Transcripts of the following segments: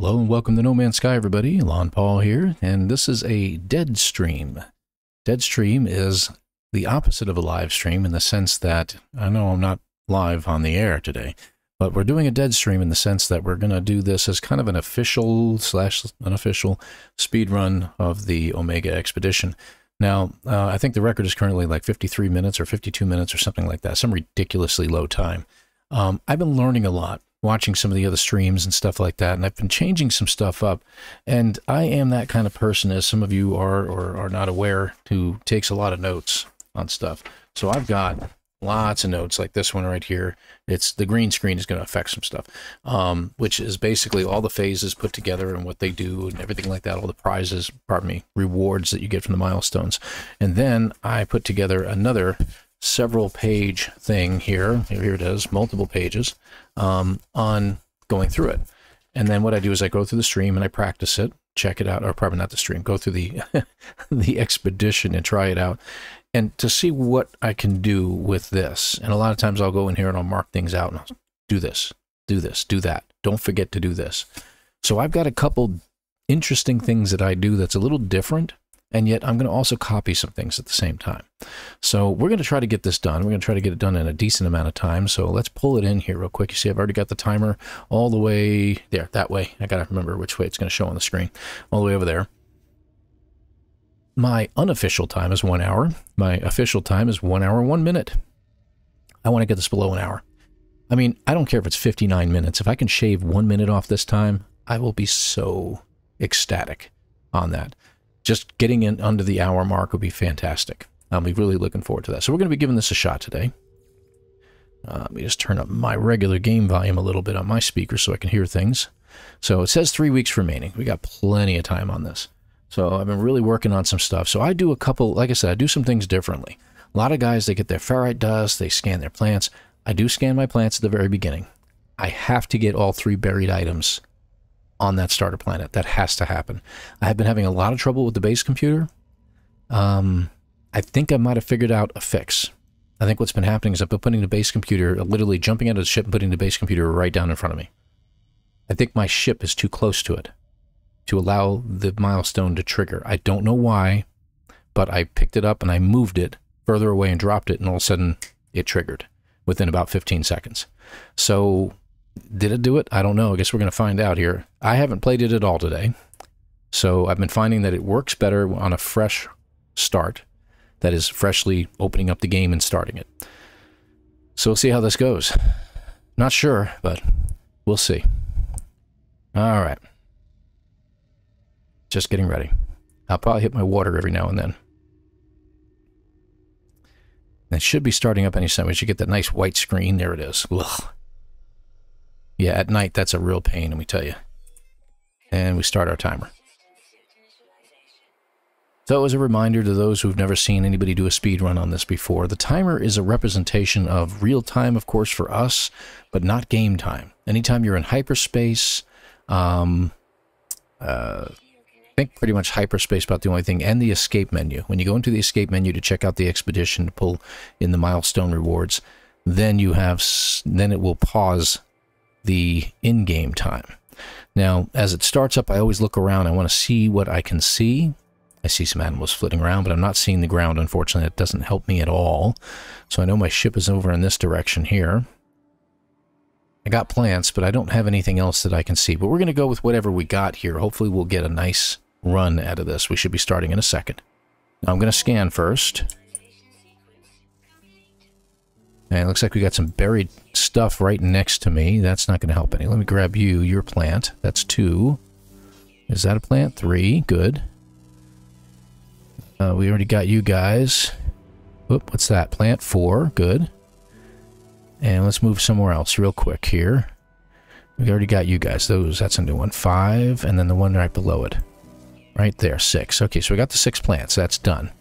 Hello and welcome to No Man's Sky, everybody. Elan Paul here, and this is a dead stream. Dead stream is the opposite of a live stream in the sense that, I know I'm not live on the air today, but we're doing a dead stream in the sense that we're going to do this as kind of an official slash unofficial speed run of the Omega Expedition. Now, I think the record is currently like 53 minutes or 52 minutes or something like that, some ridiculously low time. I've been learning a lot, watching some of the other streams and stuff like that, and I've been changing some stuff up, and I am that kind of person, as some of you are or are not aware, who takes a lot of notes on stuff. So I've got lots of notes like this one right here. It's the green screen is going to affect some stuff, which is basically all the phases put together and what they do and everything like that, all the prizes, pardon me, rewards that you get from the milestones. And then I put together another several page thing here. Here it is, multiple pages, on going through it. And then what I do is I go through the stream and I practice it, check it out, or probably not the stream, go through the the expedition and try it out, and to see what I can do with this. And a lot of times I'll go in here and I'll mark things out and I'll do this, do that. Don't forget to do this. So I've got a couple interesting things that I do that's a little different, and yet I'm going to also copy some things at the same time. So we're going to try to get this done. We're going to try to get it done in a decent amount of time. So let's pull it in here real quick. You see, I've already got the timer all the way there, that way. I got to remember which way it's going to show on the screen, all the way over there. My unofficial time is 1 hour. My official time is 1 hour, 1 minute. I want to get this below an hour. I mean, I don't care if it's 59 minutes. If I can shave 1 minute off this time, I will be so ecstatic on that. Just getting in under the hour mark would be fantastic. I'll be really looking forward to that. So we're going to be giving this a shot today. Let me just turn up my regular game volume a little bit on my speaker so I can hear things. So it says 3 weeks remaining. We got plenty of time on this. So I've been really working on some stuff. So I do a couple, like I said, I do some things differently. A lot of guys, they get their ferrite dust, they scan their plants. I do scan my plants at the very beginning. I have to get all 3 buried items on that starter planet. That has to happen. I have been having a lot of trouble with the base computer. I think I might have figured out a fix. I think what's been happening is I've been putting the base computer, literally jumping out of the ship and putting the base computer right down in front of me. I think my ship is too close to it to allow the milestone to trigger. I don't know why, but I picked it up and I moved it further away and dropped it, and all of a sudden it triggered within about 15 seconds. So did it do it? I don't know. I guess we're going to find out here. I haven't played it at all today, so I've been finding that it works better on a fresh start. That is, freshly opening up the game and starting it. So we'll see how this goes. Not sure, but we'll see. All right. Just getting ready. I'll probably hit my water every now and then. That should be starting up any time. We should get that nice white screen. There it is. Ugh. Yeah, at night, that's a real pain, let me tell you. And we start our timer. So as a reminder to those who've never seen anybody do a speed run on this before, the timer is a representation of real time, of course, for us, but not game time. Anytime you're in hyperspace, I think pretty much hyperspace about the only thing, and the escape menu. When you go into the escape menu to check out the expedition, to pull in the milestone rewards, then it will pause the in-game time. Now, as it starts up, I always look around. I want to see what I can see. I see some animals flitting around, but I'm not seeing the ground, unfortunately. That doesn't help me at all. So I know my ship is over in this direction here. I got plants, but I don't have anything else that I can see. But we're going to go with whatever we got here. Hopefully we'll get a nice run out of this. We should be starting in a second. Now I'm going to scan first. And it looks like we got some buried stuff right next to me. That's not going to help any. Let me grab you, your plant. That's 2. Is that a plant? 3. Good. We already got you guys. Whoop, what's that? Plant 4. Good. And let's move somewhere else real quick here. We already got you guys. Those, that's a new one. 5, and then the one right below it. Right there, 6. Okay, so we got the 6 plants. That's done.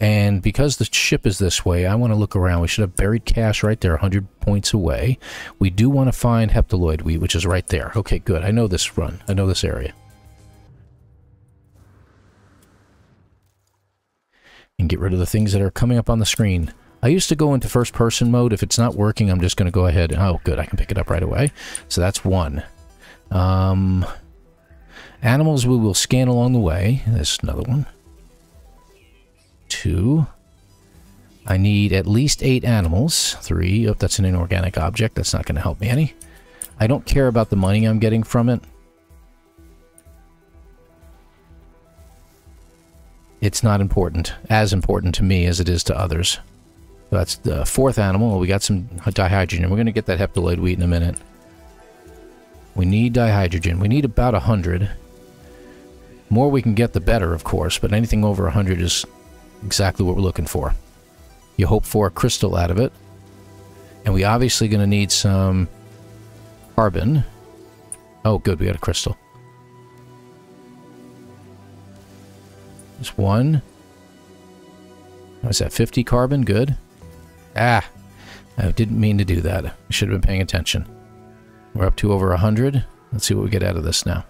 And because the ship is this way, I want to look around. We should have buried cash right there, 100 points away. We do want to find heptaloid wheat, which is right there. Okay, good. I know this run. I know this area. And get rid of the things that are coming up on the screen. I used to go into first-person mode. If it's not working, I'm just going to go ahead. Oh, good. I can pick it up right away. So that's 1. Animals we will scan along the way. That's another one. 2. I need at least 8 animals. 3. Oh, that's an inorganic object. That's not going to help me any. I don't care about the money I'm getting from it. It's not important. As important to me as it is to others. So that's the 4th animal. We got some dihydrogen. We're going to get that heptaloid wheat in a minute. We need dihydrogen. We need about 100. More we can get, the better, of course, but anything over 100 is exactly what we're looking for. You hope for a crystal out of it. And we obviously going to need some carbon. Oh, good. We got a crystal. There's one. What's that? 50 carbon? Good. Ah, I didn't mean to do that. I should have been paying attention. We're up to over 100. Let's see what we get out of this now.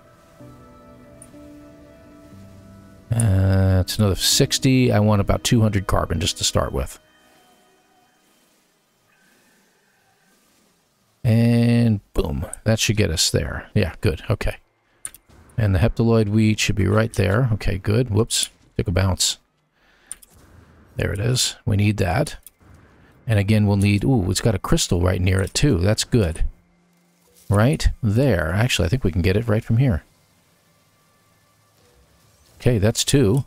It's another 60. I want about 200 carbon just to start with. And boom. That should get us there. Yeah, good. Okay. And the heptaloid weed should be right there. Okay, good. Whoops. Took a bounce. There it is. We need that. And again, we'll need... Ooh, it's got a crystal right near it, too. That's good. Right there. Actually, I think we can get it right from here. Okay, that's 2.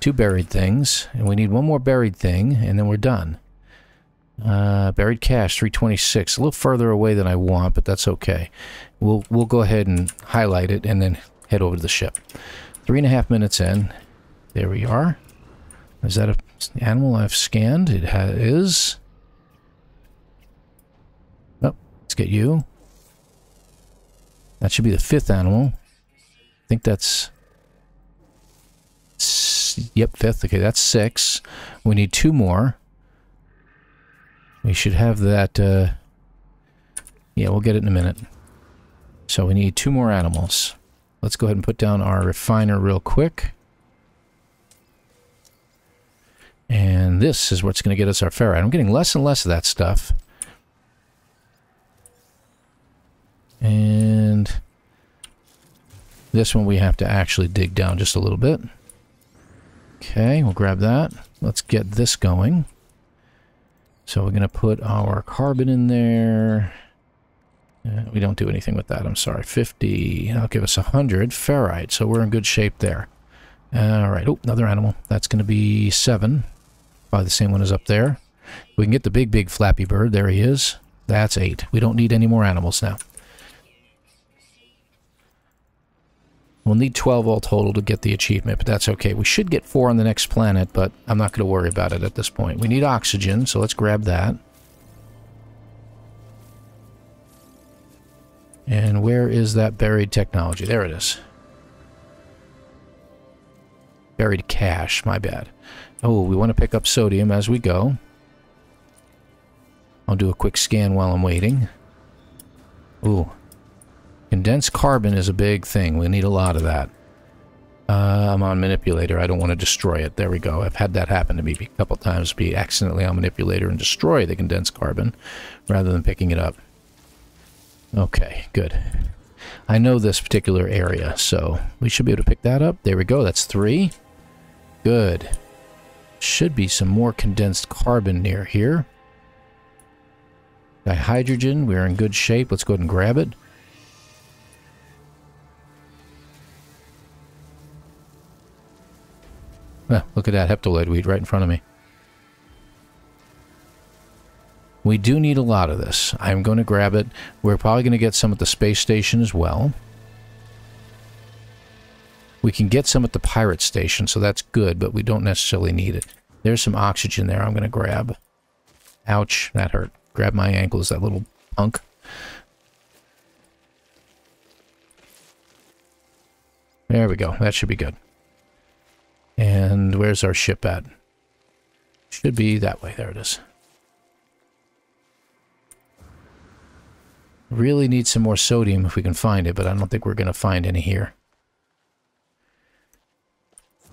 2 buried things. And we need one more buried thing, and then we're done. Buried cash, 326. A little further away than I want, but that's okay. We'll go ahead and highlight it, and then head over to the ship. 3.5 minutes in. There we are. Is that an animal I've scanned? It is. Oh, let's get you. That should be the 5th animal. I think that's... Yep, 5th. Okay, that's 6. We need 2 more. We should have that... Yeah, we'll get it in a minute. So we need 2 more animals. Let's go ahead and put down our refiner real quick. And this is what's going to get us our ferrite. I'm getting less and less of that stuff. And this one we have to actually dig down just a little bit. Okay, we'll grab that. Let's get this going. So we're going to put our carbon in there. We don't do anything with that. I'm sorry. 50. That'll give us 100 ferrite. So we're in good shape there. All right. Oh, another animal. That's going to be 7. Probably the same one as up there. We can get the big, big flappy bird. There he is. That's 8. We don't need any more animals now. We'll need 12 all total to get the achievement, but that's okay. We should get 4 on the next planet, but I'm not going to worry about it at this point. We need oxygen, so let's grab that. And where is that buried technology? There it is. Buried cash, my bad. Oh, we want to pick up sodium as we go. I'll do a quick scan while I'm waiting. Ooh. Condensed carbon is a big thing. We need a lot of that. I'm on manipulator. I don't want to destroy it. There we go. I've had that happen to me a couple times. Be accidentally on manipulator and destroy the condensed carbon rather than picking it up. Okay, good. I know this particular area, so we should be able to pick that up. There we go. That's 3. Good. Should be some more condensed carbon near here. Dihydrogen. We're in good shape. Let's go ahead and grab it. Look at that heptaloid weed right in front of me. We do need a lot of this. I'm going to grab it. We're probably going to get some at the space station as well. We can get some at the pirate station, so that's good, but we don't necessarily need it. There's some oxygen there I'm going to grab. Ouch, that hurt. Grab my ankles, that little punk. There we go. That should be good. And where's our ship at? Should be that way. There it is. Really need some more sodium if we can find it, but I don't think we're going to find any here.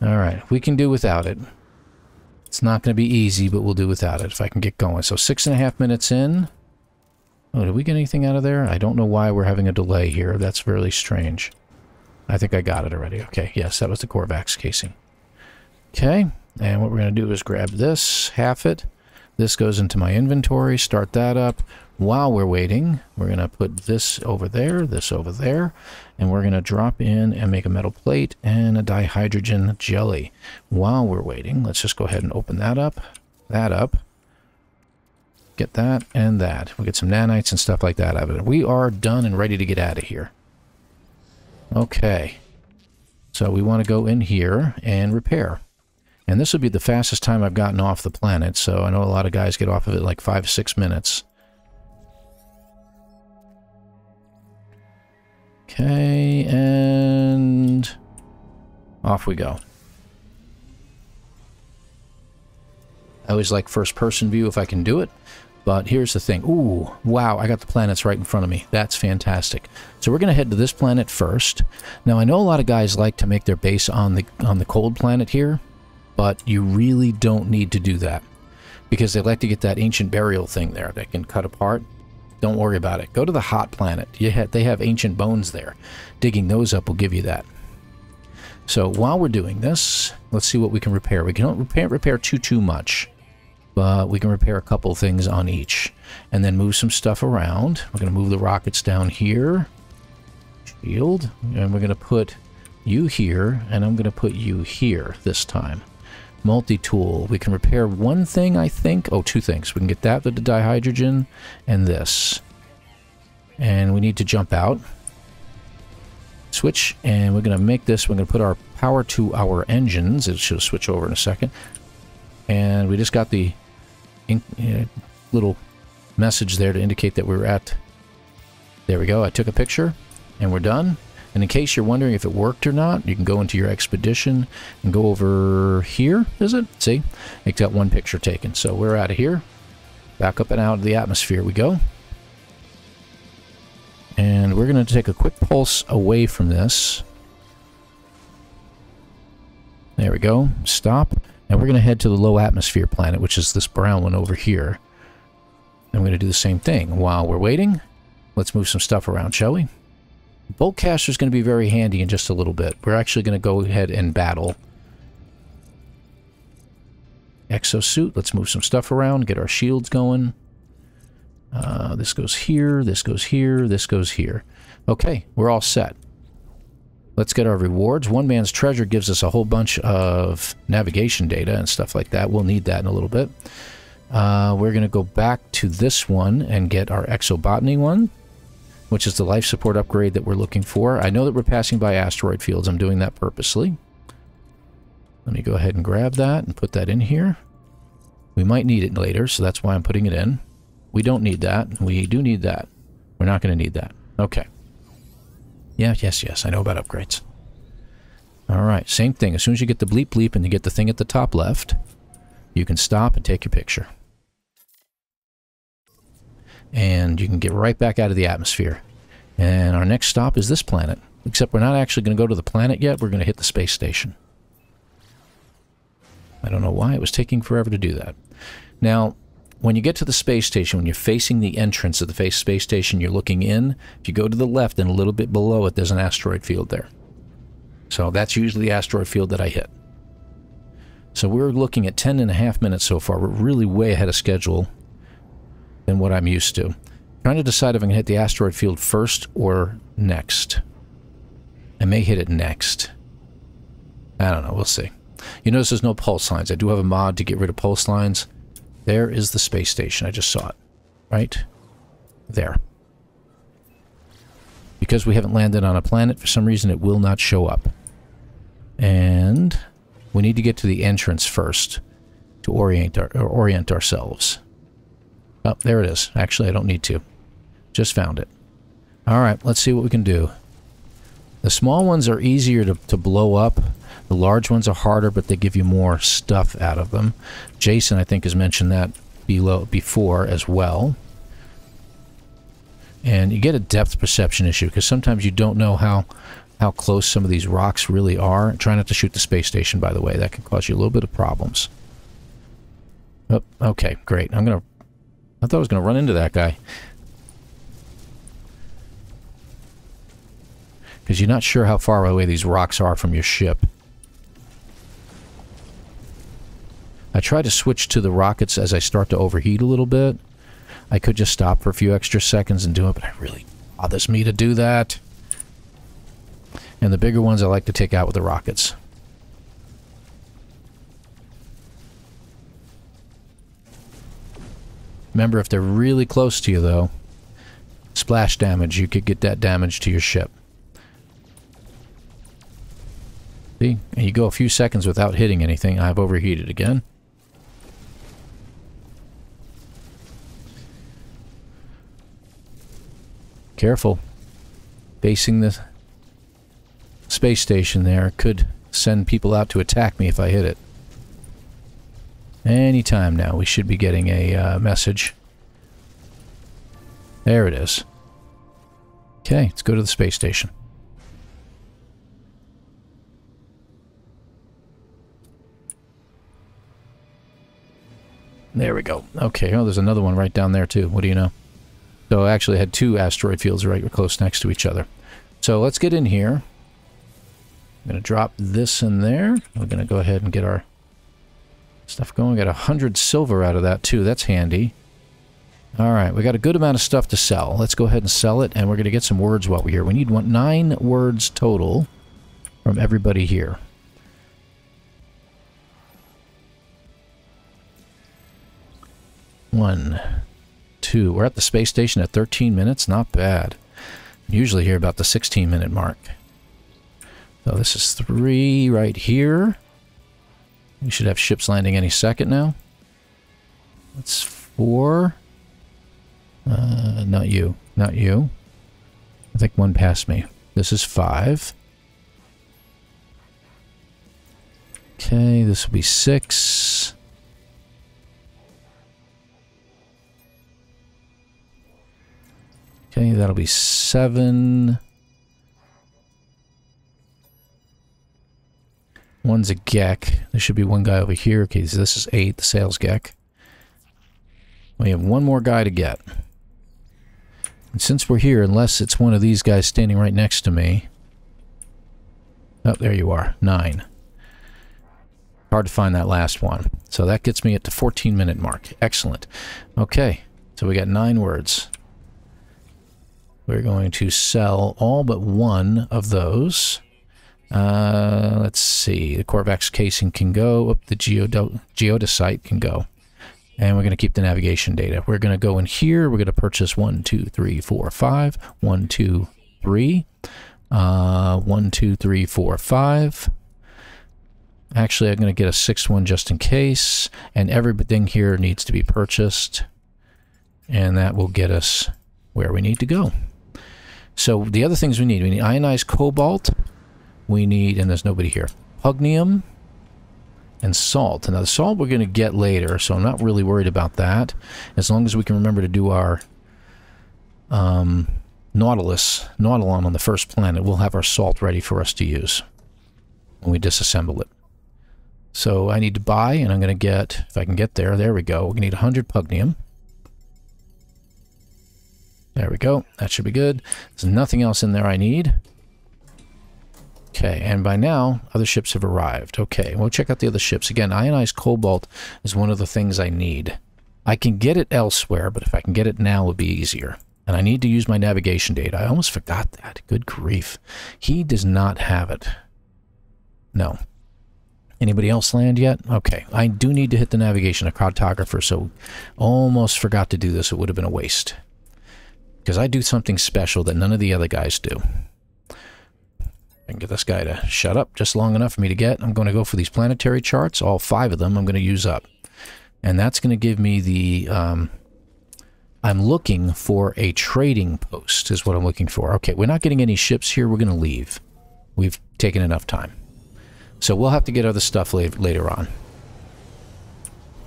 All right. We can do without it. It's not going to be easy, but we'll do without it if I can get going. So 6.5 minutes in. Oh, did we get anything out of there? I don't know why we're having a delay here. That's really strange. I think I got it already. Okay, yes, that was the Corvax casing. Okay, and what we're going to do is grab this, half it. This goes into my inventory, start that up. While we're waiting, we're going to put this over there, and we're going to drop in and make a metal plate and a dihydrogen jelly. While we're waiting, let's just go ahead and open that up, get that and that. We'll get some nanites and stuff like that out of it. We are done and ready to get out of here. Okay, so we want to go in here and repair. And this will be the fastest time I've gotten off the planet, so I know a lot of guys get off of it in like 5 or 6 minutes. Okay, and off we go. I always like first-person view if I can do it, but here's the thing. Ooh, wow, I got the planets right in front of me. That's fantastic. So we're going to head to this planet first. Now, I know a lot of guys like to make their base on the cold planet here, but you really don't need to do that because they like to get that ancient burial thing there that can cut apart. Don't worry about it. Go to the hot planet. They have ancient bones there. Digging those up will give you that. So while we're doing this, let's see what we can repair. We can't repair too much, but we can repair a couple things on each and then move some stuff around. We're going to move the rockets down here. Shield. And we're going to put you here, and I'm going to put you here this time. Multi-tool. We can repair one thing, I think. Oh, 2 things. We can get that with the dihydrogen and this. And we need to jump out. Switch, and we're going to make this. We're going to put our power to our engines. It should switch over in a second. And we just got the little message there to indicate that we're at... There we go. I took a picture, and we're done. And in case you're wondering if it worked or not, you can go into your expedition and go over here, is it? See? It's got 1 picture taken. So we're out of here. Back up and out of the atmosphere we go. And we're going to take a quick pulse away from this. There we go. Stop. And we're going to head to the low atmosphere planet, which is this brown one over here. And we're going to do the same thing. While we're waiting, let's move some stuff around, shall we? Boltcaster is going to be very handy in just a little bit. We're actually going to go ahead and battle. Exosuit. Let's move some stuff around, get our shields going. This goes here, this goes here, this goes here. Okay, we're all set. Let's get our rewards. One man's treasure gives us a whole bunch of navigation data and stuff like that. We'll need that in a little bit. We're going to go back to this one and get our exobotany one, which is the life support upgrade that we're looking for. I know that we're passing by asteroid fields. I'm doing that purposely. Let me go ahead and grab that and put that in here. We might need it later, so that's why I'm putting it in. We don't need that. We do need that. We're not going to need that. Okay. Yeah, yes, yes. I know about upgrades. All right. Same thing. As soon as you get the bleep bleep and you get the thing at the top left, you can stop and take your picture. And you can get right back out of the atmosphere. And our next stop is this planet. Except we're not actually going to go to the planet yet. We're going to hit the space station. I don't know why it was taking forever to do that. Now, when you get to the space station, when you're facing the entrance of the space station, you're looking in. If you go to the left and a little bit below it, there's an asteroid field there. So that's usually the asteroid field that I hit. So we're looking at 10.5 minutes so far. We're really way ahead of schedule than what I'm used to. I'm trying to decide if I'm going to hit the asteroid field first or next. I may hit it next. I don't know. We'll see. You notice there's no pulse lines. I do have a mod to get rid of pulse lines. There is the space station. I just saw it. Right? There. Because we haven't landed on a planet, for some reason it will not show up. And we need to get to the entrance first to orient ourselves. Oh, there it is. Actually, I don't need to. Just found it. All right, let's see what we can do. The small ones are easier to blow up. The large ones are harder, but they give you more stuff out of them. Jason, I think, has mentioned that before as well. And you get a depth perception issue, because sometimes you don't know how close some of these rocks really are. Try not to shoot the space station, by the way. That can cause you a little bit of problems. Oh, okay, great. I thought I was going to run into that guy. because you're not sure how far away these rocks are from your ship. I try to switch to the rockets as I start to overheat a little bit. I could just stop for a few extra seconds and do it, but it really bothers me to do that. And the bigger ones I like to take out with the rockets. Remember, if they're really close to you, though, splash damage, you could get that damage to your ship. See? And you go a few seconds without hitting anything. I've overheated again. Careful. Facing the space station there could send people out to attack me if I hit it. Anytime now, we should be getting a message. There it is. Okay, let's go to the space station. There we go. Okay, oh, there's another one right down there, too. What do you know? So I actually had two asteroid fields right close next to each other. So let's get in here. I'm going to drop this in there. We're going to go ahead and get our stuff going. Got 100 silver out of that, too. That's handy. All right, we got a good amount of stuff to sell. Let's go ahead and sell it, and we're going to get some words while we're here. We need 9 words total from everybody here. One, two. We're at the space station at 13 minutes. Not bad. I'm usually here about the 16-minute mark. So this is 3 right here. We should have ships landing any second now. That's 4. Not you. Not you. I think one passed me. This is 5. Okay, this will be 6. Okay, that'll be 7. One's a Gek. There should be one guy over here. Okay, so this is 8, the sales Gek. We have one more guy to get. And since we're here, unless it's one of these guys standing right next to me... Oh, there you are. 9. Hard to find that last one. So that gets me at the 14-minute mark. Excellent. Okay, so we got 9 words. We're going to sell all but one of those. Let's see. The Corvax casing can go. Up the Geodesite can go. And we're going to keep the navigation data. We're going to go in here. We're going to purchase 1, 2, 3, 4, 5. 1, 2, 3. 1, 2, 3, 4, 5. Actually, I'm going to get a 6th one just in case. And everything here needs to be purchased. And that will get us where we need to go. So the other things we need ionized cobalt, we need, and there's nobody here, pugnium, and salt. Now the salt we're going to get later, so I'm not really worried about that, as long as we can remember to do our Nautilon on the first planet. We'll have our salt ready for us to use when we disassemble it. So I need to buy, and I'm going to get, if I can get there, there we go, we're going to need 100 pugnium. There we go. That should be good. There's nothing else in there I need. Okay, and by now, other ships have arrived. Okay, we'll check out the other ships. Again, ionized cobalt is one of the things I need. I can get it elsewhere, but if I can get it now, it would be easier. And I need to use my navigation data. I almost forgot that. Good grief. He does not have it. No. Anybody else land yet? Okay, I do need to hit the navigation, a cartographer, so almost forgot to do this. It would have been a waste. Because I do something special that none of the other guys do. I can get this guy to shut up just long enough for me to get. I'm going to go for these planetary charts. All 5 of them I'm going to use up. And that's going to give me the... I'm looking for a trading post is what I'm looking for. Okay, we're not getting any ships here. We're going to leave. We've taken enough time. So we'll have to get other stuff later on.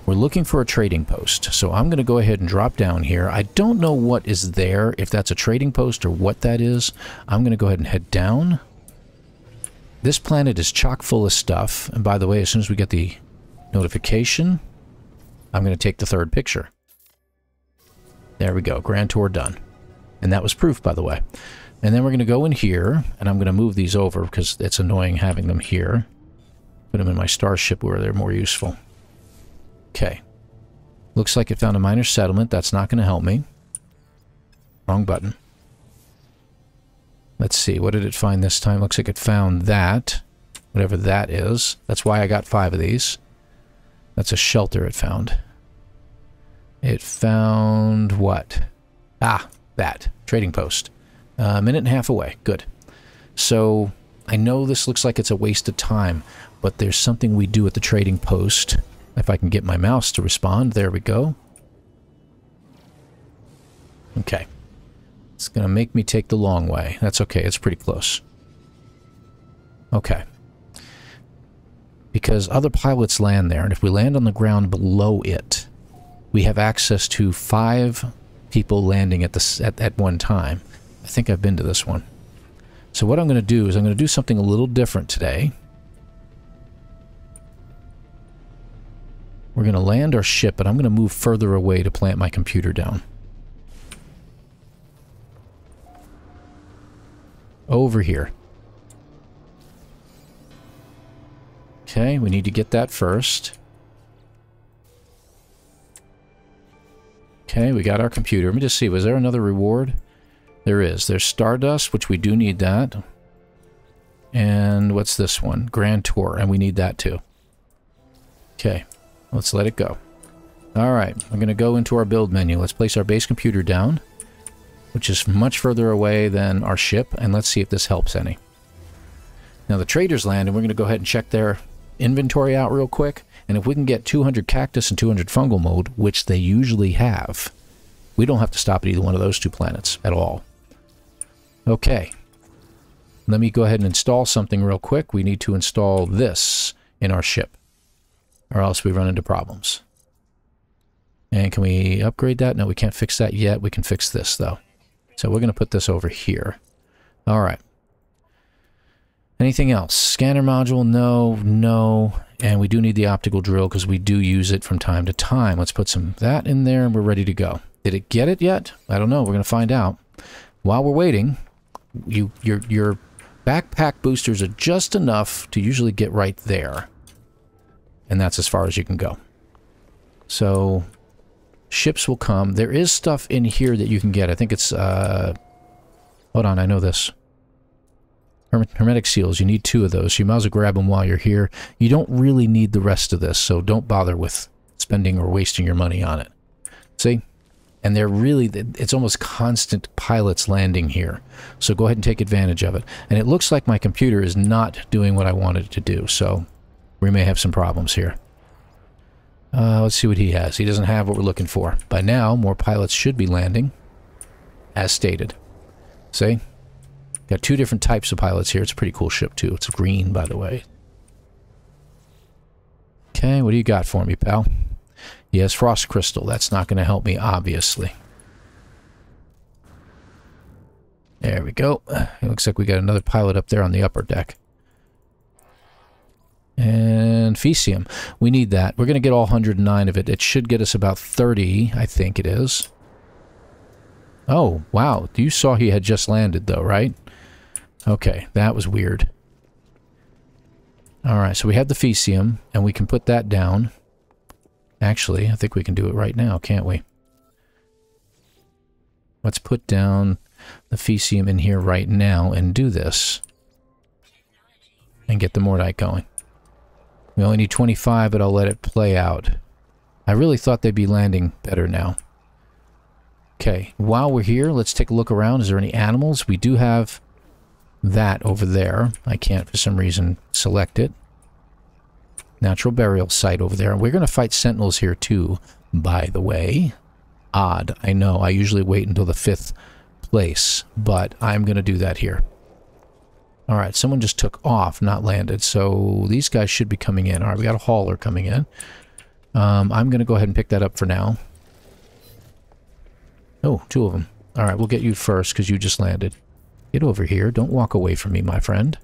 We're looking for a trading post, so I'm going to go ahead and drop down here. I don't know what is there, if that's a trading post or what that is. I'm going to go ahead and head down. This planet is chock full of stuff, and by the way, as soon as we get the notification, I'm going to take the 3rd picture. There we go, Grand Tour done. And that was proof, by the way. And then we're going to go in here, and I'm going to move these over because it's annoying having them here. Put them in my starship where they're more useful. Okay. Looks like it found a minor settlement. That's not going to help me. Wrong button. Let's see. What did it find this time? Looks like it found that. Whatever that is. That's why I got 5 of these. That's a shelter it found. It found what? Ah, that. Trading post. A minute and a half away. Good. So, I know this looks like it's a waste of time, but there's something we do at the trading post. If I can get my mouse to respond. There we go. Okay. It's going to make me take the long way. That's okay. It's pretty close. Okay. Because other pilots land there, and if we land on the ground below it, we have access to 5 people landing at one time. I think I've been to this one. So what I'm going to do is I'm going to do something a little different today. We're going to land our ship, but I'm going to move further away to plant my computer down. Over here. Okay, we need to get that first. Okay, we got our computer. Let me just see, was there another reward? There is. There's Stardust, which we do need that. And what's this one? Grand Tour, and we need that too. Okay, let's let it go. Alright, I'm going to go into our build menu. Let's place our base computer down, which is much further away than our ship, and let's see if this helps any. Now the traders land, and we're going to go ahead and check their inventory out real quick, and if we can get 200 cactus and 200 fungal mold, which they usually have, we don't have to stop at either one of those 2 planets at all. Okay, let me go ahead and install something real quick. We need to install this in our ship, or else we run into problems. And can we upgrade that? No, we can't fix that yet. We can fix this though. So we're going to put this over here. All right. Anything else? Scanner module? No, no. And we do need the optical drill because we do use it from time to time. Let's put some of that in there and we're ready to go. Did it get it yet? I don't know. We're going to find out. While we're waiting, your backpack boosters are just enough to usually get right there. And that's as far as you can go. So, ships will come. There is stuff in here that you can get. I think it's... hold on, I know this. Hermetic seals, you need 2 of those. You might as well grab them while you're here. You don't really need the rest of this, so don't bother with spending or wasting your money on it. See? And they're really, it's almost constant pilots landing here. So go ahead and take advantage of it. And it looks like my computer is not doing what I wanted it to do, so we may have some problems here. Let's see what he has. He doesn't have what we're looking for. By now, more pilots should be landing, as stated. See? Got 2 different types of pilots here. It's a pretty cool ship, too. It's green, by the way. Okay, what do you got for me, pal? Yes, Frost Crystal. That's not going to help me, obviously. There we go. It looks like we got another pilot up there on the upper deck. And Fecium. We need that. We're going to get all 109 of it. It should get us about 30, I think it is. Oh, wow. You saw he had just landed, though, right? Okay, that was weird. Alright, so we have the Fecium, and we can put that down. Actually, I think we can do it right now, can't we? Let's put down the Fecium in here right now and do this. And get the Mordite going. We only need 25, but I'll let it play out. I really thought they'd be landing better now. Okay, while we're here, let's take a look around. Is there any animals? We do have... that over there. I can't, for some reason, select it. Natural burial site over there. And we're going to fight sentinels here, too, by the way. Odd, I know. I usually wait until the 5th place, but I'm going to do that here. Alright, someone just took off, not landed, so these guys should be coming in. Alright, we got a hauler coming in. I'm going to go ahead and pick that up for now. Oh, 2 of them. Alright, we'll get you first, because you just landed. Get over here. Don't walk away from me, my friend.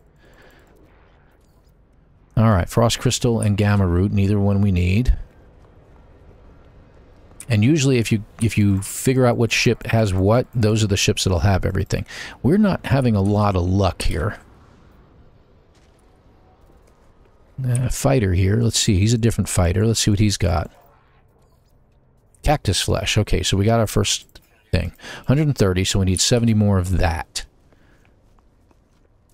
Alright, Frost Crystal and Gamma Root. Neither one we need. And usually if you figure out what ship has what, those are the ships that'll have everything. We're not having a lot of luck here. Fighter here. Let's see. He's a different fighter. Let's see what he's got. Cactus flesh. Okay, so we got our first thing. 130, so we need 70 more of that.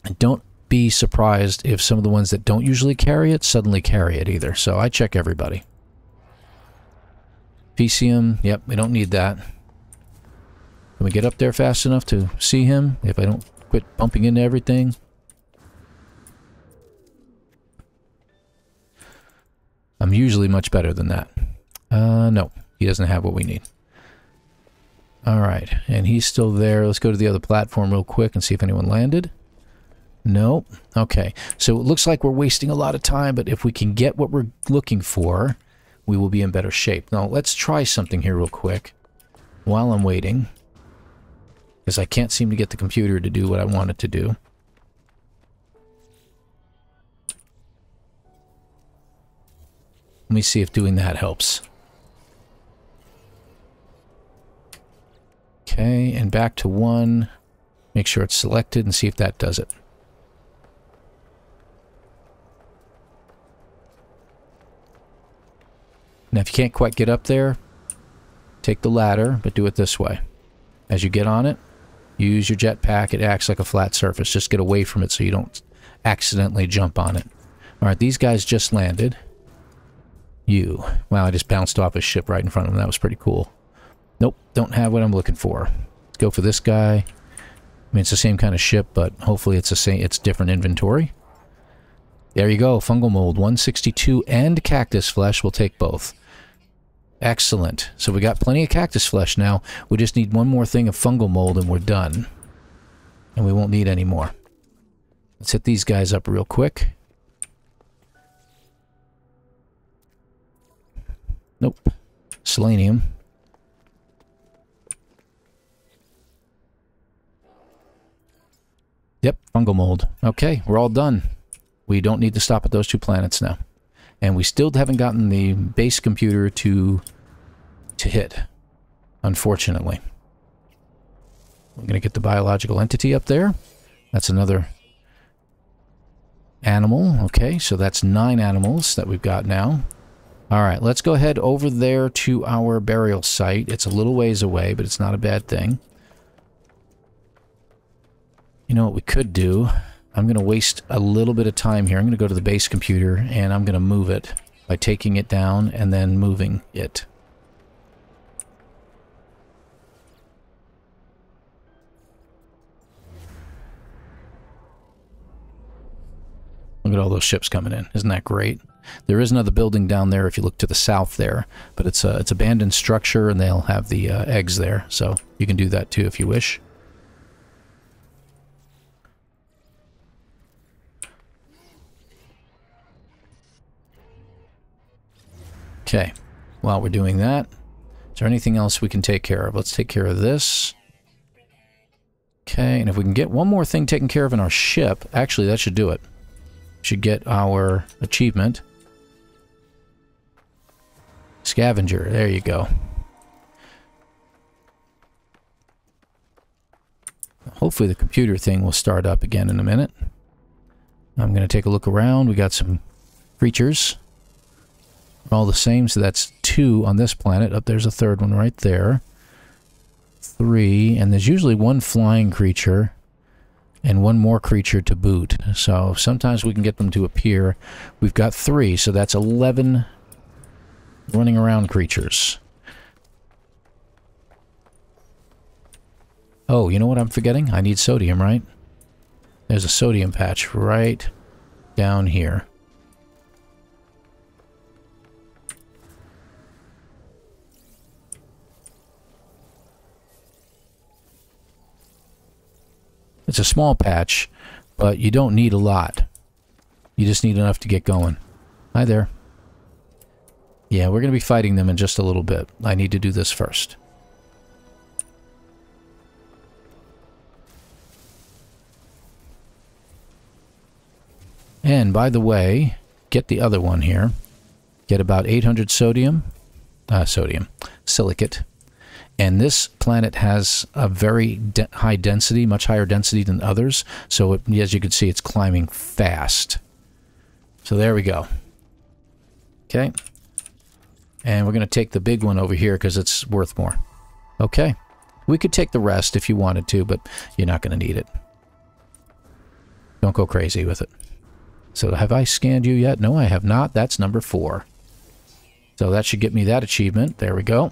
And don't be surprised if some of the ones that don't usually carry it suddenly carry it either. So I check everybody. PCM. Yep, we don't need that. Can we get up there fast enough to see him if I don't quit bumping into everything? I'm usually much better than that. No, he doesn't have what we need. All right, and he's still there. Let's go to the other platform real quick and see if anyone landed. No. Okay, so it looks like we're wasting a lot of time, but if we can get what we're looking for, we will be in better shape. Now, let's try something here real quick while I'm waiting, because I can't seem to get the computer to do what I want it to do. Let me see if doing that helps. Okay, and back to one. Make sure it's selected and see if that does it. Now, if you can't quite get up there, take the ladder, but do it this way. As you get on it, use your jetpack. It acts like a flat surface. Just get away from it so you don't accidentally jump on it. All right, these guys just landed. You. Wow, I just bounced off a ship right in front of him. That was pretty cool. Nope, don't have what I'm looking for. Let's go for this guy. I mean, it's the same kind of ship, but hopefully it's the same. It's different inventory. There you go. Fungal mold, 162, and cactus flesh. We'll take both. Excellent. So we got plenty of cactus flesh now. We just need one more thing of fungal mold and we're done. And we won't need any more. Let's hit these guys up real quick. Nope. Selenium. Yep, fungal mold. Okay, we're all done. We don't need to stop at those two planets now. And we still haven't gotten the base computer to hit, unfortunately. We're going to get the biological entity up there. That's another animal. Okay, so that's 9 animals that we've got now. All right, let's go ahead over there to our burial site. It's a little ways away, but it's not a bad thing. You know what we could do? I'm going to waste a little bit of time here. I'm going to go to the base computer, and I'm going to move it by taking it down and then moving it. Look at all those ships coming in. Isn't that great? There is another building down there if you look to the south there, but it's abandoned structure, and they'll have the eggs there, so you can do that too if you wish. Okay, while we're doing that, is there anything else we can take care of? Let's take care of this. Okay, and if we can get one more thing taken care of in our ship, actually that should do it. Should get our achievement. Scavenger, there you go. Hopefully the computer thing will start up again in a minute. I'm going to take a look around. We got some creatures. All the same, so that's 2 on this planet. Up there's a third one right there. 3, and there's usually one flying creature and one more creature to boot. So sometimes we can get them to appear. We've got 3, so that's 11 running around creatures. Oh, you know what I'm forgetting? I need sodium, right? There's a sodium patch right down here. It's a small patch, but you don't need a lot. You just need enough to get going. Hi there. Yeah, we're going to be fighting them in just a little bit. I need to do this first. And, by the way, get the other one here. Get about 800 sodium. silicate. And this planet has a very high density, much higher density than others. So it, as you can see, it's climbing fast. So there we go. Okay. And we're going to take the big one over here because it's worth more. Okay. We could take the rest if you wanted to, but you're not going to need it. Don't go crazy with it. So have I scanned you yet? No, I have not. That's number 4. So that should get me that achievement. There we go.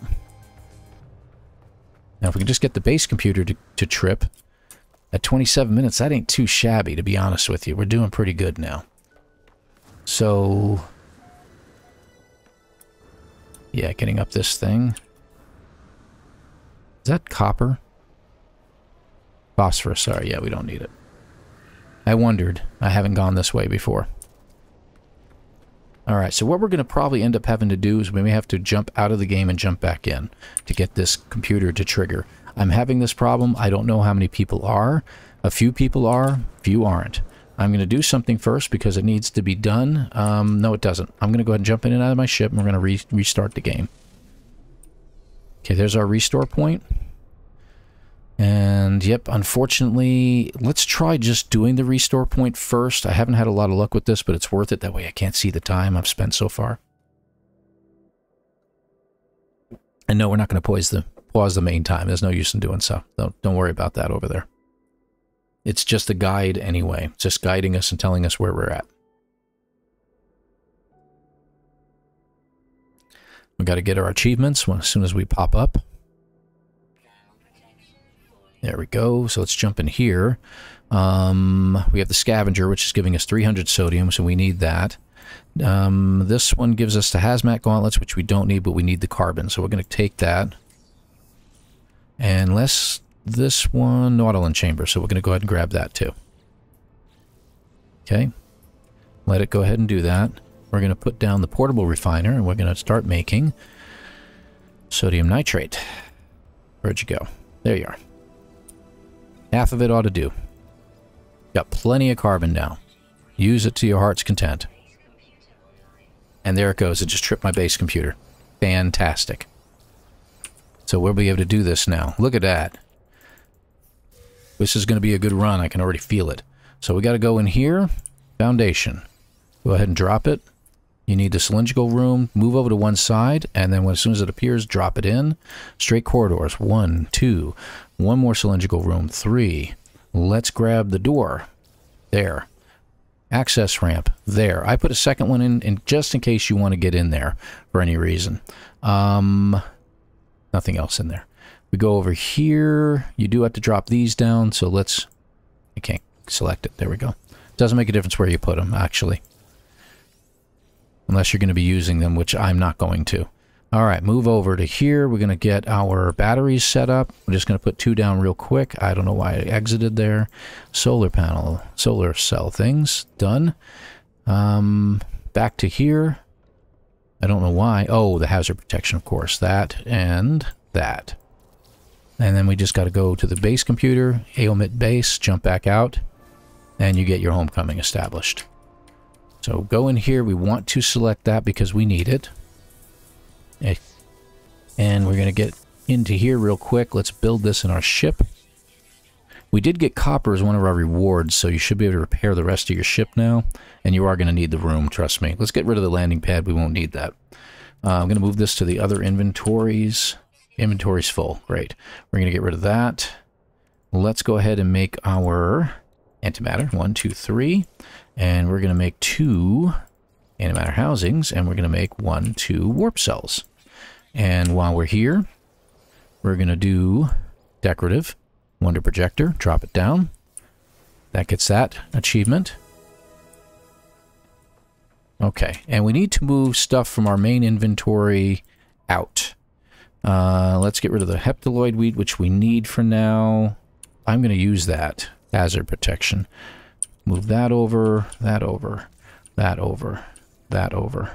Now, if we can just get the base computer to trip, at 27 minutes, that ain't too shabby, to be honest with you. We're doing pretty good now. So, yeah, getting up this thing. Is that copper? Phosphorus, sorry. Yeah, we don't need it. I wondered. I haven't gone this way before. Alright, so what we're going to probably end up having to do is we may have to jump out of the game and jump back in to get this computer to trigger. I'm having this problem. I don't know how many people are. A few people are. Few aren't. I'm going to do something first because it needs to be done. No, it doesn't. I'm going to go ahead and jump in and out of my ship, and we're going to restart the game. Okay, there's our restore point. And, yep, unfortunately, let's try just doing the restore point first. I haven't had a lot of luck with this, but it's worth it. That way I can't see the time I've spent so far. And no, we're not going to pause the main time. There's no use in doing so. Don't worry about that over there. It's just a guide anyway. It's just guiding us and telling us where we're at. We've got to get our achievements as soon as we pop up. There we go. So let's jump in here. We have the scavenger, which is giving us 300 sodium, so we need that. This one gives us the hazmat gauntlets, which we don't need, but we need the carbon. So we're going to take that. And this one, Nautilon chamber. So we're going to go ahead and grab that too. Okay. Let it go ahead and do that. We're going to put down the portable refiner, and we're going to start making sodium nitrate. Where'd you go? There you are. Half of it ought to do. Got plenty of carbon now. Use it to your heart's content. And there it goes. It just tripped my base computer. Fantastic. So we'll be able to do this now. Look at that. This is going to be a good run. I can already feel it. So we got to go in here. Foundation. Go ahead and drop it. You need the cylindrical room. Move over to one side, and then as soon as it appears, drop it in. Straight corridors. 1, 2... One more cylindrical room. 3. Let's grab the door. There. Access ramp. There. I put a second one in just in case you want to get in there for any reason. Nothing else in there. We go over here. You do have to drop these down, so let's... I can't select it. There we go. Doesn't make a difference where you put them, actually. Unless you're going to be using them, which I'm not going to. All right, move over to here. We're going to get our batteries set up. We're just going to put 2 down real quick. I don't know why I exited there. Solar panel, solar cell things, done. Back to here. I don't know why. Oh, the hazard protection, of course. That and that. And then we just got to go to the base computer, Aomit base, jump back out, and you get your homecoming established. So go in here. We want to select that because we need it. And we're going to get into here real quick. Let's build this in our ship. We did get copper as one of our rewards, so you should be able to repair the rest of your ship now. And you are going to need the room, trust me. Let's get rid of the landing pad. We won't need that. I'm going to move this to the other inventories. Inventory's full. Great. We're going to get rid of that. Let's go ahead and make our antimatter. 1, 2, 3. And we're going to make 2 antimatter housings. And we're going to make 1, 2 warp cells. And while we're here, we're going to do decorative, wonder projector, drop it down. That gets that achievement. Okay, and we need to move stuff from our main inventory out. Let's get rid of the heptaloid wheat, which we need for now. I'm going to use that, hazard protection. Move that over, that over, that over, that over.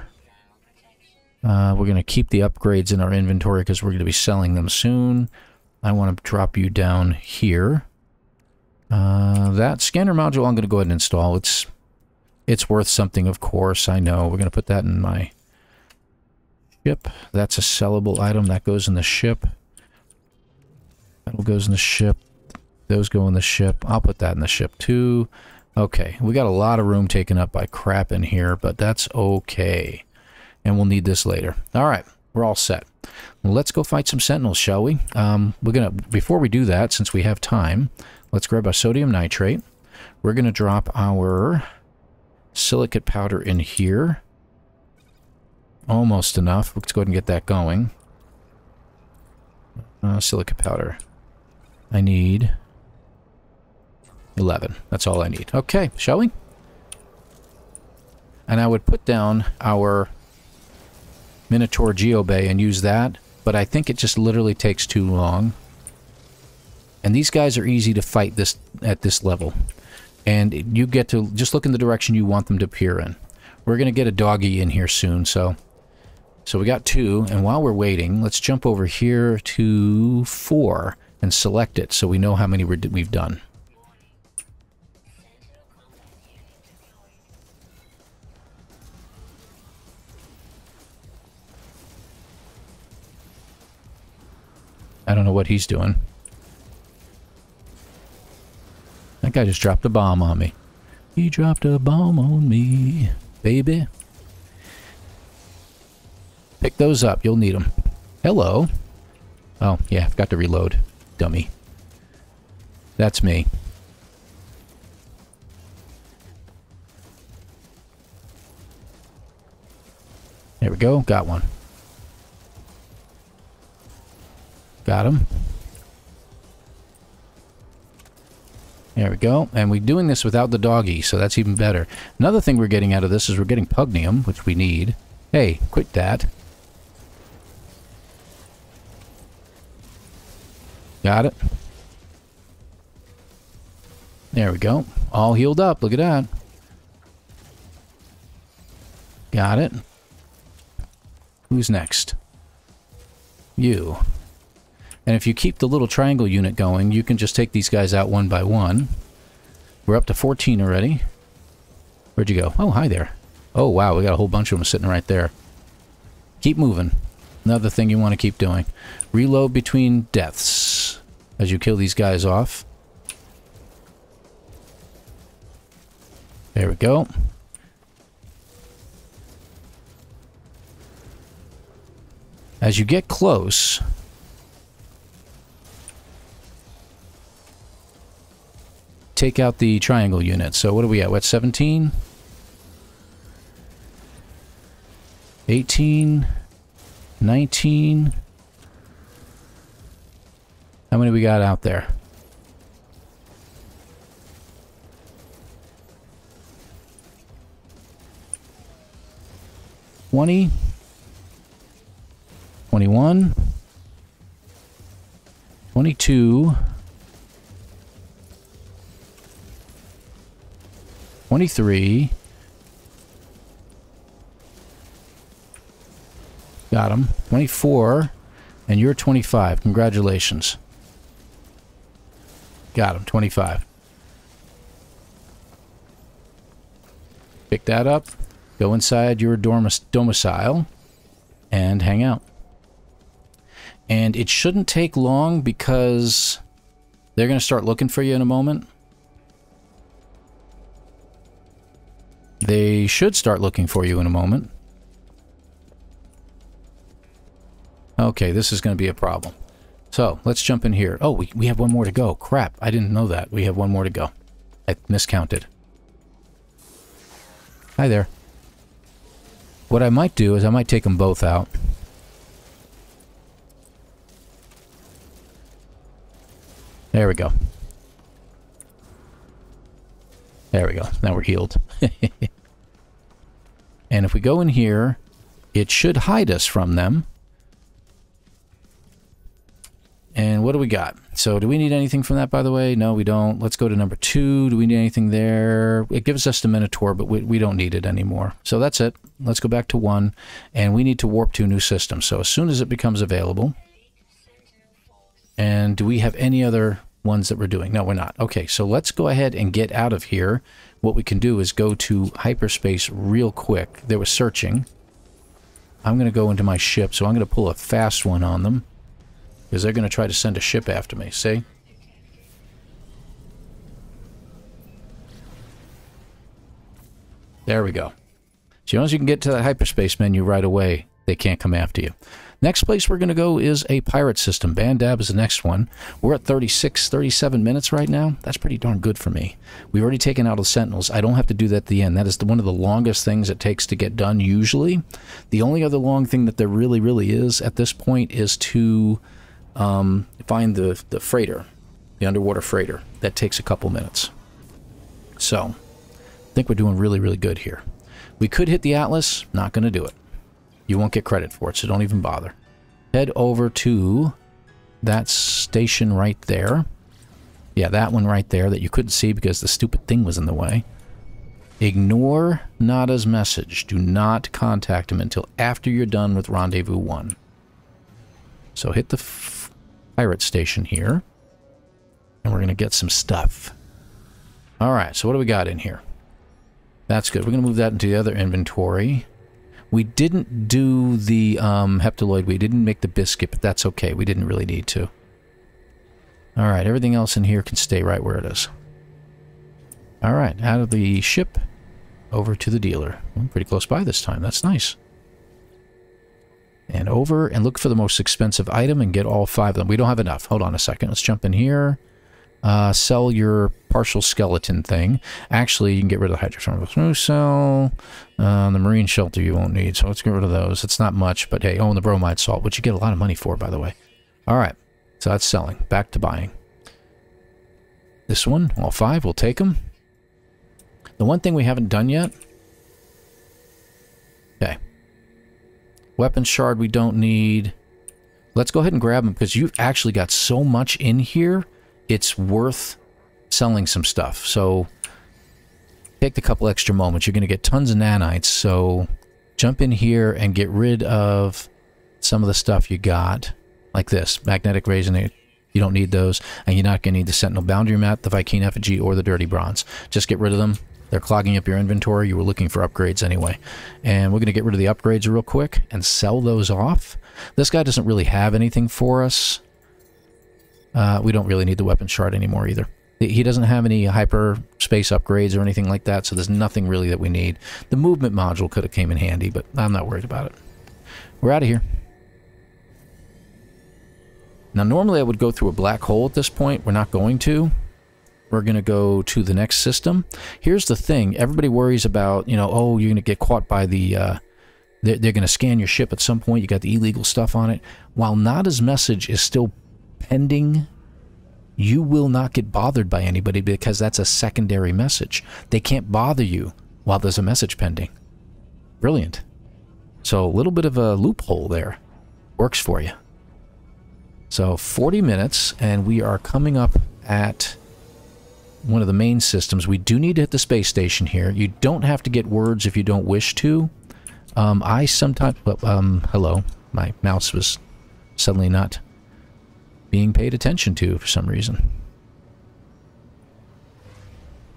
We're going to keep the upgrades in our inventory because we're going to be selling them soon. I want to drop you down here. That scanner module I'm going to go ahead and install. It's worth something, of course. I know. We're going to put that in my ship. That's a sellable item. That goes in the ship. Metal goes in the ship. Those go in the ship. I'll put that in the ship too. Okay, we got a lot of room taken up by crap in here, but that's okay. And we'll need this later. All right, we're all set. Let's go fight some sentinels, shall we? We're gonna, before we do that, since we have time, let's grab our sodium nitrate. We're gonna drop our silicate powder in here. Almost enough. Let's go ahead and get that going. Silicate powder. I need 11. That's all I need. Okay, shall we? And I would put down our Minotaur Geobay and use that, but I think it just literally takes too long. And these guys are easy to fight this at this level. And you get to just look in the direction you want them to appear in. We're going to get a doggy in here soon, so we got 2, and while we're waiting, let's jump over here to 4 and select it so we know how many we've done. I don't know what he's doing. That guy just dropped a bomb on me. He dropped a bomb on me, baby. Pick those up. You'll need them. Hello. Oh, yeah. I've got to reload. Dummy. That's me. There we go. Got one. Got him. There we go. And we're doing this without the doggy, so that's even better. Another thing we're getting out of this is we're getting pugnium, which we need. Hey, quit that. Got it. There we go. All healed up. Look at that. Got it. Who's next? You. And if you keep the little triangle unit going, you can just take these guys out one by one. We're up to 14 already. Where'd you go? Oh, hi there. Oh, wow, we got a whole bunch of them sitting right there. Keep moving. Another thing you want to keep doing. Reload between deaths as you kill these guys off. There we go. As you get close... take out the triangle unit. So what are we at? We're at 17? 18? 19? How many we got out there? $20? 21? 22? 23. Got him. 24. And you're 25. Congratulations. Got him. 25. Pick that up. Go inside your domicile. And hang out. And it shouldn't take long because they're going to start looking for you in a moment. They should start looking for you in a moment. Okay, this is going to be a problem. So, let's jump in here. Oh, we have one more to go. Crap, I didn't know that. We have one more to go. I miscounted. Hi there. What I might do is I might take them both out. There we go. There we go. Now we're healed. And if we go in here, it should hide us from them. And what do we got? So do we need anything from that, by the way? No, we don't. Let's go to number 2. Do we need anything there? It gives us the Minotaur, but we don't need it anymore. So that's it. Let's go back to 1. And we need to warp to a new system. So as soon as it becomes available. And do we have any other... ones that we're doing? No, we're not. Okay, so let's go ahead and get out of here. What we can do is go to hyperspace real quick. There was searching. I'm going to go into my ship, so I'm going to pull a fast one on them. Because they're going to try to send a ship after me, see? There we go. As long as you can get to the hyperspace menu right away, they can't come after you. Next place we're going to go is a pirate system. Bandab is the next one. We're at 37 minutes right now. That's pretty darn good for me. We've already taken out the Sentinels. I don't have to do that at the end. That is one of the longest things it takes to get done usually. The only other long thing that there really is at this point is to find the freighter, the underwater freighter. That takes a couple minutes. So I think we're doing really good here. We could hit the Atlas. Not going to do it. You won't get credit for it, so don't even bother. Head over to that station right there. Yeah, that one right there that you couldn't see because the stupid thing was in the way. Ignore Nada's message. Do not contact him until after you're done with Rendezvous 1. So hit the pirate station here. And we're going to get some stuff. Alright, so what do we got in here? That's good. We're going to move that into the other inventory. We didn't do the heptaloid. We didn't make the biscuit, but that's okay. We didn't really need to. All right, everything else in here can stay right where it is. All right, out of the ship, over to the dealer. I'm pretty close by this time. That's nice. And over and look for the most expensive item and get all 5 of them. We don't have enough. Hold on a second. Let's jump in here. Sell your partial skeleton thing. Actually, you can get rid of the hydroform. Sell the marine shelter you won't need, so let's get rid of those. It's not much, but hey, oh, and the bromide salt, which you get a lot of money for, by the way. All right, so that's selling. Back to buying. This one, all 5, we'll take them. The one thing we haven't done yet. Okay. Weapon shard we don't need. Let's go ahead and grab them, because you've actually got so much in here. It's worth selling some stuff, so take the couple extra moments. You're going to get tons of nanites, so jump in here and get rid of some of the stuff you got, like this. Magnetic resonate, you don't need those, and you're not going to need the Sentinel Boundary Map, the Viking Effigy, or the Dirty Bronze. Just get rid of them. They're clogging up your inventory. You were looking for upgrades anyway. And we're going to get rid of the upgrades real quick and sell those off. This guy doesn't really have anything for us. We don't really need the weapon shard anymore either. He doesn't have any hyperspace upgrades or anything like that, so there's nothing really that we need. The movement module could have came in handy, but I'm not worried about it. We're out of here. Now, normally I would go through a black hole at this point. We're not going to. We're going to go to the next system. Here's the thing. Everybody worries about, you know, oh, you're going to get caught by the... they're going to scan your ship at some point. You got the illegal stuff on it. While Nada's message is still... pending, you will not get bothered by anybody because that's a secondary message. They can't bother you while there's a message pending. Brilliant. So a little bit of a loophole there. Works for you. So 40 minutes and we are coming up at one of the main systems. We do need to hit the space station here. You don't have to get words if you don't wish to. I sometimes... hello. My mouse was suddenly not... being paid attention to for some reason.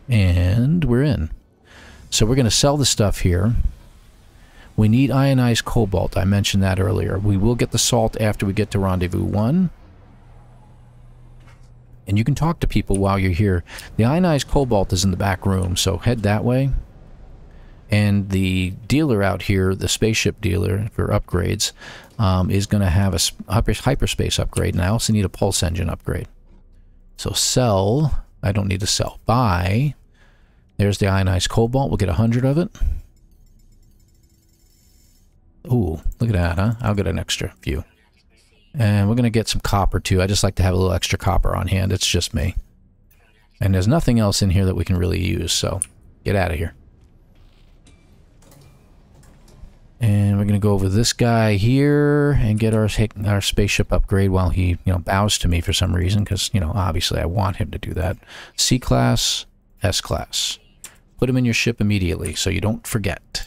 And we're in. So we're going to sell the stuff here. We need ionized cobalt. I mentioned that earlier. We will get the salt after we get to Rendezvous 1. And you can talk to people while you're here. The ionized cobalt is in the back room, so head that way. And the dealer out here, the spaceship dealer for upgrades, is going to have a hyperspace upgrade. And I also need a pulse engine upgrade. So sell. I don't need to sell. Buy. There's the ionized cobalt. We'll get 100 of it. Ooh, look at that, huh? I'll get an extra few. And we're going to get some copper, too. I just like to have a little extra copper on hand. It's just me. And there's nothing else in here that we can really use, so get out of here. And we're going to go over this guy here and get our spaceship upgrade while he, you know, bows to me for some reason. Because, you know, obviously I want him to do that. C-Class, S-Class. Put him in your ship immediately so you don't forget.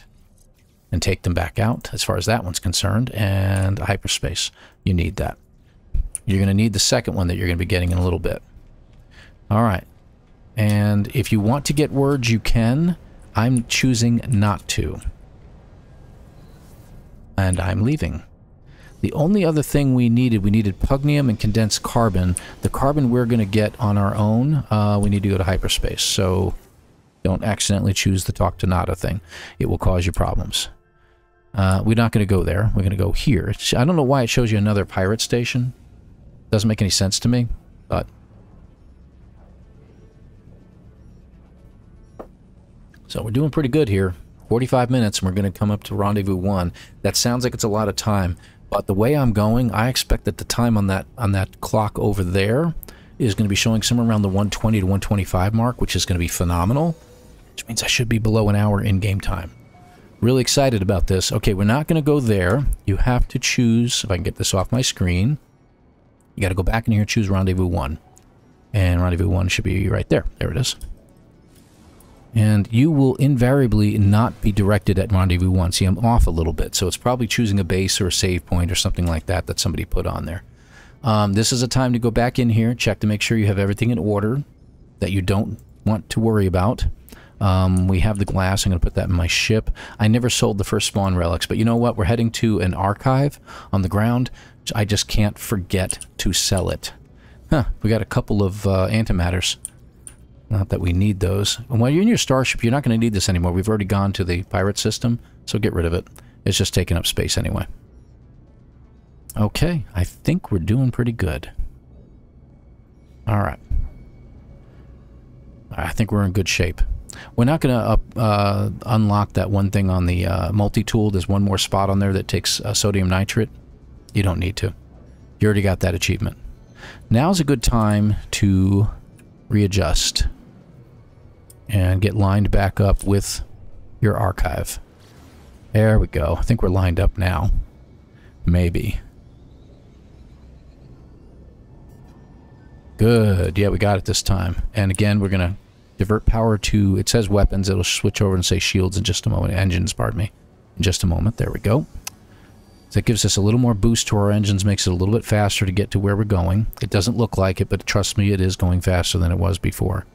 And take them back out as far as that one's concerned. And hyperspace. You need that. You're going to need the second one that you're going to be getting in a little bit. All right. And if you want to get words, you can. I'm choosing not to. and I'm leaving. The only other thing we needed pugnium and condensed carbon. The carbon we're going to get on our own, we need to go to hyperspace, so don't accidentally choose the talk to Nada thing. It will cause you problems. We're not going to go there. We're going to go here. I don't know why it shows you another pirate station. Doesn't make any sense to me, but... So we're doing pretty good here. 45 minutes and we're going to come up to Rendezvous 1. That sounds like it's a lot of time, but the way I'm going, I expect that the time on that clock over there is going to be showing somewhere around the 120 to 125 mark, which is going to be phenomenal, which means I should be below an hour in game time. Really excited about this. Okay, we're not going to go there. You have to choose, if I can get this off my screen, you got to go back in here and choose Rendezvous 1. And Rendezvous 1 should be right there. There it is. And you will invariably not be directed at Rendezvous 1. See, I'm off a little bit, so it's probably choosing a base or a save point or something like that that somebody put on there. This is a time to go back in here, check to make sure you have everything in order that you don't want to worry about. We have the glass. I'm going to put that in my ship. I never sold the first spawn relics, but you know what? We're heading to an archive on the ground. I just can't forget to sell it. Huh, we got a couple of antimatters. Not that we need those. And while you're in your starship, you're not going to need this anymore. We've already gone to the pirate system, so get rid of it. It's just taking up space anyway. Okay, I think we're doing pretty good. Alright. I think we're in good shape. We're not going to unlock that one thing on the multi-tool. There's one more spot on there that takes sodium nitrate. You don't need to. You already got that achievement. Now's a good time to readjust and get lined back up with your archive. There we go. I think we're lined up now. Maybe. Good. Yeah, we got it this time. And again, we're going to divert power to, it says weapons. It'll switch over and say shields in just a moment. Engines, pardon me. In just a moment. There we go. So that gives us a little more boost to our engines, makes it a little bit faster to get to where we're going. It doesn't look like it, but trust me, it is going faster than it was before.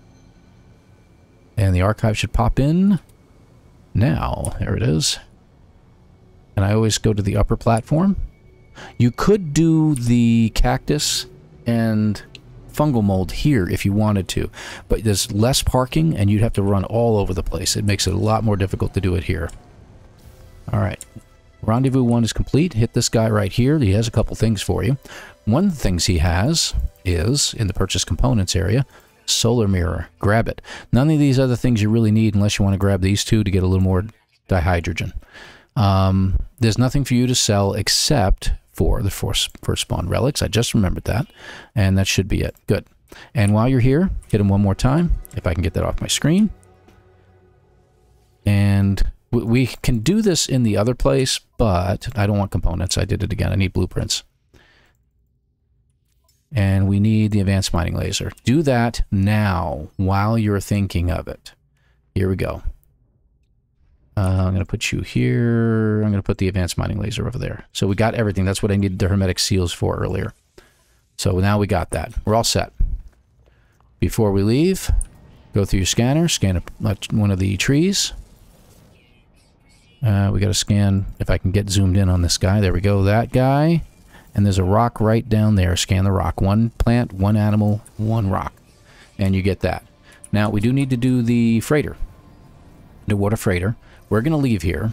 And the archive should pop in now. There it is. And I always go to the upper platform. You could do the cactus and fungal mold here if you wanted to, but there's less parking and you'd have to run all over the place. It makes it a lot more difficult to do it here. All right, Rendezvous 1 is complete. Hit this guy right here. He has a couple things for you. One of the things he has is, in the purchase components area, solar mirror. Grab it. None of these other things you really need unless you want to grab these two to get a little more dihydrogen. There's nothing for you to sell except for the first spawn relics. I just remembered that. And that should be it. Good. And while you're here, hit him one more time. If I can get that off my screen. And we can do this in the other place, but I don't want components. I did it again. I need blueprints. And we need the advanced mining laser. Do that now while you're thinking of it. Here we go. I'm going to put you here. I'm going to put the advanced mining laser over there. So we got everything. That's what I needed the hermetic seals for earlier. So now we got that. We're all set. Before we leave, go through your scanner. Scan one of the trees. We got to scan, if I can get zoomed in on this guy. There we go, that guy. And there's a rock right down there. Scan the rock. One plant, one animal, one rock. And you get that. Now, we do need to do the freighter. The water freighter. We're going to leave here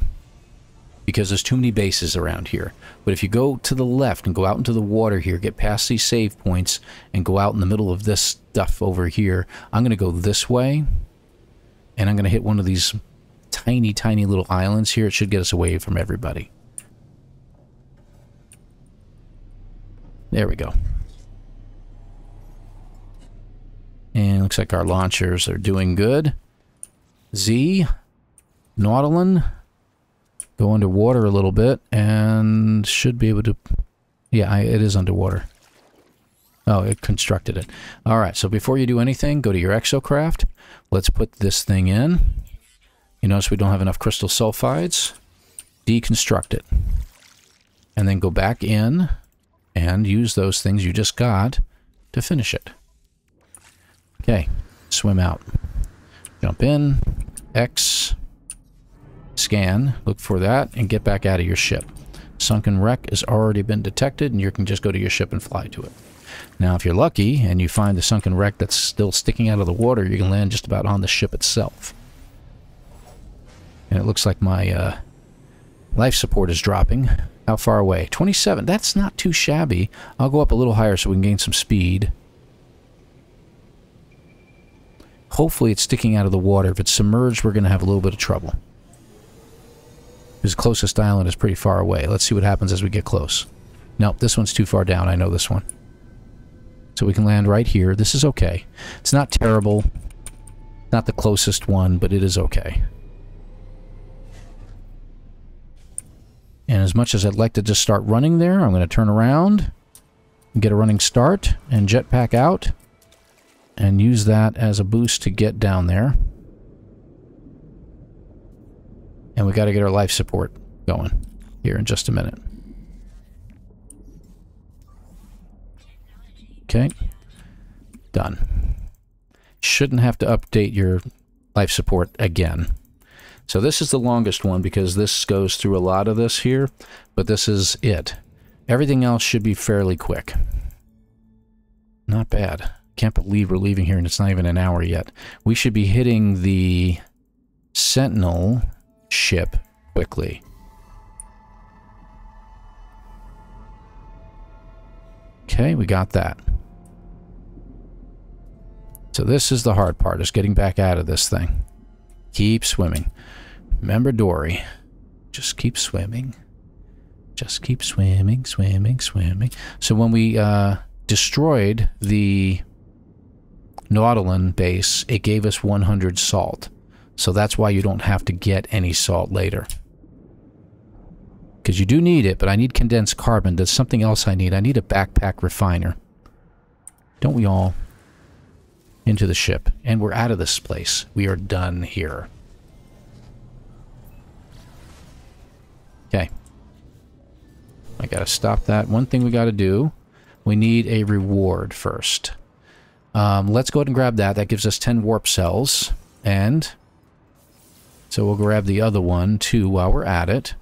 because there's too many bases around here. But if you go to the left and go out into the water here, get past these save points, and go out in the middle of this stuff over here, I'm going to go this way, and I'm going to hit one of these tiny, tiny little islands here. It should get us away from everybody. There we go. And it looks like our launchers are doing good. Z... Nautilon, go underwater a little bit, and should be able to... Yeah, it is underwater. Oh, it constructed it. All right, so before you do anything, go to your exocraft. Let's put this thing in. You notice we don't have enough crystal sulfides. Deconstruct it. And then go back in and use those things you just got to finish it. Okay, swim out. Jump in. X... Scan, look for that, and get back out of your ship. Sunken wreck has already been detected, and you can just go to your ship and fly to it. Now, if you're lucky and you find the sunken wreck that's still sticking out of the water, you can land just about on the ship itself. And it looks like my life support is dropping. How far away? 27. That's not too shabby. I'll go up a little higher so we can gain some speed. Hopefully it's sticking out of the water. If it's submerged, we're going to have a little bit of trouble. His closest island is pretty far away. Let's see what happens as we get close. Nope, this one's too far down. I know this one. So we can land right here. This is okay. It's not terrible. Not the closest one, but it is okay. And as much as I'd like to just start running there, I'm going to turn around and get a running start and jetpack out and use that as a boost to get down there. And we got to get our life support going here in just a minute. Okay, done. Shouldn't have to update your life support again. So this is the longest one because this goes through a lot of this here, but this is it. Everything else should be fairly quick. Not bad. Can't believe we're leaving here and it's not even an hour yet. We should be hitting the Sentinel ship quickly. Okay, we got that. So this is the hard part, is getting back out of this thing. Keep swimming. Remember Dory. Just keep swimming. Just keep swimming, swimming, swimming. So when we destroyed the Nautilon base, it gave us 100 salt. So that's why you don't have to get any salt later. Because you do need it, but I need condensed carbon. There's something else I need. I need a backpack refiner. Don't we all? Into the ship. And we're out of this place. We are done here. Okay. I gotta stop that. One thing we gotta do, we need a reward first. Let's go ahead and grab that. That gives us 10 warp cells. And so we'll grab the other one too while we're at it.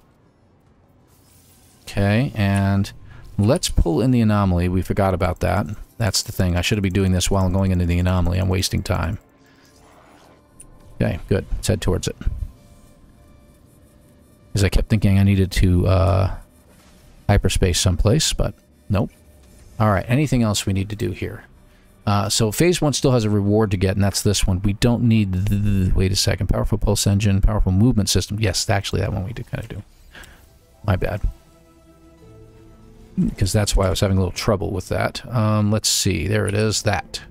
Okay, and let's pull in the anomaly. We forgot about that. That's the thing. I should be doing this while I'm going into the anomaly. I'm wasting time. Okay, good. Let's head towards it. Because I kept thinking I needed to hyperspace someplace, but nope. Alright, anything else we need to do here? So Phase 1 still has a reward to get, and that's this one. We don't need the... Wait a second. Powerful pulse engine, powerful movement system. Yes, actually that one we did kind of do. My bad. Because that's why I was having a little trouble with that. Let's see. There it is. That.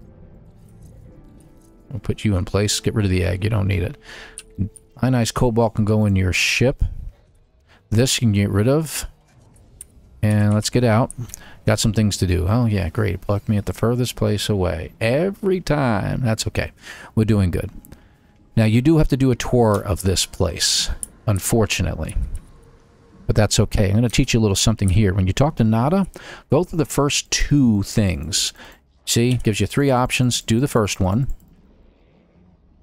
We'll put you in place. Get rid of the egg. You don't need it. Ionized cobalt can go in your ship. This you can get rid of. And let's get out. Got some things to do. Oh, yeah. Great. It blocked me at the furthest place away. Every time. That's okay. We're doing good. Now, you do have to do a tour of this place, unfortunately. But that's okay. I'm going to teach you a little something here. When you talk to Nada, go through the first two things. See? Gives you three options. Do the first one.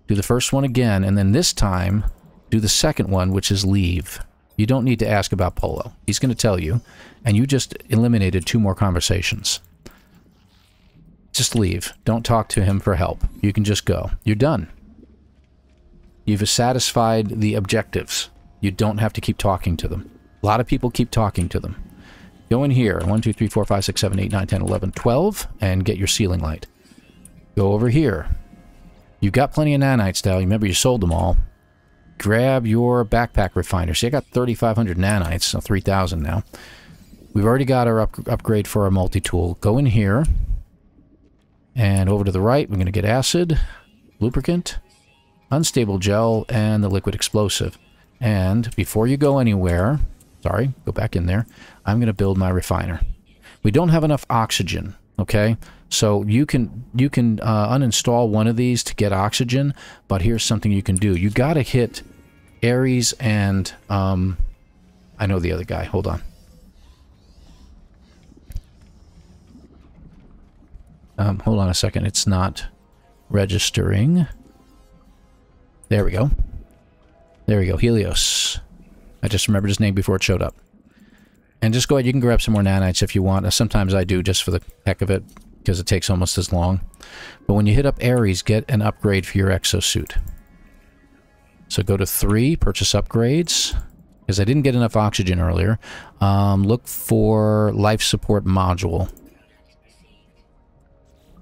Do the first one again. And then this time, do the second one, which is leave. You don't need to ask about Polo. He's going to tell you. And you just eliminated two more conversations. Just leave. Don't talk to him for help. You can just go. You're done. You've satisfied the objectives. You don't have to keep talking to them. A lot of people keep talking to them. Go in here, 1, 2, 3, 4, 5, 6, 7, 8, 9, 10, 11, 12, and get your ceiling light. Go over here. You've got plenty of nanites now. Remember, you sold them all. Grab your backpack refiner. See, I got 3,500 nanites, so 3,000 now. We've already got our upgrade for our multi-tool. Go in here, and over to the right, we're going to get acid, lubricant, unstable gel, and the liquid explosive. And before you go anywhere... Sorry, go back in there. I'm going to build my refiner. We don't have enough oxygen, okay? So you can uninstall one of these to get oxygen, but here's something you can do. You got to hit Ares and... I know the other guy. Hold on. Hold on a second. It's not registering. There we go. There we go, Helios. I just remembered his name before it showed up. And just go ahead, you can grab some more nanites if you want. Sometimes I do just for the heck of it, because it takes almost as long. But when you hit up Ares, get an upgrade for your exosuit. So go to 3, purchase upgrades, because I didn't get enough oxygen earlier. Look for life support module.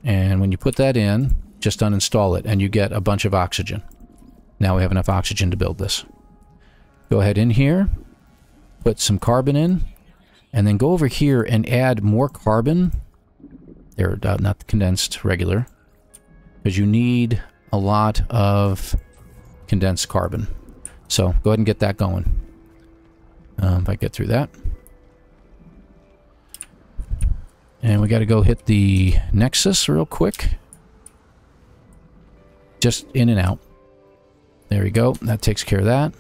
And when you put that in, just uninstall it, and you get a bunch of oxygen. Now we have enough oxygen to build this. Go ahead in here, put some carbon in, and then go over here and add more carbon. They're not condensed, regular, because you need a lot of condensed carbon. So go ahead and get that going. If I get through that. And we got to go hit the Nexus real quick. Just in and out. There we go. That takes care of that.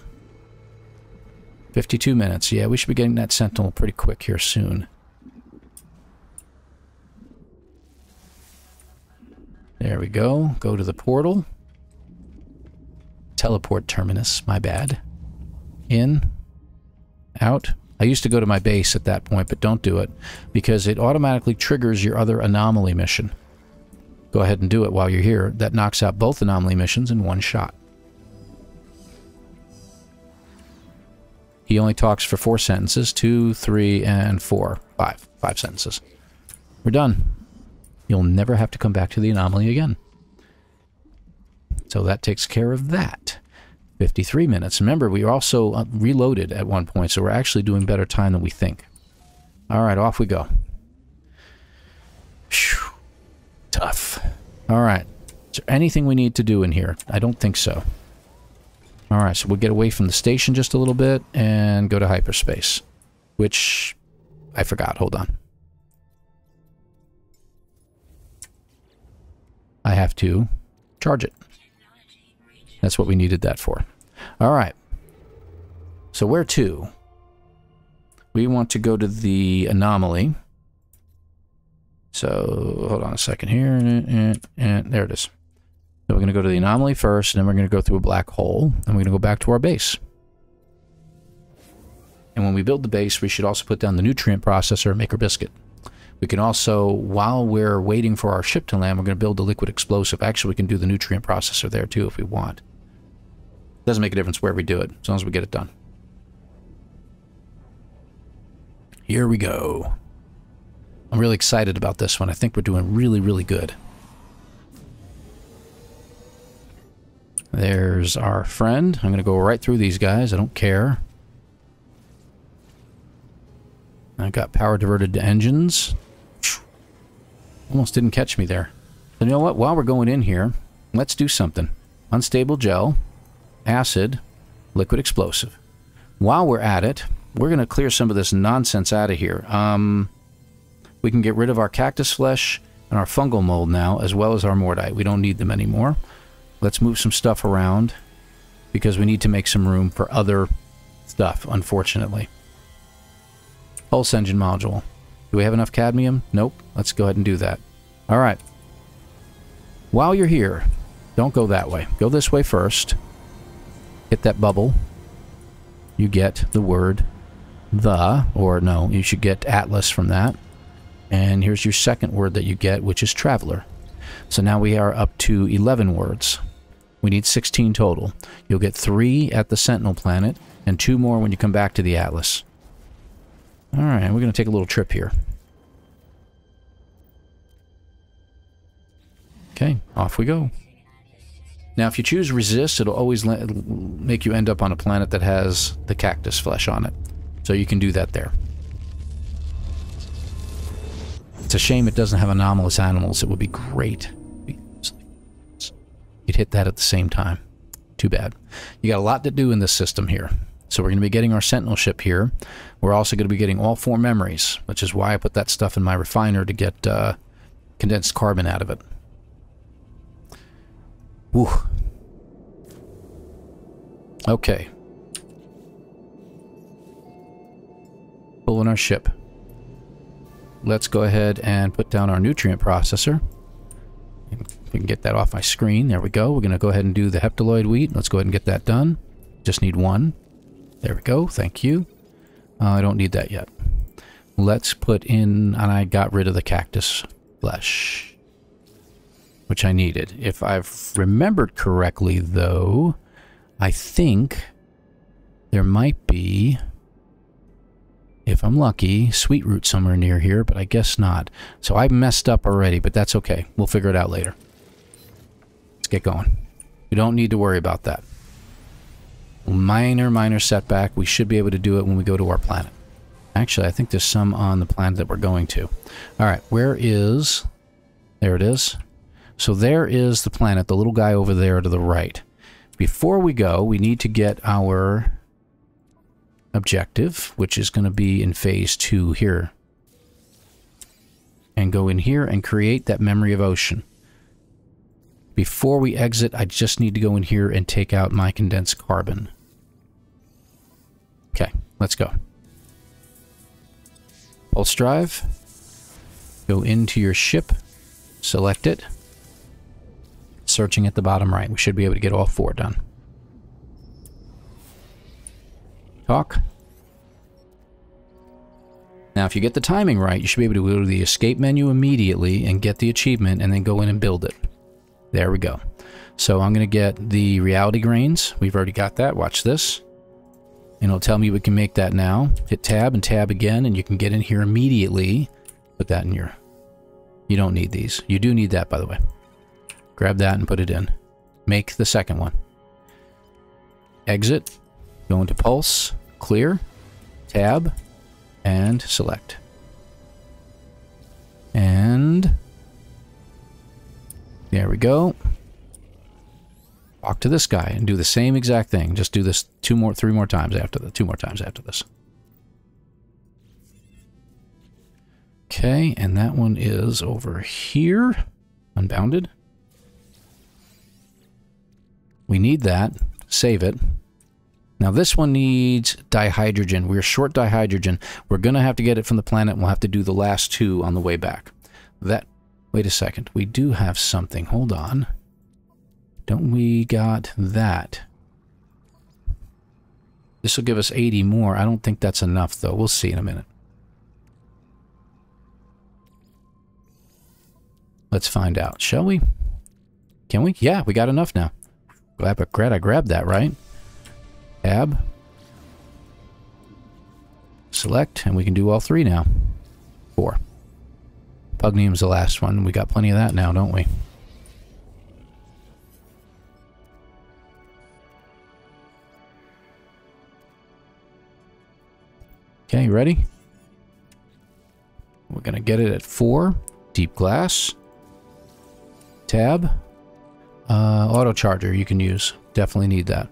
52 minutes. Yeah, we should be getting that Sentinel pretty quick here soon. There we go. Go to the portal. Teleport terminus. My bad. In. Out. I used to go to my base at that point, but don't do it, because it automatically triggers your other anomaly mission. Go ahead and do it while you're here. That knocks out both anomaly missions in one shot. He only talks for 4 sentences. 2, 3, and 4. 5. 5 sentences. We're done. You'll never have to come back to the anomaly again. So that takes care of that. 53 minutes. Remember, we also reloaded at one point, so we're actually doing better time than we think. All right, off we go. Whew. Tough. All right. Is there anything we need to do in here? I don't think so. All right, so we'll get away from the station just a little bit and go to hyperspace, which I forgot. Hold on. I have to charge it. That's what we needed that for. All right. So where to? We want to go to the anomaly. So hold on a second here. And there it is. So we're going to go to the anomaly first, and then we're going to go through a black hole, and we're going to go back to our base. And when we build the base, we should also put down the nutrient processor and make our biscuit. We can also, while we're waiting for our ship to land, we're going to build the liquid explosive. Actually, we can do the nutrient processor there, too, if we want. Doesn't make a difference where we do it, as long as we get it done. Here we go. I'm really excited about this one. I think we're doing really, really good. There's our friend. I'm going to go right through these guys. I don't care. I got power diverted to engines. Almost didn't catch me there. But you know what? While we're going in here, let's do something. Unstable gel, acid, liquid explosive. While we're at it, we're going to clear some of this nonsense out of here. We can get rid of our cactus flesh and our fungal mold now, as well as our mordite. We don't need them anymore. Let's move some stuff around, because we need to make some room for other stuff, unfortunately. Pulse engine module. Do we have enough cadmium? Nope. Let's go ahead and do that. All right. While you're here, don't go that way. Go this way first. Hit that bubble. You get the word the, or no, you should get Atlas from that. And here's your second word that you get, which is traveler. So now we are up to 11 words. We need 16 total. You'll get 3 at the Sentinel planet and 2 more when you come back to the Atlas. All right, we're going to take a little trip here. Okay, off we go. Now, if you choose resist, it'll always make you end up on a planet that has the cactus flesh on it. So you can do that there. It's a shame it doesn't have anomalous animals. It would be great. You'd hit that at the same time. Too bad. You got a lot to do in this system here. So we're going to be getting our Sentinel ship here. We're also going to be getting all 4 memories, which is why I put that stuff in my refiner to get condensed carbon out of it. Whew. Okay. Pulling our ship. Let's go ahead and put down our nutrient processor. We can get that off my screen. There we go. We're going to go ahead and do the heptaloid wheat. Let's go ahead and get that done. Just need 1. There we go. Thank you. I don't need that yet. Let's put in, and I got rid of the cactus flesh, which I needed. If I've remembered correctly, though, I think there might be, if I'm lucky, sweet root somewhere near here, but I guess not. So I messed up already, but that's okay. We'll figure it out later. Let's get going. You don't need to worry about that. Minor setback. We should be able to do it when we go to our planet. Actually, I think there's some on the planet that we're going to. Alright, where is... There it is. So there is the planet, the little guy over there to the right. Before we go, we need to get our objective, which is going to be in phase 2 here. And go in here and create that memory of ocean. Before we exit, I just need to go in here and take out my condensed carbon. Okay, let's go. Pulse drive. Go into your ship. Select it. Searching at the bottom right. We should be able to get all 4 done. Talk. Now, if you get the timing right, you should be able to go to the escape menu immediately and get the achievement and then go in and build it. There we go. So I'm going to get the reality grains. We've already got that. Watch this. And it'll tell me we can make that now. Hit tab and tab again, and you can get in here immediately. Put that in your... You don't need these. You do need that, by the way. Grab that and put it in. Make the second one. Exit. Go into pulse. Clear. Tab. And select. And... There we go. Walk to this guy and do the same exact thing. Just do this 3 more times after the 2 more times after this. Okay, and that one is over here. Unbounded. We need that. Save it. Now this one needs dihydrogen. We're short dihydrogen. We're going to have to get it from the planet. We'll have to do the last 2 on the way back. That... Wait a second. We do have something. Hold on. Don't we got that? This will give us 80 more. I don't think that's enough, though. We'll see in a minute. Let's find out, shall we? Can we? Yeah, we got enough now. Glad I grabbed that, right? Tab. Select, and we can do all 3 now. 4. Pugnium's the last one. We got plenty of that now, don't we? Okay, you ready? We're going to get it at 4. Deep glass. Tab. Auto charger you can use. Definitely need that.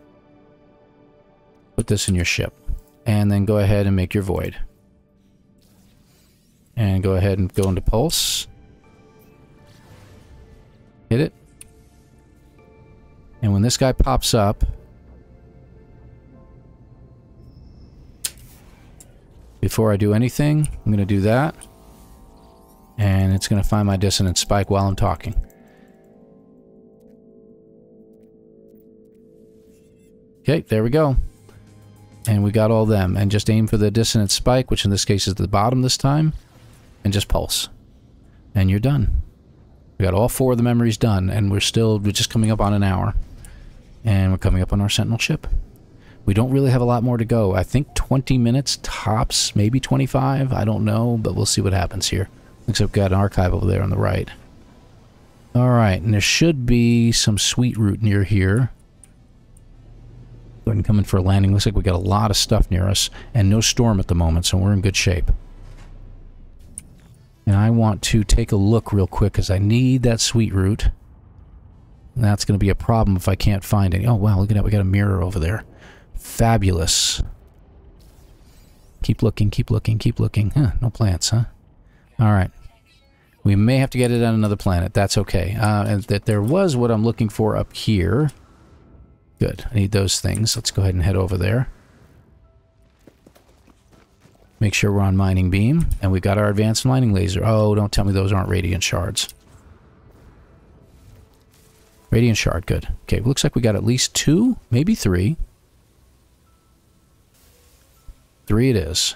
Put this in your ship. And then go ahead and make your void. And go ahead and go into pulse. Hit it. And when this guy pops up, before I do anything, I'm going to do that. And it's going to find my dissonance spike while I'm talking. Okay, there we go. And we got all them. And just aim for the dissonance spike, which in this case is the bottom this time. And just pulse. And you're done. We got all 4 of the memories done, and we're just coming up on an hour. And we're coming up on our Sentinel ship. We don't really have a lot more to go. I think 20 minutes tops, maybe 25. I don't know, but we'll see what happens here. Looks like we've got an archive over there on the right. Alright, and there should be some sweet root near here. Go ahead and come in for a landing. Looks like we got a lot of stuff near us, and no storm at the moment, so we're in good shape. And I want to take a look real quick because I need that sweet root. And that's going to be a problem if I can't find any. Oh, wow, look at that. We got a mirror over there. Fabulous. Keep looking, keep looking, keep looking. Huh, no plants, huh? All right. We may have to get it on another planet. That's okay. And that there was what I'm looking for up here. Good. I need those things. Let's go ahead and head over there. Make sure we're on mining beam, and we got our advanced mining laser. Oh, don't tell me those aren't radiant shards. Radiant shard, good. Okay, looks like we got at least 2, maybe 3. 3 it is.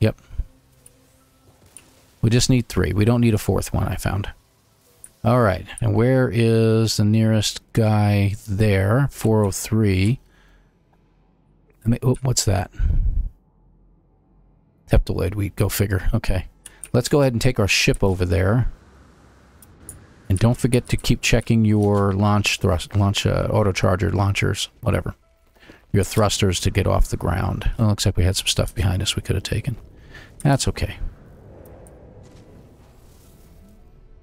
Yep. We just need three. We don't need a fourth one, I found. All right. And where is the nearest guy there? 403. I mean, oh, what's that? Heptaloid wheat. Go figure. Okay. Let's go ahead and take our ship over there. And don't forget to keep checking your autocharger launchers, whatever. Your thrusters to get off the ground. Oh, looks like we had some stuff behind us we could have taken. That's okay.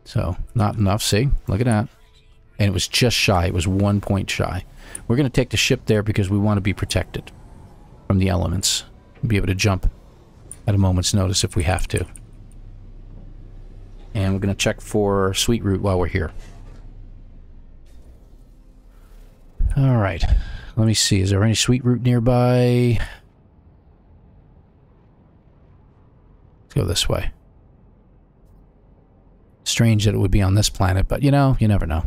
So, not enough. See? Look at that. And it was just shy. It was 1 point shy. We're going to take the ship there because we want to be protected from the elements. Be able to jump at a moment's notice if we have to. And we're going to check for Sweet Root while we're here. Alright. Let me see. Is there any Sweet Root nearby? Let's go this way. Strange that it would be on this planet, but you know, you never know.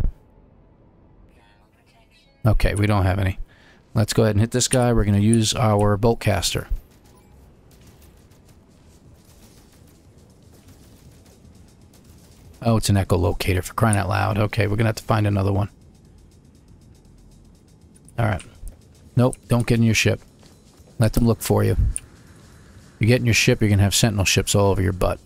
Okay, we don't have any. Let's go ahead and hit this guy. We're going to use our bolt caster. Oh, it's an echolocator, for crying out loud. Okay, we're going to have to find another one. Alright. Nope, don't get in your ship. Let them look for you. You get in your ship, you're going to have sentinel ships all over your butt.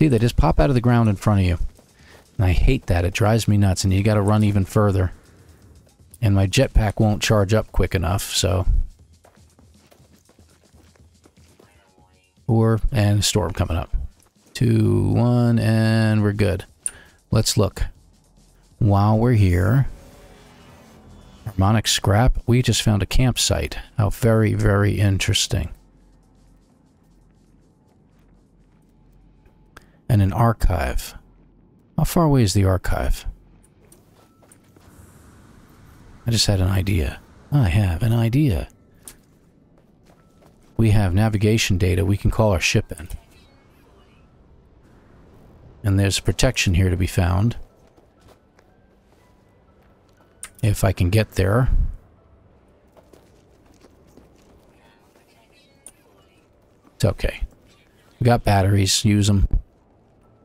See, they just pop out of the ground in front of you. And I hate that. It drives me nuts, and you got to run even further. And my jetpack won't charge up quick enough, so... Four, and a storm coming up. 2, 1, and we're good. Let's look. While we're here... Harmonic scrap. We just found a campsite. How very, very interesting. And an archive. How far away is the archive? I just had an idea. I have an idea. We have navigation data we can call our ship in. And there's protection here to be found. If I can get there. It's okay. We got batteries. Use them.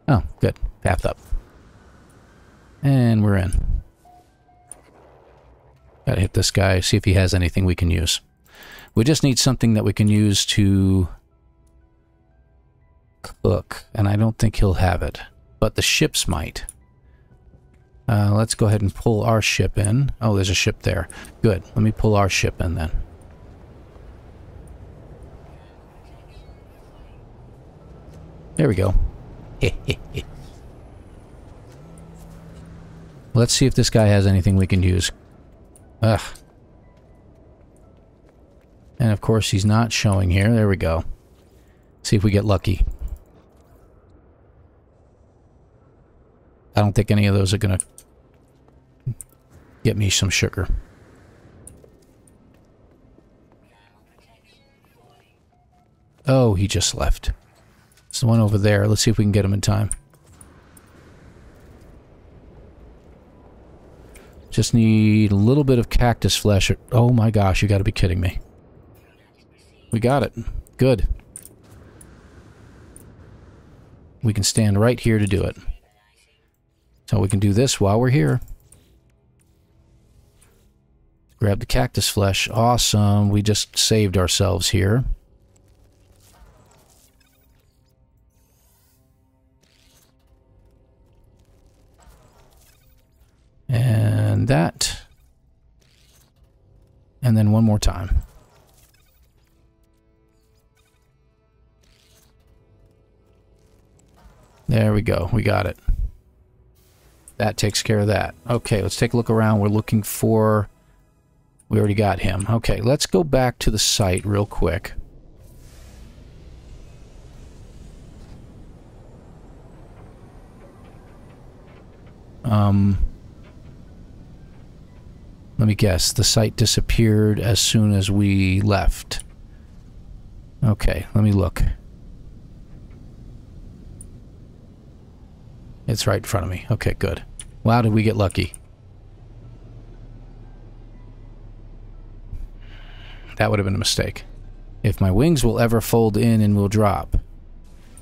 Oh, good. Path up. And we're in. Gotta hit this guy, see if he has anything we can use. We just need something that we can use to cook, and I don't think he'll have it. But the ships might. Let's go ahead and pull our ship in. Oh, there's a ship there. Good. Let me pull our ship in then. There we go. Let's see if this guy has anything we can use. Ugh. And of course he's not showing here. There we go. See if we get lucky. I don't think any of those are gonna get me some sugar. Oh, he just left. It's the one over there. Let's see if we can get him in time. Just need a little bit of cactus flesh. Oh my gosh, you gotta be kidding me. We got it. Good. We can stand right here to do it. So we can do this while we're here. Grab the cactus flesh. Awesome. We just saved ourselves here. And that. And then one more time. There we go. We got it. That takes care of that. Okay, let's take a look around. We're looking for... We already got him. Okay, let's go back to the site real quick. Let me guess. The site disappeared as soon as we left. Okay, let me look. It's right in front of me. Okay, good. Wow, did we get lucky? That would have been a mistake. If my wings will ever fold in and will drop.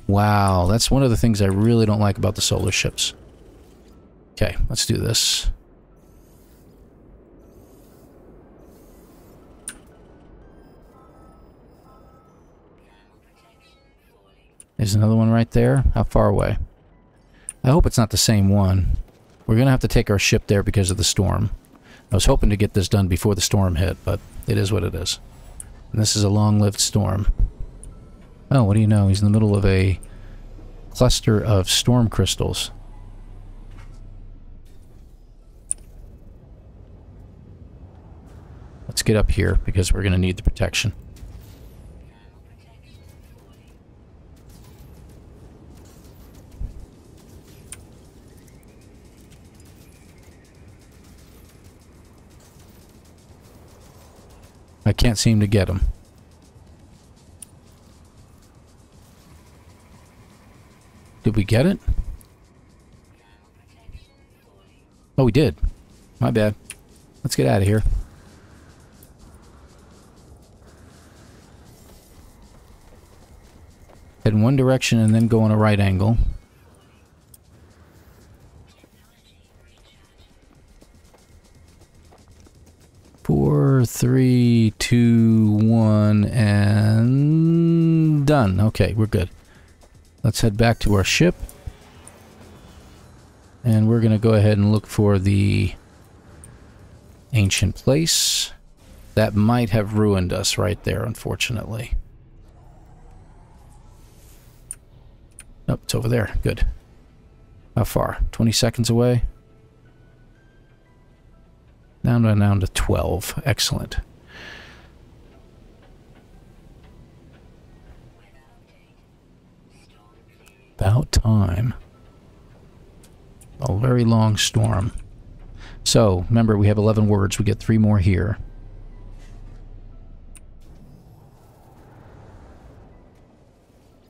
Wow, that's one of the things I really don't like about the solar ships. Okay, let's do this. There's another one right there. How far away? I hope it's not the same one. We're going to have to take our ship there because of the storm. I was hoping to get this done before the storm hit, but it is what it is. And this is a long-lived storm. Oh, what do you know? He's in the middle of a cluster of storm crystals. Let's get up here because we're going to need the protection. I can't seem to get him. Did we get it? Oh, we did. My bad. Let's get out of here. Head in one direction and then go on a right angle. Four, three, two, one, and done. Okay, we're good. Let's head back to our ship. And we're going to go ahead and look for the ancient place. That might have ruined us right there, unfortunately. Nope, it's over there. Good. How far? 20 seconds away? Down to 12. Excellent. About time. A very long storm. So, remember, we have 11 words. We get 3 more here.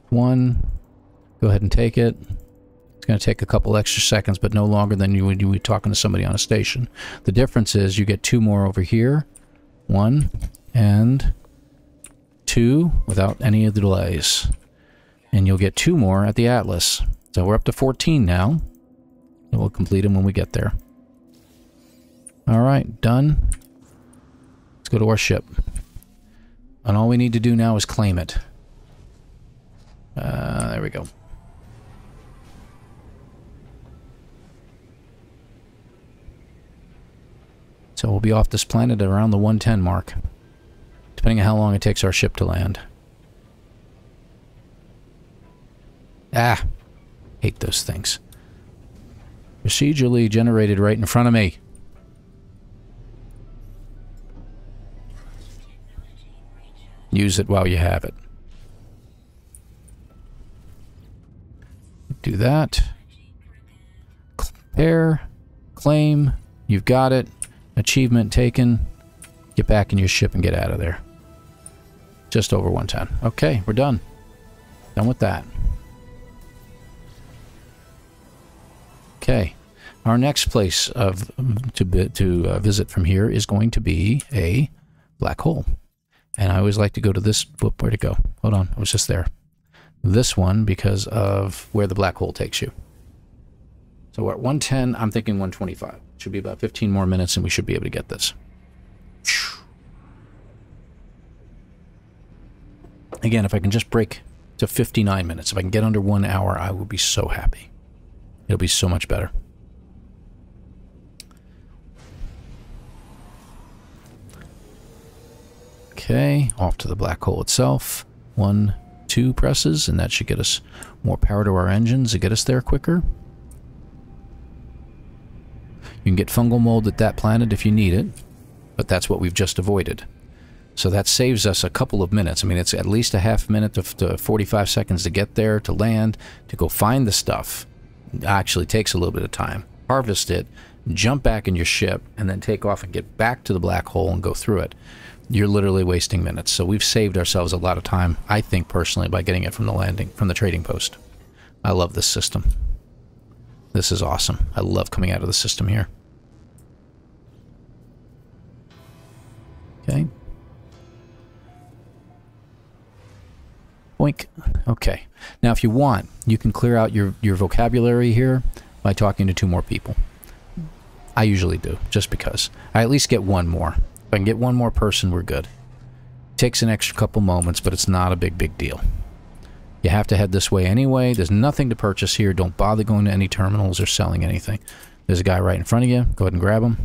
One. Go ahead and take it. Going to take a couple extra seconds, but no longer than you would be talking to somebody on a station. The difference is you get 2 more over here. 1 and 2 without any of the delays. And you'll get 2 more at the Atlas. So we're up to 14 now. And we'll complete them when we get there. Alright, done. Let's go to our ship. And all we need to do now is claim it. There we go. So we'll be off this planet at around the 110 mark, depending on how long it takes our ship to land. Ah! Hate those things. Procedurally generated right in front of me. Use it while you have it. Do that. Compare. Claim. You've got it. Achievement taken. Get back in your ship and get out of there. Just over 110. Okay, we're done. Done with that. Okay. Our next place to visit from here is going to be a black hole. And I always like to go to this... Whoop, where'd it go? Hold on. I was just there. This one because of where the black hole takes you. So we're at 110. I'm thinking 125. Should be about 15 more minutes and we should be able to get this. Again, if I can just break to 59 minutes, if I can get under 1 hour, I will be so happy. It'll be so much better. Okay, off to the black hole itself. 1, 2 presses, and that should get us more power to our engines to get us there quicker. You can get fungal mold at that planet if you need it, but that's what we've just avoided. So that saves us a couple of minutes. I mean, it's at least a half minute to 45 seconds to get there, to land, to go find the stuff. It actually takes a little bit of time. Harvest it, jump back in your ship, and then take off and get back to the black hole and go through it. You're literally wasting minutes. So we've saved ourselves a lot of time, I think personally, by getting it from the landing, from the trading post. I love this system. This is awesome. I love coming out of the system here. Okay. Oink. Okay. Now, if you want, you can clear out your vocabulary here by talking to 2 more people. I usually do, just because. I at least get 1 more. If I can get 1 more person, we're good. Takes an extra couple moments, but it's not a big deal. You have to head this way anyway. There's nothing to purchase here. Don't bother going to any terminals or selling anything. There's a guy right in front of you. Go ahead and grab him.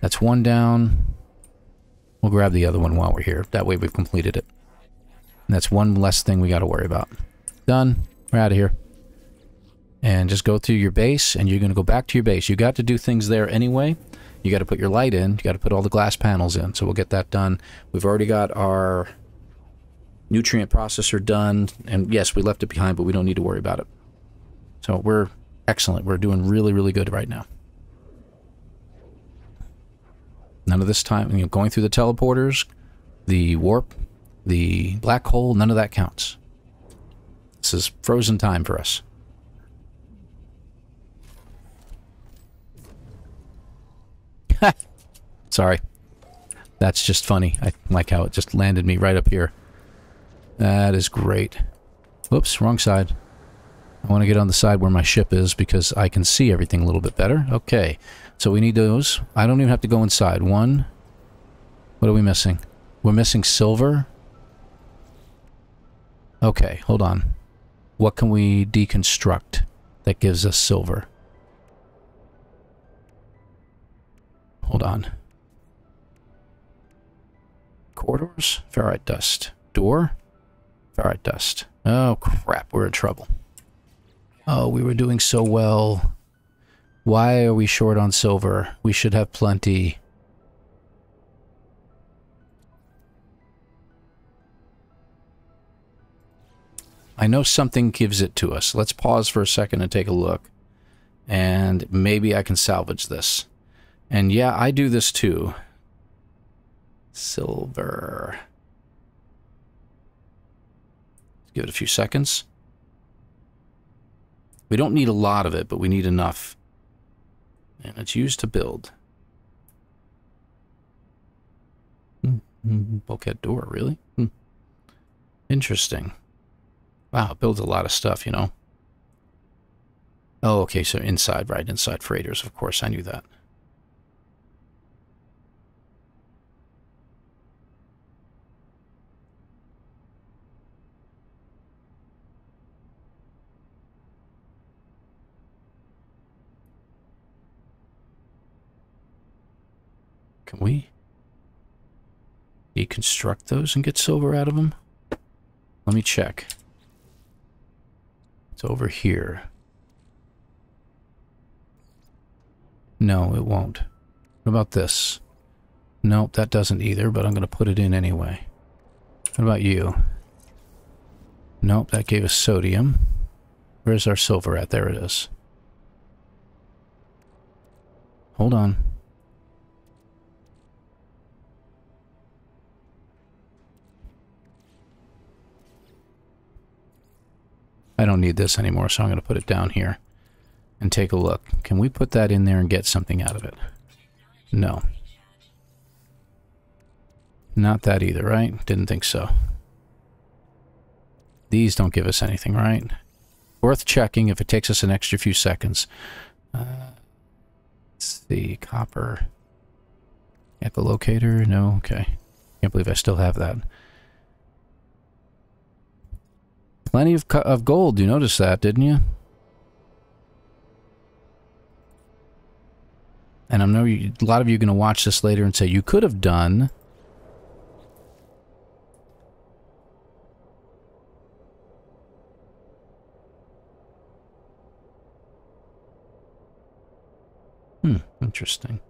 That's 1 down. We'll grab the other one while we're here. That way we've completed it. And that's 1 less thing we got to worry about. Done. We're out of here. And just go through your base, and you're going to go back to your base. You got to do things there anyway. You got to put your light in. You got to put all the glass panels in. So we'll get that done. We've already got our nutrient processor done. And yes, we left it behind, but we don't need to worry about it. So we're excellent. We're doing really, really good right now. None of this time, you know, going through the teleporters, the warp, the black hole, none of that counts. This is frozen time for us. Sorry. That's just funny. I like how it just landed me right up here. That is great. Whoops, wrong side. I want to get on the side where my ship is because I can see everything a little bit better. Okay, so we need those. I don't even have to go inside. 1. What are we missing? We're missing silver. Okay, hold on. What can we deconstruct that gives us silver? Hold on. Corridors? Ferrite dust. Door? Ferrite dust. Oh, crap. We're in trouble. Oh, we were doing so well. Why are we short on silver? We should have plenty. I know something gives it to us. Let's pause for a second and take a look. And maybe I can salvage this. And yeah, I do this too. Silver. Let's give it a few seconds. We don't need a lot of it, but we need enough. And it's used to build. Bulkhead door, really? Interesting. Wow, it builds a lot of stuff, you know. Oh, okay, so inside, right, inside freighters, of course, I knew that. Can we deconstruct those and get silver out of them? Let me check. It's over here. No, it won't. What about this? Nope, that doesn't either, but I'm going to put it in anyway. What about you? Nope, that gave us sodium. Where's our silver at? There it is. Hold on. I don't need this anymore, so I'm going to put it down here and take a look. Can we put that in there and get something out of it? No. Not that either, right? Didn't think so. These don't give us anything, right? Worth checking if it takes us an extra few seconds. Let's see. Copper. Echolocator? No? Okay. Can't believe I still have that. Plenty of gold. You noticed that, didn't you? And I know a lot of you are going to watch this later and say, you could have done... Interesting.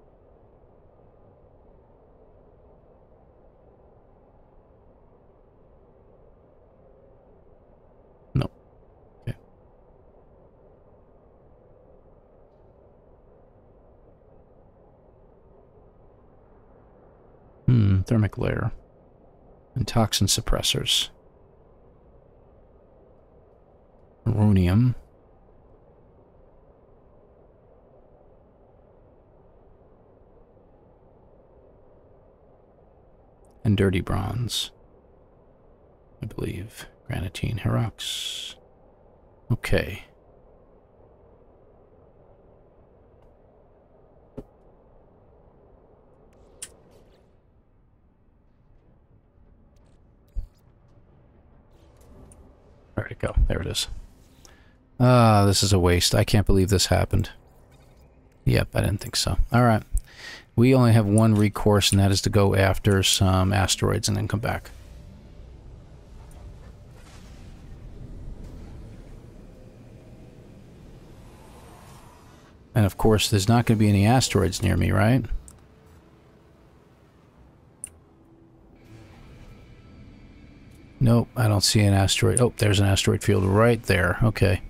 Thermic layer and toxin suppressors. Rhenium. and dirty bronze. I believe granitine herox. Okay. Where'd it go? There it is. Ah, this is a waste. I can't believe this happened. Yep, I didn't think so. Alright. We only have one recourse, and that is to go after some asteroids and then come back. And of course, there's not going to be any asteroids near me, right? Nope, I don't see an asteroid. Oh, there's an asteroid field right there. Okay.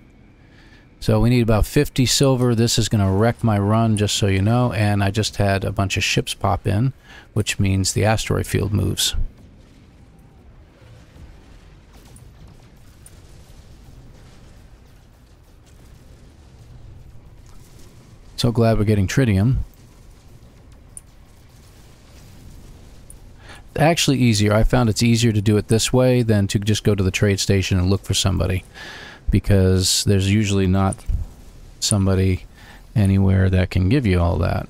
So we need about 50 silver. This is going to wreck my run, just so you know. And I just had a bunch of ships pop in, which means the asteroid field moves. So glad we're getting tritium. Actually easier. I found it's easier to do it this way than to just go to the trade station and look for somebody, because there's usually not somebody anywhere that can give you all that,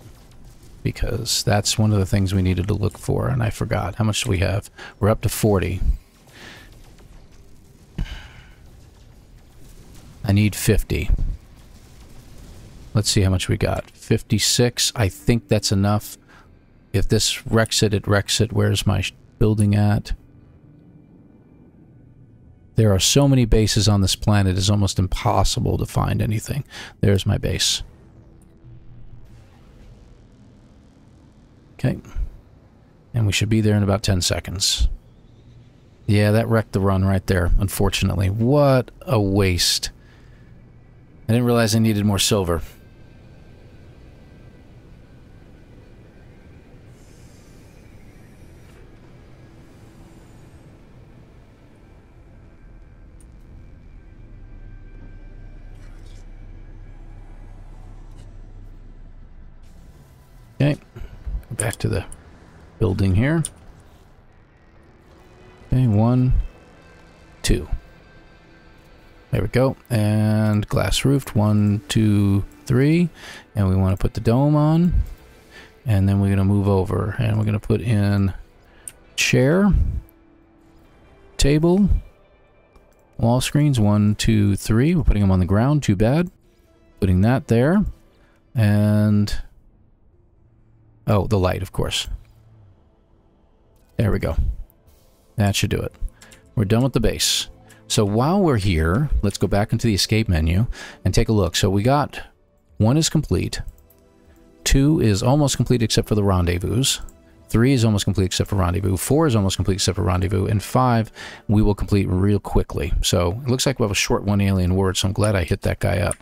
because that's one of the things we needed to look for, and I forgot. How much do we have? We're up to 40. I need 50. Let's see how much we got. 56. I think that's enough. If this wrecks it, it wrecks it. Where's my building at? There are so many bases on this planet, it's almost impossible to find anything. There's my base. Okay. And we should be there in about 10 seconds. Yeah, that wrecked the run right there, unfortunately. What a waste. I didn't realize I needed more silver. Okay, back to the building here. Okay, 1, 2. There we go. And glass roofed. 1, 2, 3. And we want to put the dome on. And then we're going to move over. And we're going to put in chair, table, wall screens. 1, 2, 3. We're putting them on the ground. Too bad. Putting that there. And... oh, the light, of course. There we go. That should do it. We're done with the base. So while we're here, let's go back into the escape menu and take a look. So we got 1 is complete, 2 is almost complete except for the rendezvous, 3 is almost complete except for rendezvous, 4 is almost complete except for rendezvous, and 5 we will complete real quickly. So it looks like we have a short one alien word, so I'm glad I hit that guy up.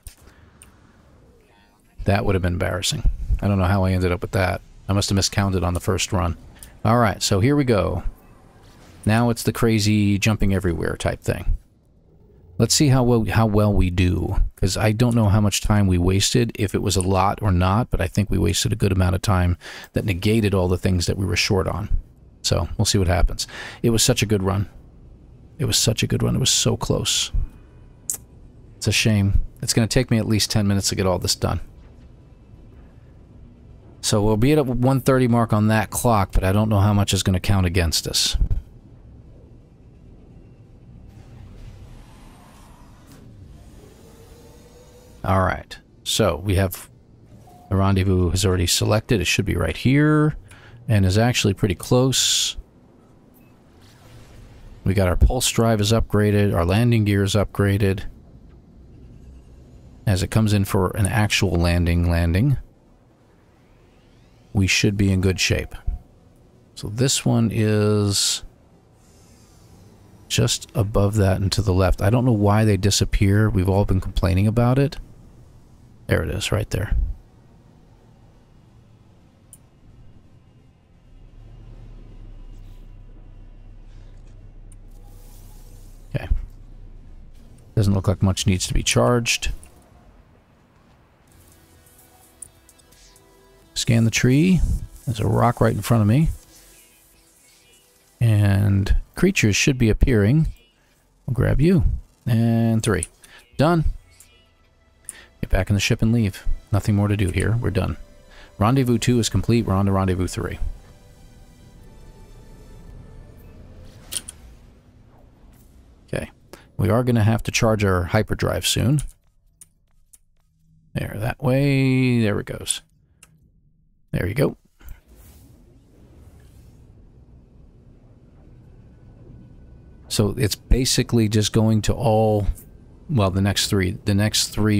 That would have been embarrassing. I don't know how I ended up with that. I must have miscounted on the first run. All right, so here we go. Now it's the crazy jumping everywhere type thing. Let's see how well we do, because I don't know how much time we wasted, if it was a lot or not, but I think we wasted a good amount of time that negated all the things that we were short on. So we'll see what happens. It was such a good run. It was such a good run. It was so close. It's a shame. It's going to take me at least 10 minutes to get all this done. So we'll be at a 1:30 mark on that clock, but I don't know how much is going to count against us. All right, so we have the rendezvous is already selected. It should be right here and is actually pretty close. We got our pulse drive is upgraded. Our landing gear is upgraded. As it comes in for an actual landing, we should be in good shape. So this one is just above that and to the left. I don't know why they disappear. We've all been complaining about it. There it is, right there. Okay. Doesn't look like much needs to be charged. Scan the tree. There's a rock right in front of me. creatures should be appearing. I'll grab you. And 3. Done. Get back in the ship and leave. Nothing more to do here. We're done. Rendezvous 2 is complete. We're on to Rendezvous 3. Okay. We are going to have to charge our hyperdrive soon. There, that way. There it goes. There you go. So it's basically just going to all, well, the next three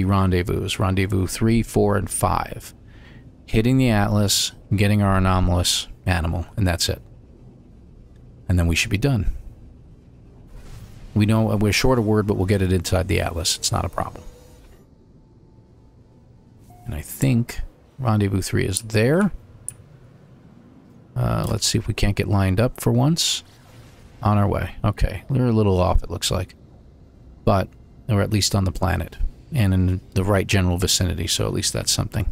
rendezvous, rendezvous 3, 4, and 5, hitting the Atlas, getting our anomalous animal, and that's it. And then we should be done. We know we're short a word, but we'll get it inside the Atlas. It's not a problem. And I think rendezvous 3 is there. Let's see if we can't get lined up for once. On our way. Okay, we're a little off, it looks like. But we're at least on the planet and in the right general vicinity, so at least that's something.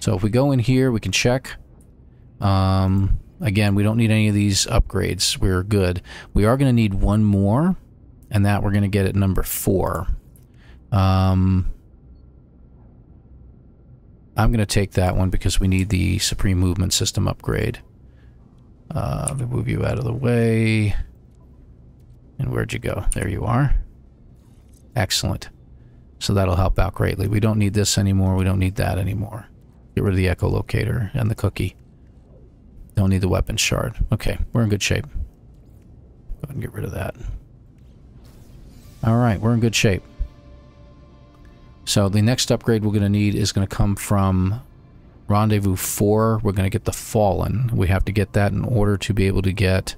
So if we go in here, we can check. Again, we don't need any of these upgrades. We're good. We are going to need one more, and that we're going to get at number 4. I'm going to take that one because we need the Supreme Movement System upgrade. Let me move you out of the way. And where'd you go? There you are. Excellent. So that'll help out greatly. We don't need this anymore. We don't need that anymore. Get rid of the echolocator and the cookie. Don't need the weapon shard. Okay, we're in good shape. Go ahead and get rid of that. Alright, we're in good shape. So the next upgrade we're going to need is going to come from Rendezvous 4, we're going to get the Fallen. We have to get that in order to be able to get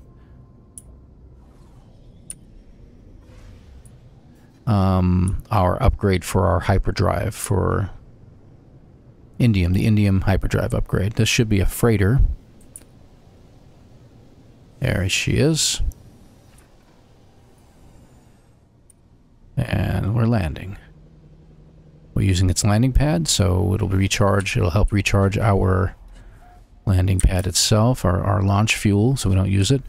our upgrade for our hyperdrive, for Indium, the Indium hyperdrive upgrade. This should be a freighter. There she is. And we're landing. We're using its landing pad, so it'll recharge. It'll help recharge our landing pad itself, our launch fuel, so we don't use it.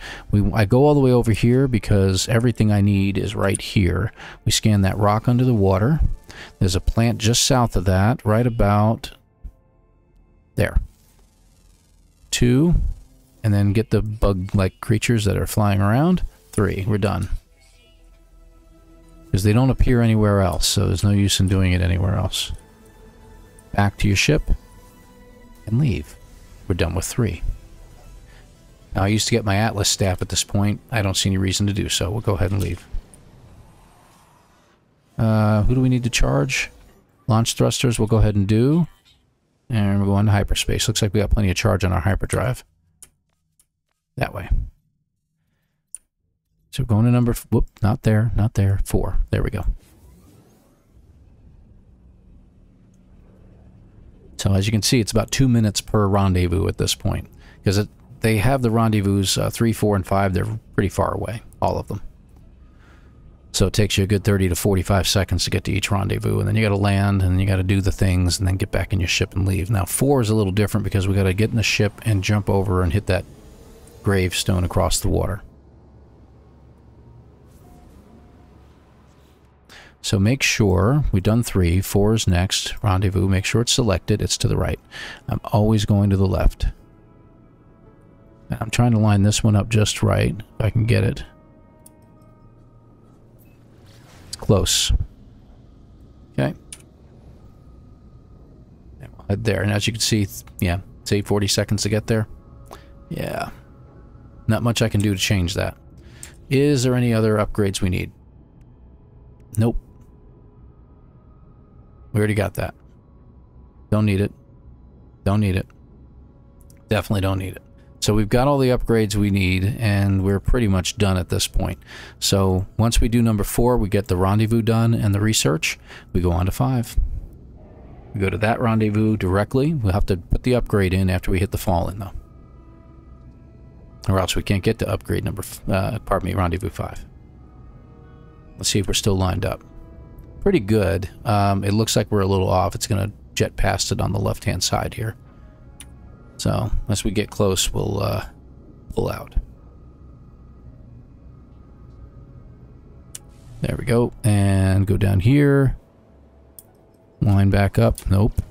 I go all the way over here because everything I need is right here. We scan that rock under the water. There's a plant just south of that, right about there. 2, and then get the bug-like creatures that are flying around. 3, we're done. Because they don't appear anywhere else, so there's no use in doing it anywhere else. Back to your ship and leave. We're done with 3. Now, I used to get my Atlas staff at this point. I don't see any reason to do so. We'll go ahead and leave. Who do we need to charge? Launch thrusters we'll go ahead and do. And we'll go into hyperspace. Looks like we got plenty of charge on our hyperdrive. That way. So we're going to number, whoop, not there, not there, 4. There we go. So as you can see, it's about 2 minutes per rendezvous at this point. Because they have the rendezvous 3, 4, and 5. They're pretty far away, all of them. So it takes you a good 30 to 45 seconds to get to each rendezvous. And then you got to land, and then you got to do the things, and then get back in your ship and leave. Now 4 is a little different because we got to get in the ship and jump over and hit that gravestone across the water. So make sure, we've done 3, 4 is next, rendezvous, make sure it's selected, it's to the right. I'm always going to the left. And I'm trying to line this one up just right, if I can get it. It's close. Okay. And we'll head there, and as you can see, yeah, say 40 seconds to get there. Yeah. Not much I can do to change that. Is there any other upgrades we need? Nope. We already got that. Don't need it. Don't need it. Definitely don't need it. So we've got all the upgrades we need, and we're pretty much done at this point. So once we do number 4, we get the rendezvous done and the research. We go on to 5. We go to that rendezvous directly. We'll have to put the upgrade in after we hit the Fallen, though. Or else we can't get to upgrade number, pardon me, rendezvous 5. Let's see if we're still lined up. Pretty good. It looks like we're a little off. It's going to jet past it on the left-hand side here. So, as we get close, we'll pull out. There we go. And go down here. Line back up. Nope.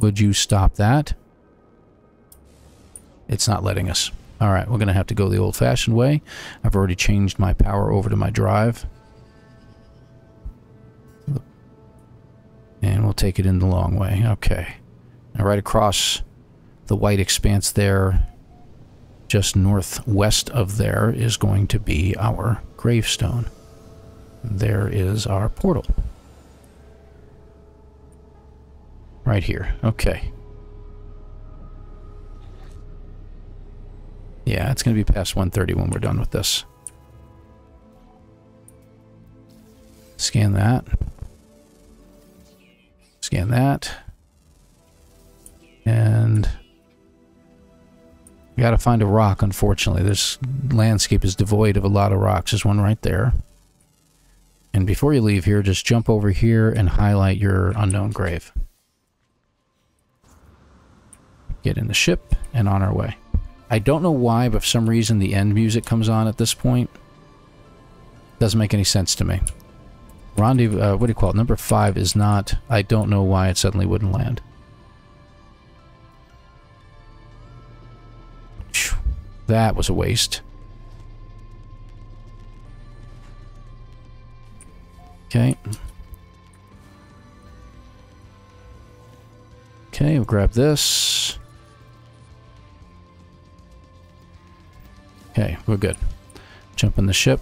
Would you stop that? It's not letting us. All right, we're going to have to go the old-fashioned way. I've already changed my power over to my drive. And we'll take it in the long way. Okay. Now right across the white expanse there, just northwest of there, is going to be our gravestone. There is our portal. Right here. Okay. Yeah, it's going to be past 1:30 when we're done with this. Scan that. Scan that. And we got to find a rock, unfortunately. This landscape is devoid of a lot of rocks. There's one right there. And before you leave here, just jump over here and highlight your unknown grave. Get in the ship and on our way. I don't know why, but for some reason the end music comes on at this point. Doesn't make any sense to me. Rendezvous, what do you call it? Number 5 is not. I don't know why it suddenly wouldn't land. Whew, that was a waste. Okay. Okay, we'll grab this. Okay, we're good. Jump in the ship.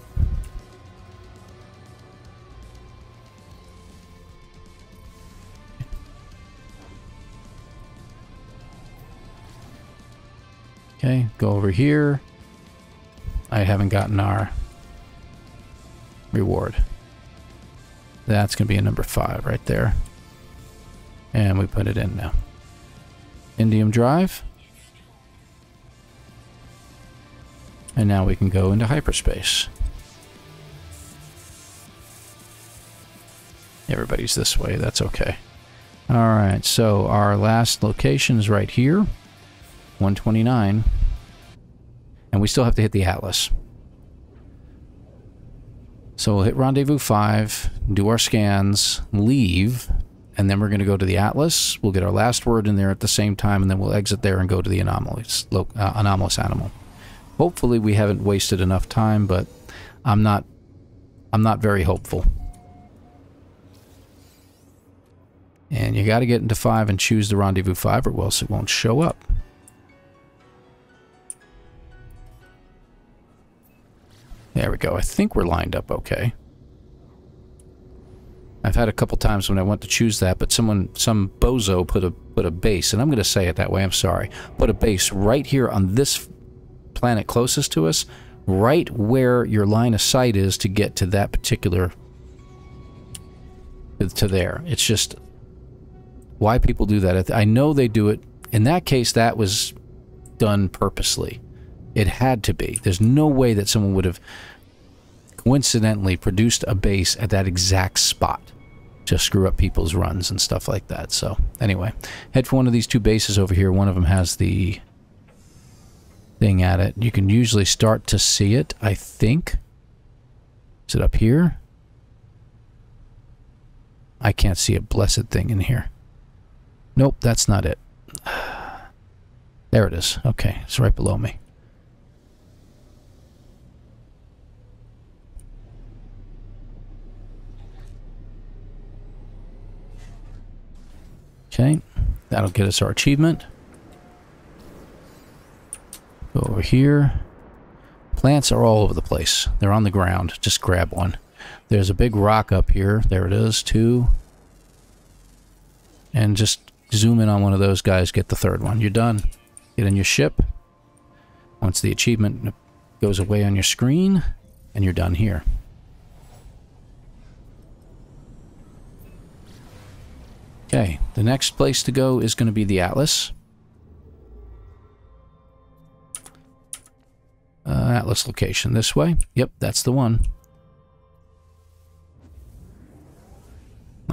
Okay, go over here. I haven't gotten our reward. That's going to be a number 5 right there. And we put it in now. Indium drive. And now we can go into hyperspace. Everybody's this way, that's okay. Alright, so our last location is right here. 129. And we still have to hit the Atlas. So we'll hit Rendezvous 5, do our scans, leave, and then we're going to go to the Atlas. We'll get our last word in there at the same time, and then we'll exit there and go to the anomalous animal. Hopefully we haven't wasted enough time, but I'm not very hopeful. And you got to get into 5 and choose the Rendezvous 5 or else it won't show up. There we go. I think we're lined up okay. I've had a couple times when I went to choose that, but some bozo put a base, and I'm going to say it that way, I'm sorry, put a base right here on this planet closest to us, right where your line of sight is to get to that particular, to there. It's just why people do that. I know they do it. In that case, that was done purposely. It had to be. There's no way that someone would have coincidentally produced a base at that exact spot to screw up people's runs and stuff like that. So anyway, head for one of these 2 bases over here. One of them has the thing at it. You can usually start to see it, I think. Is it up here? I can't see a blessed thing in here. Nope, that's not it. There it is. Okay, it's right below me. Okay, that'll get us our achievement. Over here. Plants are all over the place. They're on the ground. Just grab one. There's a big rock up here. There it is, 2. And just zoom in on one of those guys. Get the 3rd one. You're done. Get in your ship. Once the achievement goes away on your screen, and you're done here. Okay, the next place to go is going to be the Atlas. Atlas location this way. Yep, that's the one.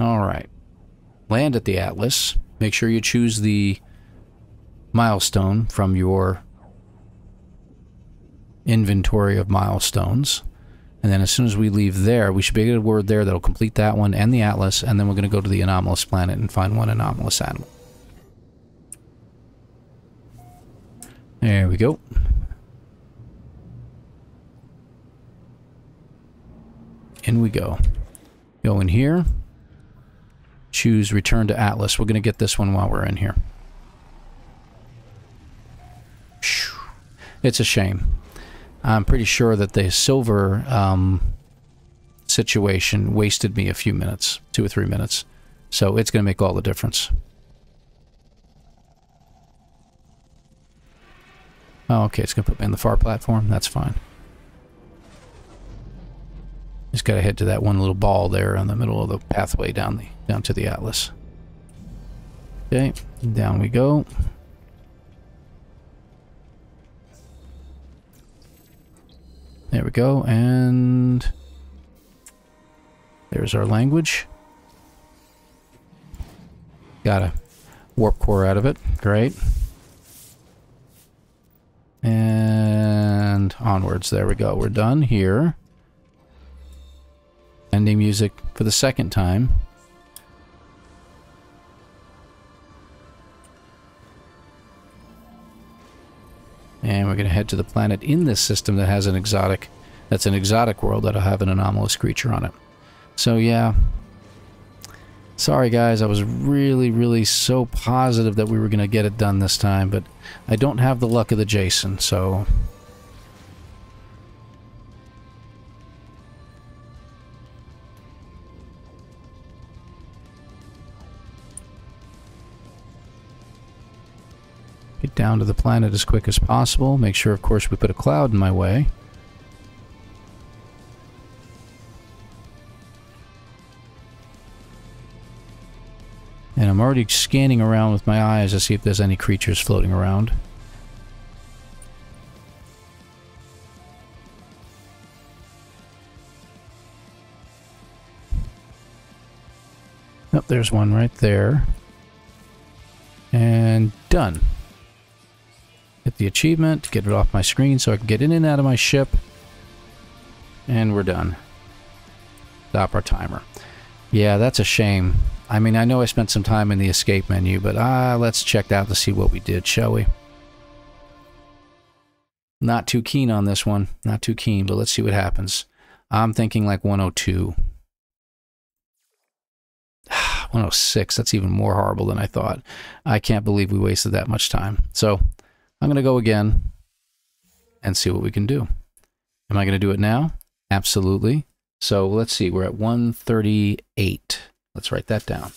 Alright. Land at the Atlas. Make sure you choose the milestone from your inventory of milestones. And then as soon as we leave there, we should be able to get a word there that'll complete that one and the Atlas, and then we're going to go to the anomalous planet and find one anomalous animal. There we go. In we go. Go in here. Choose Return to Atlas. We're going to get this one while we're in here. It's a shame. I'm pretty sure that the silver situation wasted me a few minutes, 2 or 3 minutes. So it's going to make all the difference. Oh, okay, it's going to put me on the far platform. That's fine. Just got to head to that one little ball there in the middle of the pathway down to the Atlas. Okay, down we go. There we go, and there's our language. Got a warp core out of it. Great. And onwards. There we go. We're done here. Ending music for the second time. And we're going to head to the planet in this system that has an exotic, that's an exotic world that'll have an anomalous creature on it. So yeah, sorry guys, I was really so positive that we were going to get it done this time, but I don't have the luck of the Jason, so... Get down to the planet as quick as possible. Make sure, of course, we put a cloud in my way. And I'm already scanning around with my eyes to see if there's any creatures floating around. Nope, there's one right there. And done. Hit the achievement, get it off my screen so I can get in and out of my ship. And we're done. Stop our timer. Yeah, that's a shame. I mean, I know I spent some time in the escape menu, but let's check out to see what we did, shall we? Not too keen on this one. Not too keen, but let's see what happens. I'm thinking like 102. 106, that's even more horrible than I thought. I can't believe we wasted that much time. So... I'm going to go again and see what we can do. Am I going to do it now? Absolutely. So let's see. We're at 138. Let's write that down.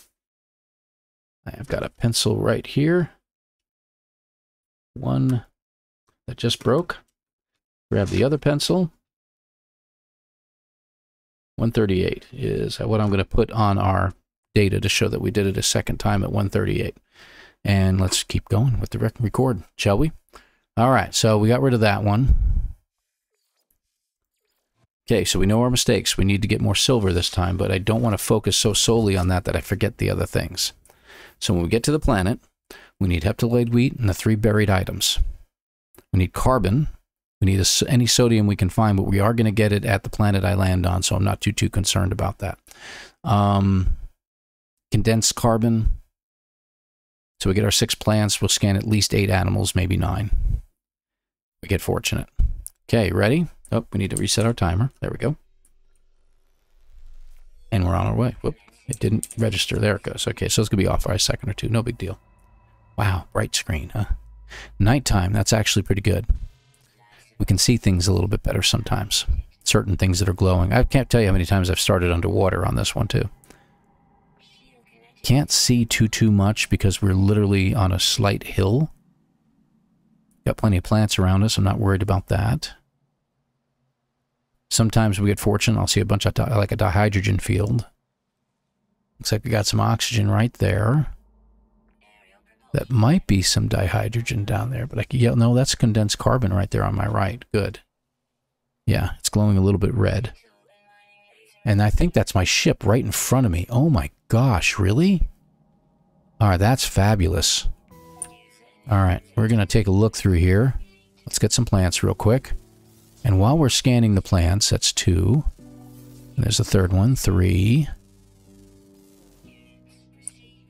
I've got a pencil right here. One that just broke. Grab the other pencil. 138 is what I'm going to put on our data to show that we did it a second time at 138. And let's keep going with the record, shall we? All right, so we got rid of that one. Okay, so we know our mistakes. We need to get more silver this time, but I don't want to focus so solely on that that I forget the other things. So when we get to the planet, we need heptaloid wheat and the 3 buried items. We need carbon. We need any sodium we can find, but we are going to get it at the planet I land on, so I'm not too concerned about that. Condensed carbon. So we get our 6 plants, we'll scan at least 8 animals, maybe 9. We get fortunate. Okay, ready? Oh, we need to reset our timer. There we go. And we're on our way. Whoop, it didn't register. There it goes. Okay, so it's going to be off by a second or two. No big deal. Wow, bright screen, huh? Nighttime, that's actually pretty good. We can see things a little bit better sometimes. Certain things that are glowing. I can't tell you how many times I've started underwater on this one, too. Can't see too much because we're literally on a slight hill. Got plenty of plants around us. I'm not worried about that. Sometimes we get fortunate. I'll see a bunch of like a dihydrogen field. Looks like we got some oxygen right there. That might be some dihydrogen down there, but I can, yeah, no, that's condensed carbon right there on my right. Good. Yeah, it's glowing a little bit red. And I think that's my ship right in front of me. Oh my gosh, really? Alright, that's fabulous. Alright, we're going to take a look through here. Let's get some plants real quick. And while we're scanning the plants, that's 2. And there's the third one, 3.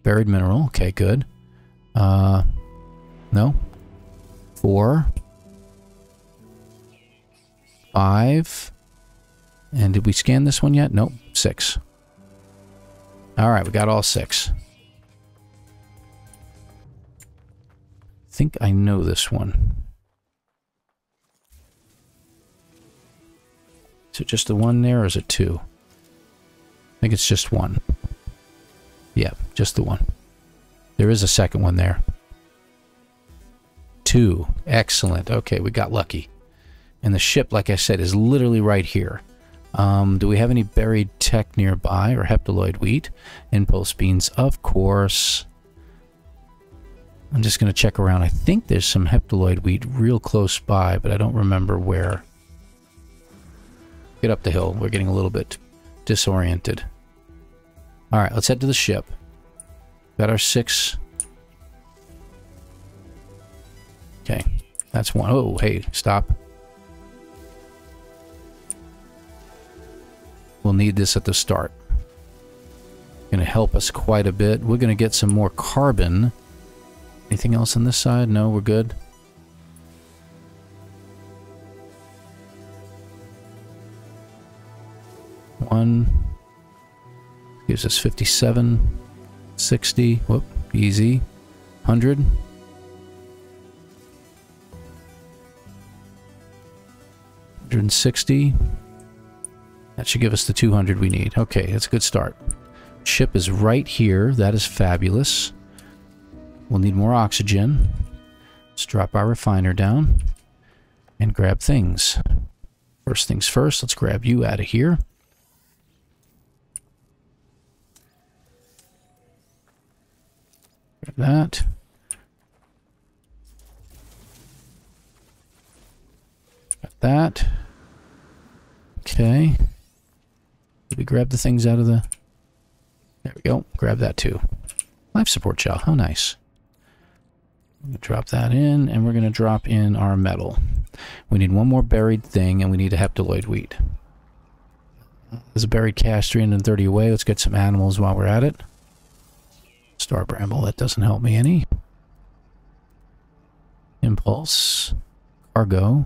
Buried mineral, okay, good. No. 4. 5. And did we scan this one yet? Nope, 6. Alright, we got all 6. I think I know this one. Is it just the one there, or is it 2? I think it's just 1. Yeah, just the one. There is a second one there. 2. Excellent. Okay, we got lucky. And the ship, like I said, is literally right here. Do we have any buried tech nearby, or heptaloid wheat? Impulse beans, of course. I'm just going to check around. I think there's some heptaloid wheat real close by, but I don't remember where. Get up the hill. We're getting a little bit disoriented. All right, let's head to the ship. Got our 6. Okay, that's 1. Oh, hey, stop. We'll need this at the start. Going to help us quite a bit. We're going to get some more carbon. Anything else on this side? No, we're good. One. Gives us 57. 60. Whoop. Easy. 100. That should give us the 200 we need. Okay, that's a good start. Ship is right here. That is fabulous. We'll need more oxygen. Let's drop our refiner down and grab things. First things first, let's grab you out of here. Grab that. Got that. Okay. Did we grab the things out of the... There we go. Grab that too. Life support shell. How nice. I'm going to drop that in, and we're going to drop in our metal. We need one more buried thing, and we need a heptaloid wheat. There's a buried cache 330 away. Let's get some animals while we're at it. Star bramble, that doesn't help me any. Impulse. Cargo.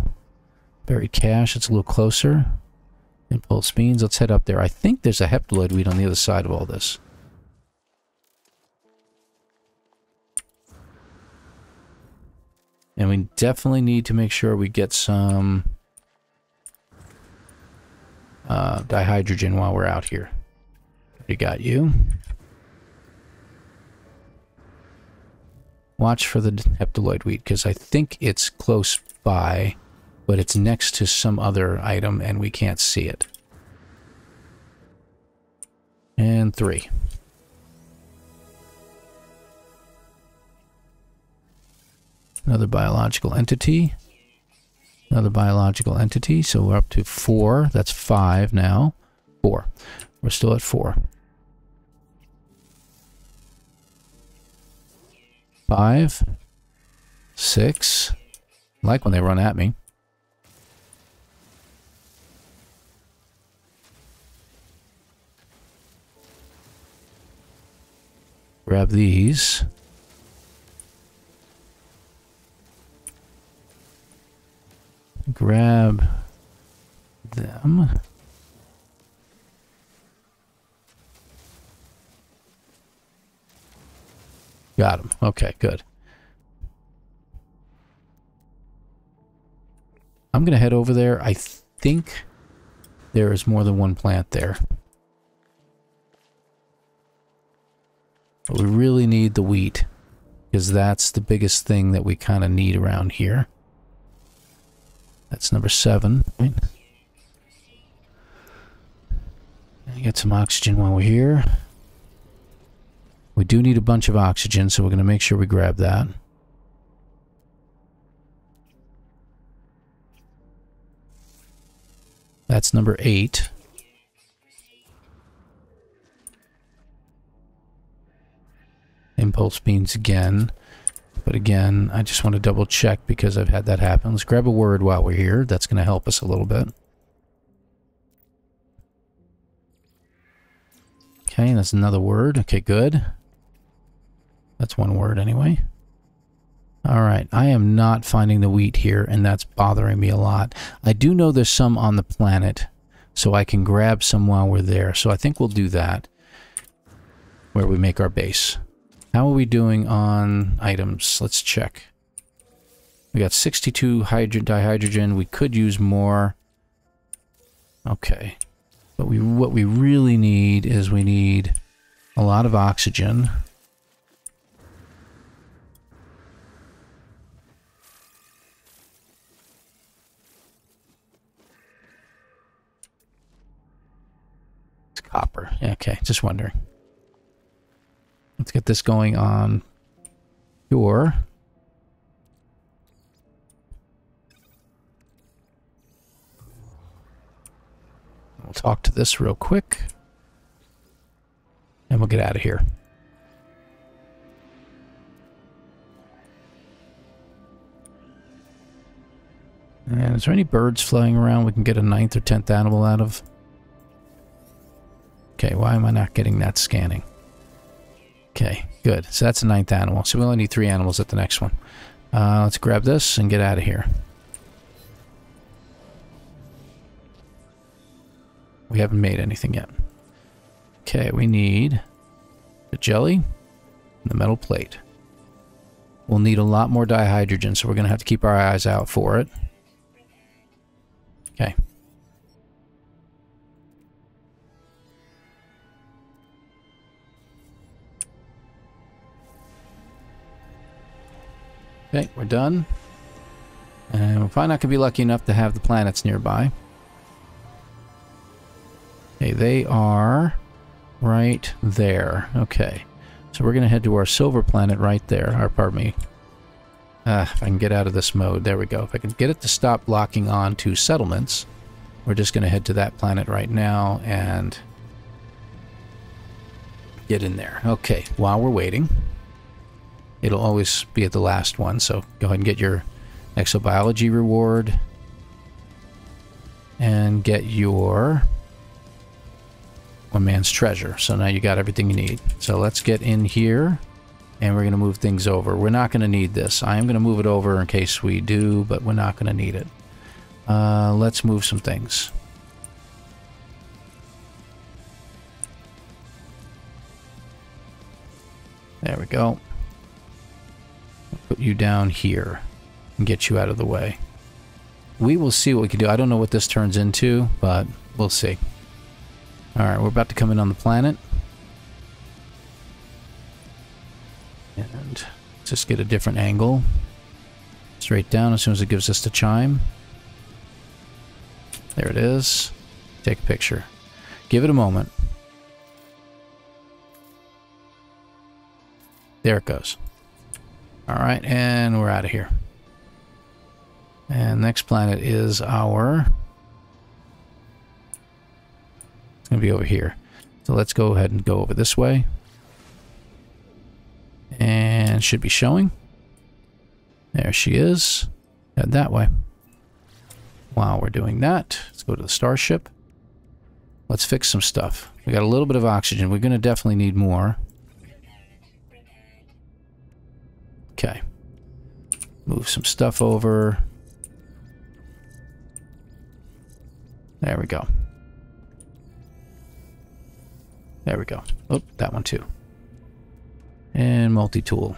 Buried cache, it's a little closer. Impulse beans, let's head up there. I think there's a heptaloid wheat on the other side of all this. And we definitely need to make sure we get some dihydrogen while we're out here. Already got you. Watch for the heptaloid wheat, because I think it's close by, but it's next to some other item and we can't see it. And 3. Another biological entity. Another biological entity. So we're up to 4. That's 5 now. 4. We're still at 4. 5. 6. I like when they run at me. 3. Grab these. Grab them. Got them. Okay, good. I'm going to head over there. I think there is more than one plant there. But we really need the wheat, because that's the biggest thing that we kind of need around here. That's number 7. Right? Get some oxygen while we're here. We do need a bunch of oxygen, so we're going to make sure we grab that. That's number 8. Impulse beans again. But again, I just want to double check because I've had that happen. Let's grab a word while we're here. That's going to help us a little bit. Okay, that's another word. Okay, good. That's one word anyway. All right, I am not finding the wheat here, and that's bothering me a lot. I do know there's some on the planet, so I can grab some while we're there. So I think we'll do that where we make our base. How are we doing on items? Let's check. We got 62 dihydrogen. We could use more. Okay. But what we really need is we need a lot of oxygen. It's copper. Okay, just wondering. Let's get this going on pure. We'll talk to this real quick, and we'll get out of here. And is there any birds flying around we can get a 9th or 10th animal out of? Okay, why am I not getting that scanning? Okay, good. So that's the 9th animal. So we only need 3 animals at the next one. Let's grab this and get out of here. We haven't made anything yet. Okay, we need the jelly and the metal plate. We'll need a lot more dihydrogen, so we're going to have to keep our eyes out for it. Okay. Okay, we're done. And we're probably not going to be lucky enough to have the planets nearby. Okay, they are right there. Okay, so we're going to head to our silver planet right there. Or, pardon me. If I can get out of this mode. There we go. If I can get it to stop locking on to settlements, we're just going to head to that planet right now and get in there. Okay, while we're waiting... It'll always be at the last one, so go ahead and get your exobiology reward. And get your one man's treasure. So now you got everything you need. So let's get in here, and we're going to move things over. We're not going to need this. I am going to move it over in case we do, but we're not going to need it. Let's move some things. There we go. Put you down here and get you out of the way. We will see what we can do. I don't know what this turns into, but we'll see. Alright, we're about to come in on the planet. And just get a different angle. Straight down as soon as it gives us the chime. There it is. Take a picture. Give it a moment. There it goes. Alright, and we're out of here. And next planet is our... It's going to be over here. So let's go ahead and go over this way. And should be showing. There she is. Head that way. While we're doing that, let's go to the starship. Let's fix some stuff. We got a little bit of oxygen. We're going to definitely need more. Okay, move some stuff over. There we go. There we go. Oh, that one too. And multi-tool.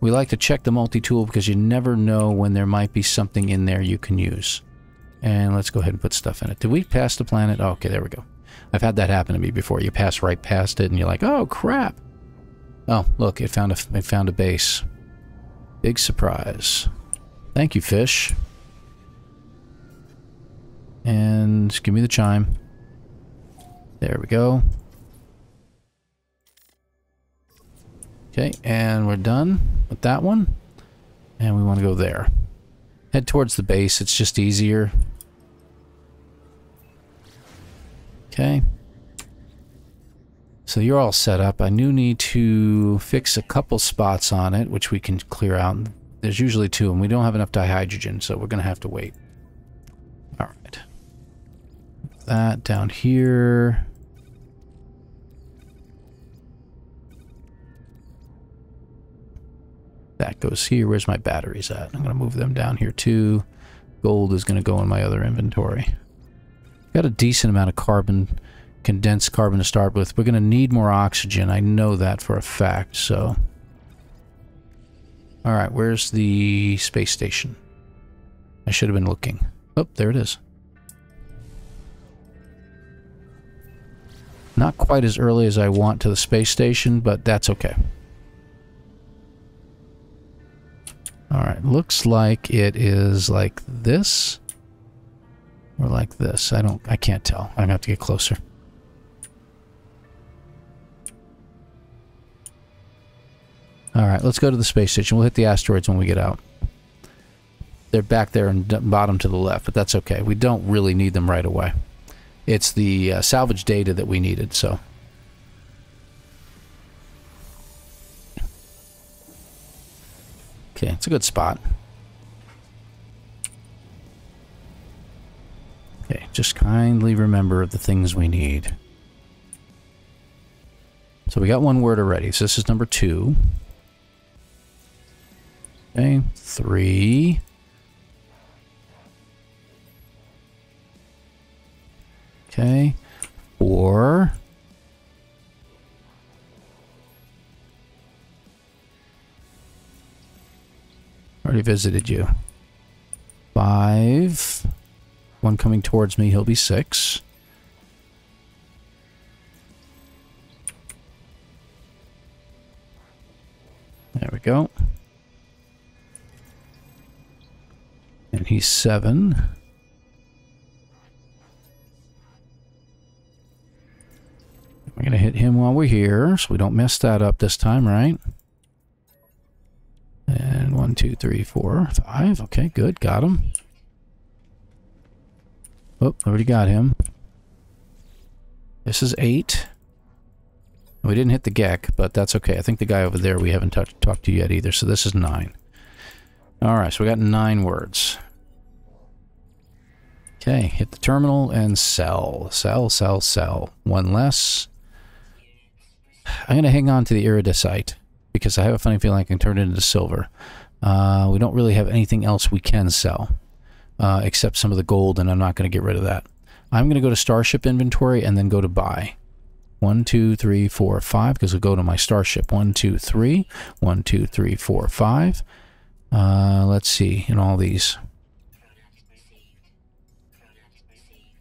We like to check the multi-tool because you never know when there might be something in there you can use. And let's go ahead and put stuff in it. Did we pass the planet? Oh, okay, there we go. I've had that happen to me before. You pass right past it and you're like, oh, crap. Oh, look, it found a base. Big surprise. Thank you, fish. And give me the chime. There we go. Okay, and we're done with that one. And we want to go there. Head towards the base, it's just easier. Okay. So so you're all set up. I do need to fix a couple spots on it, which we can clear out. There's usually two, and we don't have enough dihydrogen, so we're going to have to wait. All right. That down here. That goes here. Where's my batteries at? I'm going to move them down here too. Gold is going to go in my other inventory. Got a decent amount of carbon, condensed carbon to start with. We're going to need more oxygen. I know that for a fact, so. All right, where's the space station? I should have been looking. Oh, there it is. Not quite as early as I want to the space station, but that's okay. Alright, looks like it is like this. Or like this. I can't tell. I'm gonna have to get closer. Alright, let's go to the space station. We'll hit the asteroids when we get out. They're back there and bottom to the left, but that's okay. We don't really need them right away. It's the salvage data that we needed, so. Okay, it's a good spot. Okay, just kindly remember the things we need. So we got one word already, so this is number 2. Okay, 3. Okay, 4. Already visited you. 5. One coming towards me, he'll be 6. There we go. And he's 7. We're gonna hit him while we're here, so we don't mess that up this time, right? And 1, 2, 3, 4, 5. Okay, good. Got him. Oh, already got him. This is 8. We didn't hit the Gek, but that's okay. I think the guy over there we haven't talked to yet either, so this is 9. Alright, so we got 9 words. Okay, hit the terminal and sell. Sell, sell, sell. One less. I'm going to hang on to the Iridesite, because I have a funny feeling I can turn it into silver. We don't really have anything else we can sell, except some of the gold, and I'm not going to get rid of that. I'm going to go to Starship Inventory and then go to Buy. 1, 2, 3, 4, 5, because we'll go to my Starship. 1, 2, 3. 1, 2, 3, 4, 5. Let's see, in all these.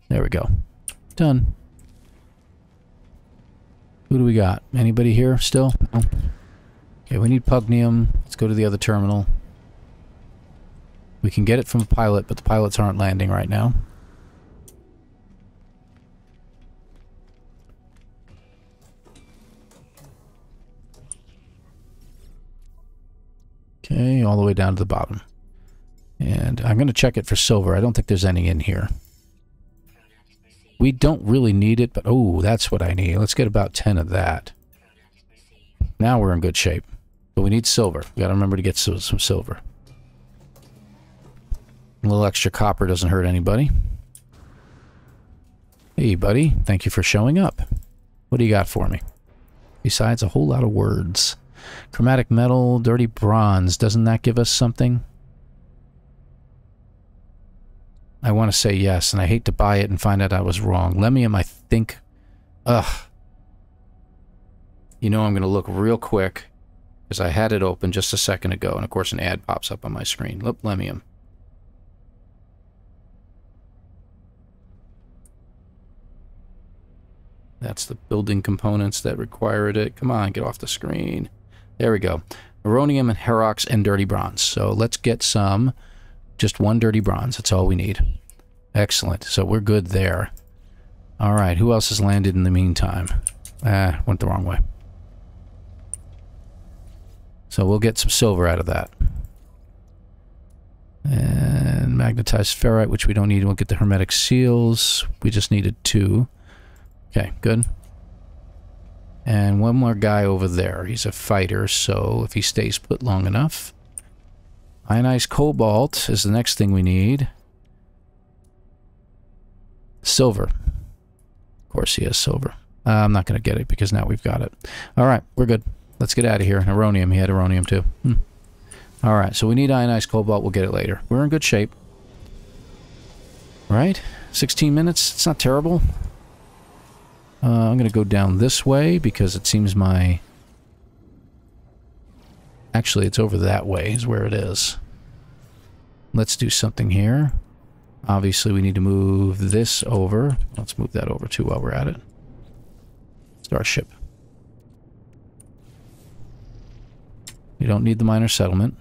There we go. Done. Who do we got? Anybody here still? No. Okay, we need pugnium. Let's go to the other terminal. We can get it from a pilot, but the pilots aren't landing right now. Okay, all the way down to the bottom. And I'm going to check it for silver. I don't think there's any in here. We don't really need it, but oh, that's what I need. Let's get about 10 of that. Now we're in good shape. But we need silver. We've got to remember to get some silver. A little extra copper doesn't hurt anybody. Hey, buddy. Thank you for showing up. What do you got for me? Besides a whole lot of words. Chromatic metal, dirty bronze. Doesn't that give us something? I want to say yes, and I hate to buy it and find out I was wrong. Lemium, I think... Ugh. You know I'm going to look real quick, because I had it open just a second ago, and of course an ad pops up on my screen. Look, Lemium. That's the building components that required it. Come on, get off the screen. There we go. Aronium and Herox and dirty bronze. So let's get some. Just one dirty bronze. That's all we need. Excellent. So we're good there. All right. Who else has landed in the meantime? Ah, went the wrong way. So we'll get some silver out of that. And magnetized ferrite, which we don't need. We'll get the hermetic seals. We just needed 2. Okay, good. And one more guy over there. He's a fighter, so if he stays put long enough. Ionized cobalt is the next thing we need. Silver. Of course he has silver. I'm not going to get it because now we've got it. All right, we're good. Let's get out of here. Aronium. He had aronium too. All right, so we need ionized cobalt. We'll get it later. We're in good shape. Right? 16 minutes. It's not terrible. I'm going to go down this way because it seems my... Actually, it's over that way is where it is. Let's do something here. Obviously, we need to move this over. Let's move that over too while we're at it. Starship. We don't need the minor settlement.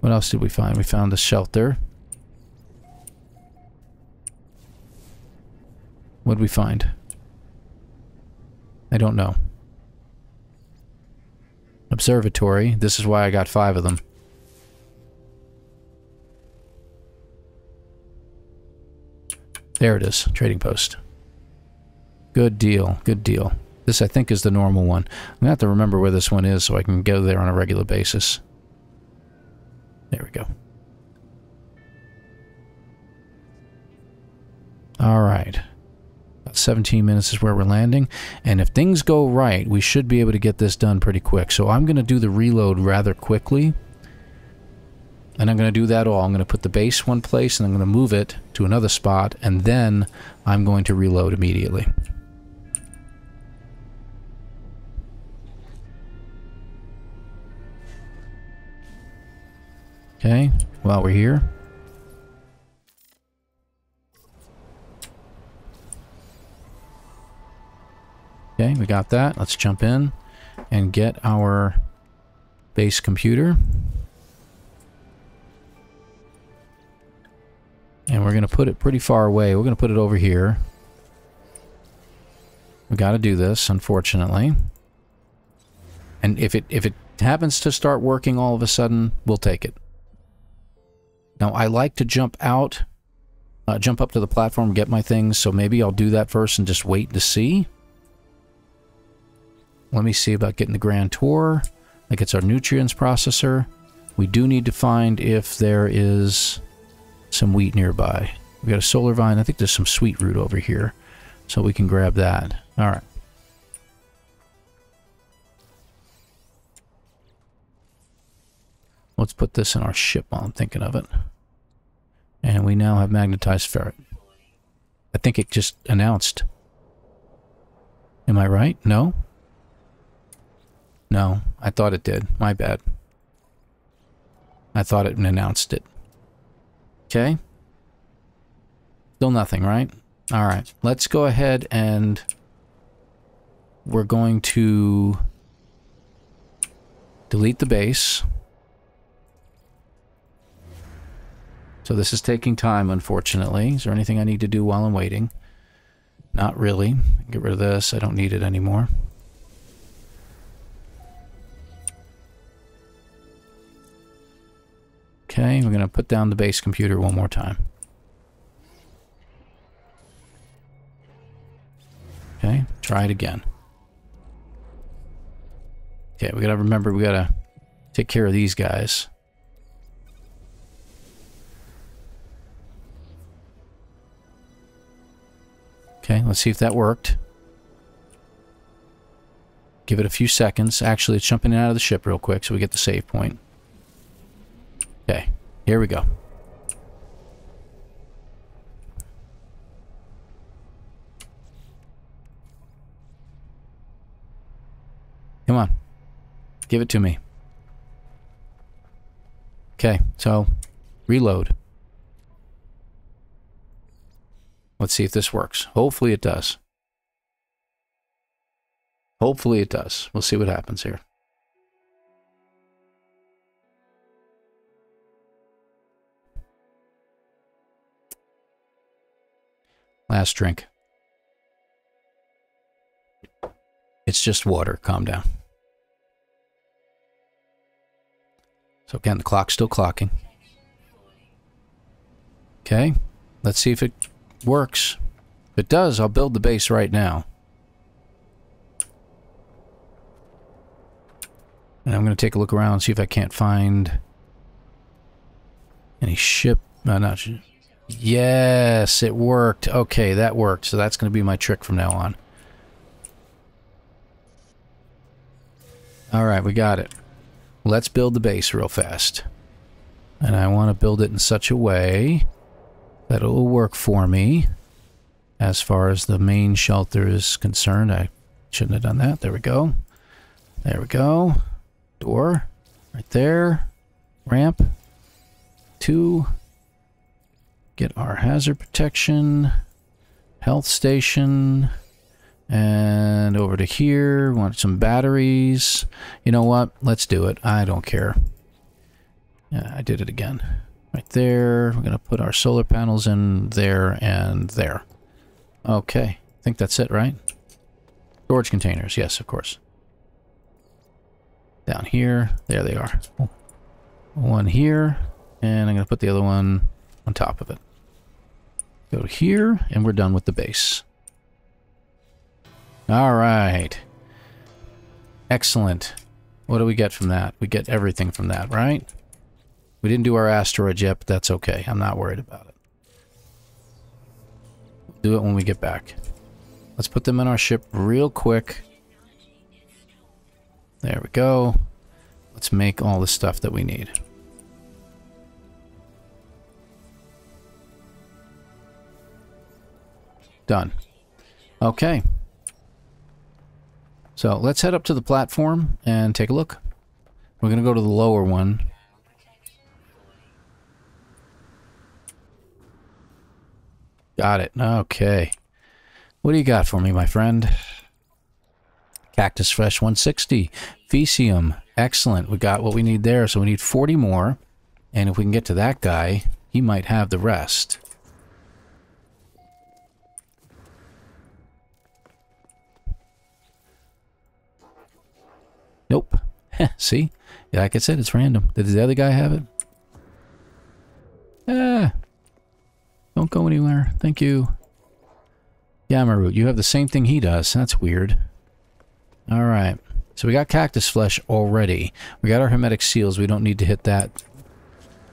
What else did we find? We found a shelter. What did we find? I don't know. Observatory. This is why I got 5 of them. There it is. Trading post. Good deal. Good deal. This, I think, is the normal one. I'm going to have to remember where this one is so I can go there on a regular basis. There we go. All right. About 17 minutes is where we're landing. And if things go right, we should be able to get this done pretty quick. So I'm going to do the reload rather quickly. And I'm going to do that all. I'm going to put the base one place, and I'm going to move it to another spot. And then I'm going to reload immediately. Okay, while we're here. Okay, we got that. Let's jump in and get our base computer. And we're going to put it pretty far away. We're going to put it over here. We got to do this, unfortunately. And if it happens to start working all of a sudden, we'll take it. Now, I like to jump out, jump up to the platform, get my things, so maybe I'll do that first and just wait to see. Let me see about getting the Grand Tour. That gets our nutrients processor. We do need to find if there is some wheat nearby. We got a solar vine. I think there's some sweet root over here, so we can grab that. All right. Let's put this in our ship while I'm thinking of it. And we now have magnetized ferret. I think it just announced. Am I right? No? No, I thought it did. My bad. I thought it announced it. Okay. Still nothing, right? All right. Let's go ahead and... We're going to... delete the base. So this is taking time, unfortunately. Is there anything I need to do while I'm waiting? Not really. Get rid of this. I don't need it anymore. Okay, we're going to put down the base computer one more time. Okay, try it again. Okay, we got to remember we got to take care of these guys. Okay, let's see if that worked. Give it a few seconds. Actually, it's jumping out of the ship real quick so we get the save point. Okay, here we go. Come on. Give it to me. Okay, so reload. Let's see if this works. Hopefully it does. Hopefully it does. We'll see what happens here. Last drink. It's just water. Calm down. So again, the clock's still clocking. Okay. Let's see if it... works. If it does, I'll build the base right now. And I'm going to take a look around and see if I can't find any ship. No, not ship. Yes, it worked. Okay, that worked. So that's going to be my trick from now on. Alright, we got it. Let's build the base real fast. And I want to build it in such a way that it will work for me. As far as the main shelter is concerned, I shouldn't have done that. There we go. There we go. Door. Right there. Ramp. 2. Get our hazard protection. Health station. And over to here. Want some batteries. You know what? Let's do it. I don't care. Yeah, I did it again. Right there. We're going to put our solar panels in there and there. Okay. I think that's it, right? Storage containers. Yes, of course. Down here. There they are. One here. And I'm going to put the other one on top of it. Go here. And we're done with the base. All right. Excellent. What do we get from that? We get everything from that, right? We didn't do our asteroid yet, but that's okay. I'm not worried about it. Do it when we get back. Let's put them in our ship real quick. There we go. Let's make all the stuff that we need. Done. Okay. So let's head up to the platform and take a look. We're going to go to the lower one. Got it. Okay. What do you got for me, my friend? Cactus Fresh 160. Fecium. Excellent. We got what we need there, so we need 40 more. And if we can get to that guy, he might have the rest. Nope. See? Like I said, it's random. Did the other guy have it? Ah. Don't go anywhere. Thank you. Yamaru, you have the same thing he does. That's weird. Alright. So we got cactus flesh already. We got our hermetic seals. We don't need to hit that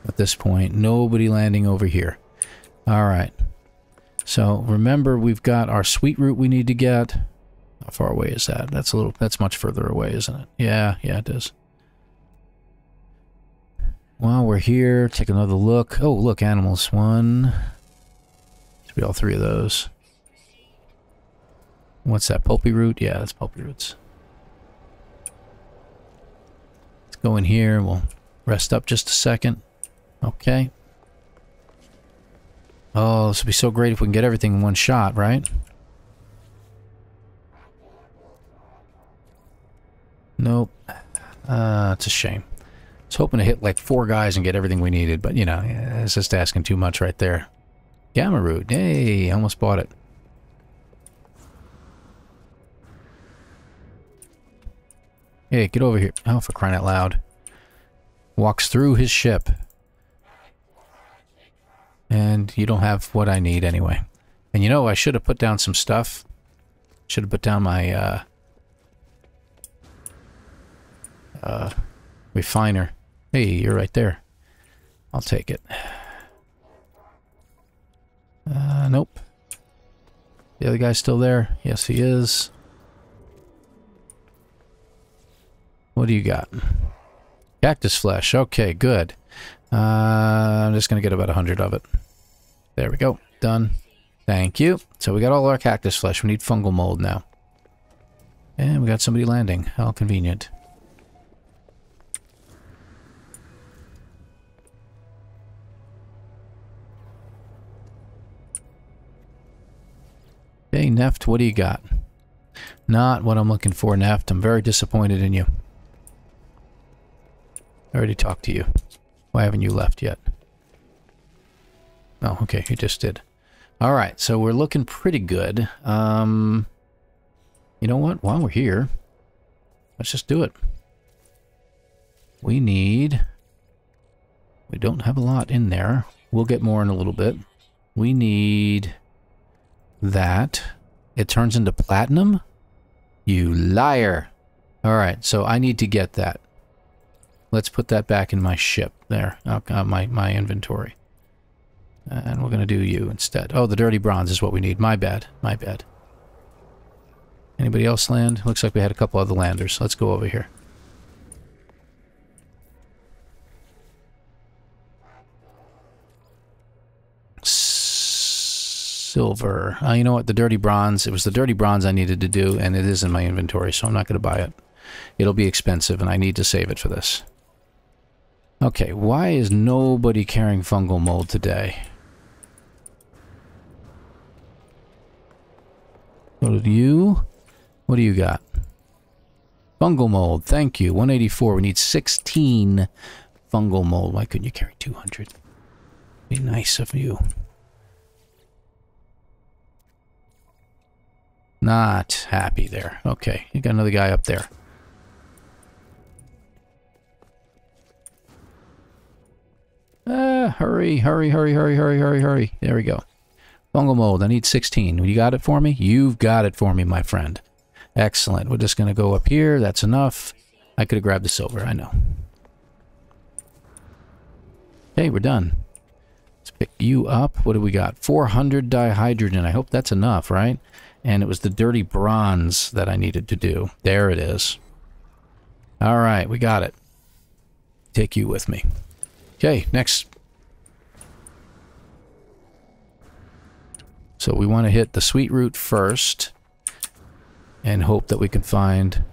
at this point. Nobody landing over here. Alright. So remember, we've got our sweet root we need to get. How far away is that? That's a little, that's much further away, isn't it? Yeah, yeah, it is. While we're here, take another look. Oh, look, animals. One. Should be all three of those. What's that, pulpy root? Yeah, that's pulpy roots. Let's go in here. We'll rest up just a second. Okay. Oh, this would be so great if we can get everything in one shot, right? Nope. It's a shame. I was hoping to hit like 4 guys and get everything we needed, but you know, it's just asking too much right there. Gamma root. Hey, almost bought it. Hey, get over here. Oh, for crying out loud. Walks through his ship. And you don't have what I need anyway. And you know, I should have put down some stuff. Should have put down my, refiner. Hey, you're right there. I'll take it. Nope. The other guy's still there. Yes, he is. What do you got? Cactus flesh. Okay, good. I'm just going to get about 100 of it. There we go. Done. Thank you. So we got all our cactus flesh. We need fungal mold now. And we got somebody landing. How convenient. Hey, Neft, what do you got? Not what I'm looking for, Neft. I'm very disappointed in you. I already talked to you. Why haven't you left yet? Oh, okay, you just did. Alright, so we're looking pretty good. You know what? While we're here, let's just do it. We need... We don't have a lot in there. We'll get more in a little bit. We need... that. It turns into platinum? You liar. Alright, so I need to get that. Let's put that back in my ship there, my inventory. And we're going to do you instead. Oh, the dirty bronze is what we need. My bad. My bad. Anybody else land? Looks like we had a couple other landers. Let's go over here. Silver. You know what? The dirty bronze. It was the dirty bronze I needed to do, and it is in my inventory, so I'm not going to buy it. It'll be expensive, and I need to save it for this. Okay, why is nobody carrying fungal mold today? What do you? What do you got? Fungal mold, thank you. 184, we need 16 fungal mold. Why couldn't you carry 200? Be nice of you. Not happy there. Okay, you got another guy up there. Hurry, hurry, hurry, hurry, hurry, hurry, hurry. There we go. Fungal mold, I need 16. You got it for me? You've got it for me, my friend. Excellent. We're just going to go up here. That's enough. I could have grabbed the silver, I know. Hey, we're done. Let's pick you up. What do we got? 400 dihydrogen. I hope that's enough, right? And it was the dirty bronze that I needed to do. There it is. All right, we got it. Take you with me. Okay, next. So we want to hit the sweet root first and hope that we can find...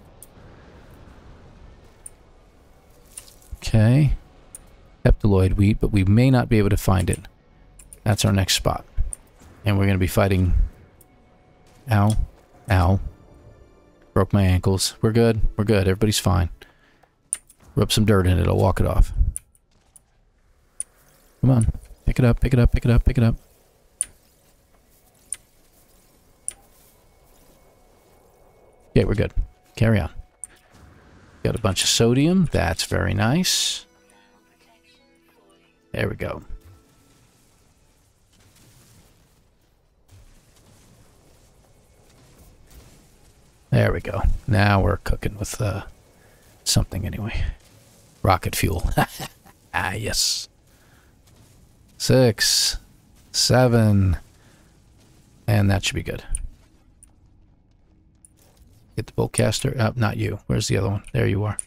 Okay. Heptaloid wheat, but we may not be able to find it. That's our next spot. And we're going to be fighting... Ow. Ow. Broke my ankles. We're good. We're good. Everybody's fine. Rub some dirt in it. I'll walk it off. Come on. Pick it up, pick it up, pick it up, pick it up. Okay, we're good. Carry on. Got a bunch of sodium. That's very nice. There we go. There we go. Now we're cooking with something anyway. Rocket fuel. Ah, yes. 6, 7, and that should be good. Get the bolt caster up. Not you. Where's the other one? There you are.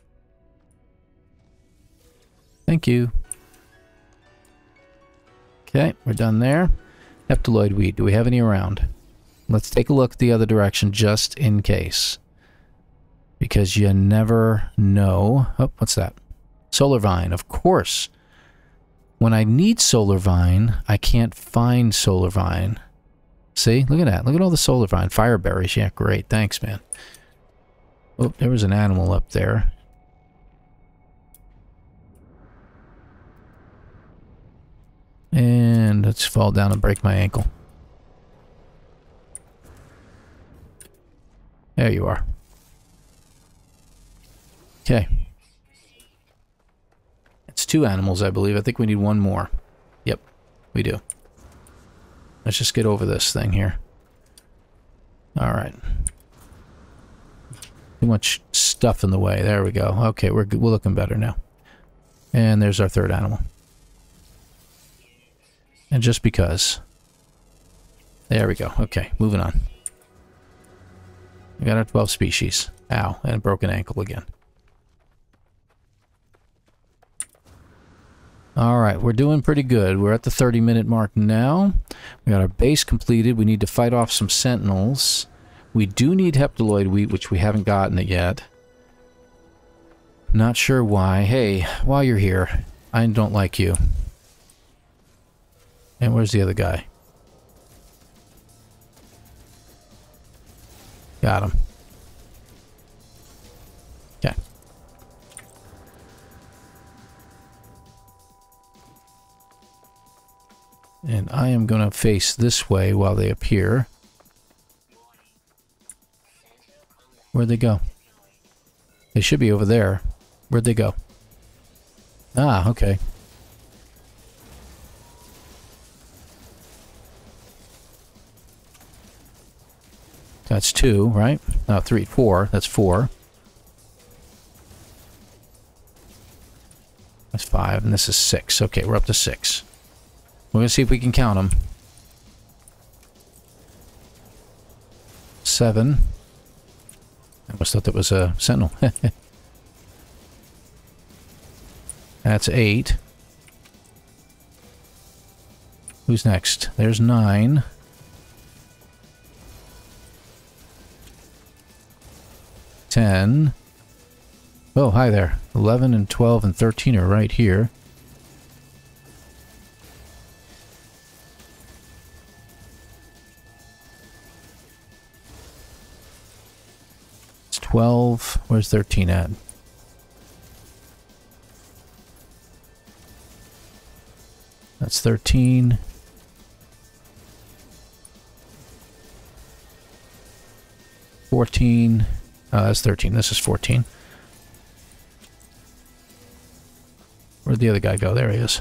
Thank you. Okay, we're done there. Heptaloid weed. Do we have any around? Let's take a look the other direction just in case, because you never know. Oh, what's that? Solar vine, of course. When I need solar vine, I can't find solar vine. See? Look at that. Look at all the solar vine. Fire berries. Yeah, great. Thanks, man. Oh, there was an animal up there. And let's fall down and break my ankle. There you are. Okay. Two animals, I believe. I think we need one more. Yep, we do. Let's just get over this thing here. All right. Too much stuff in the way. There we go. Okay, we're looking better now. And there's our third animal. And just because. There we go. Okay, moving on. We got our 12 species. Ow, and a broken ankle again. All right, we're doing pretty good. We're at the 30-minute mark now. We got our base completed. We need to fight off some sentinels. We do need heptaloid wheat, which we haven't gotten it yet. Not sure why. Hey, while you're here, I don't like you. And where's the other guy? Got him. Okay. And I am going to face this way while they appear. Where'd they go? They should be over there. Where'd they go? Ah, okay. That's 2, right? No, 3, 4. That's 4. That's 5, and this is 6. Okay, we're up to 6. We're going to see if we can count them. 7. I almost thought that was a sentinel. That's 8. Who's next? There's 9. Oh, hi there. 11 and 12 and 13 are right here. It's 12. Where's 13 at? That's 13. That's 13. This is 14. Where'd the other guy go? There he is.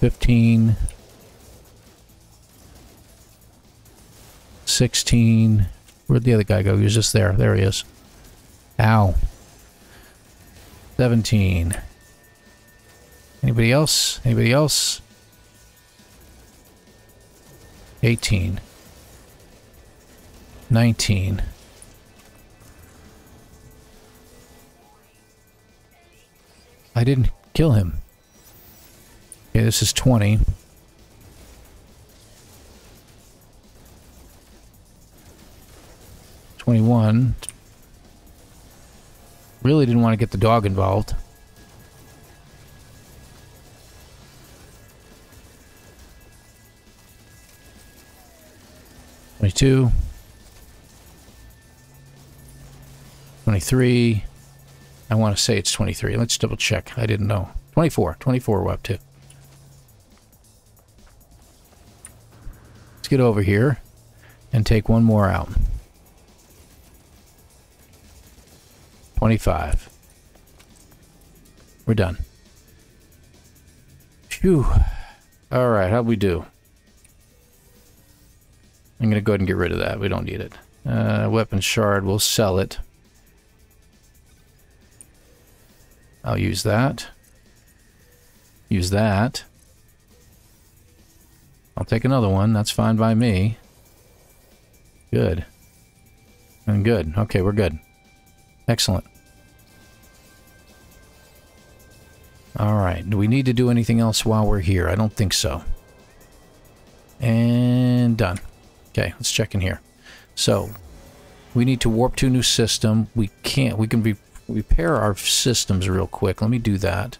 15. 16. Where'd the other guy go? He was just there. There he is. Ow. 17. Anybody else? Anybody else? 18. 19. 20. I didn't kill him. Okay, this is 20. It's 21. Really didn't want to get the dog involved. Two. 23. I want to say it's 23. Let's double check. I didn't know. 24. 24 we're up to. Let's get over here and take one more out. 25. We're done. Phew. All right. How'd we do? I'm going to go ahead and get rid of that. We don't need it. Weapon shard. We'll sell it. I'll use that. Use that. I'll take another one. That's fine by me. Good. And good. Okay, we're good. Excellent. All right. Do we need to do anything else while we're here? I don't think so. And done. Okay, let's check in here. So, we need to warp to a new system. We can't. We can repair our systems real quick. Let me do that.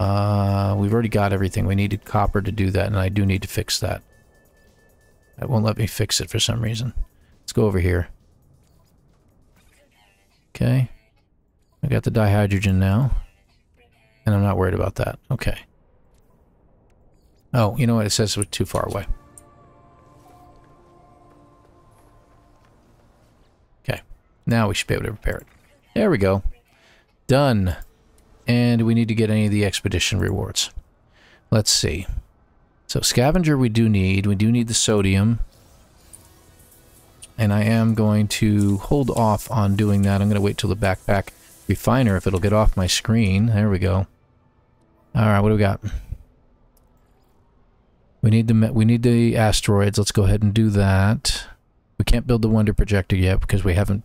We've already got everything. We needed copper to do that, and I do need to fix that. It won't let me fix it for some reason. Let's go over here. Okay. I got the dihydrogen now, and I'm not worried about that. Okay. Oh, you know what? It says we're too far away. Now we should be able to repair it. There we go. Done. And we need to get any of the expedition rewards. Let's see. So scavenger we do need. We do need the sodium. And I am going to hold off on doing that. I'm going to wait till the backpack refiner if it'll get off my screen. There we go. Alright, what do we got? We need the asteroids. Let's go ahead and do that. We can't build the wonder projector yet because we haven't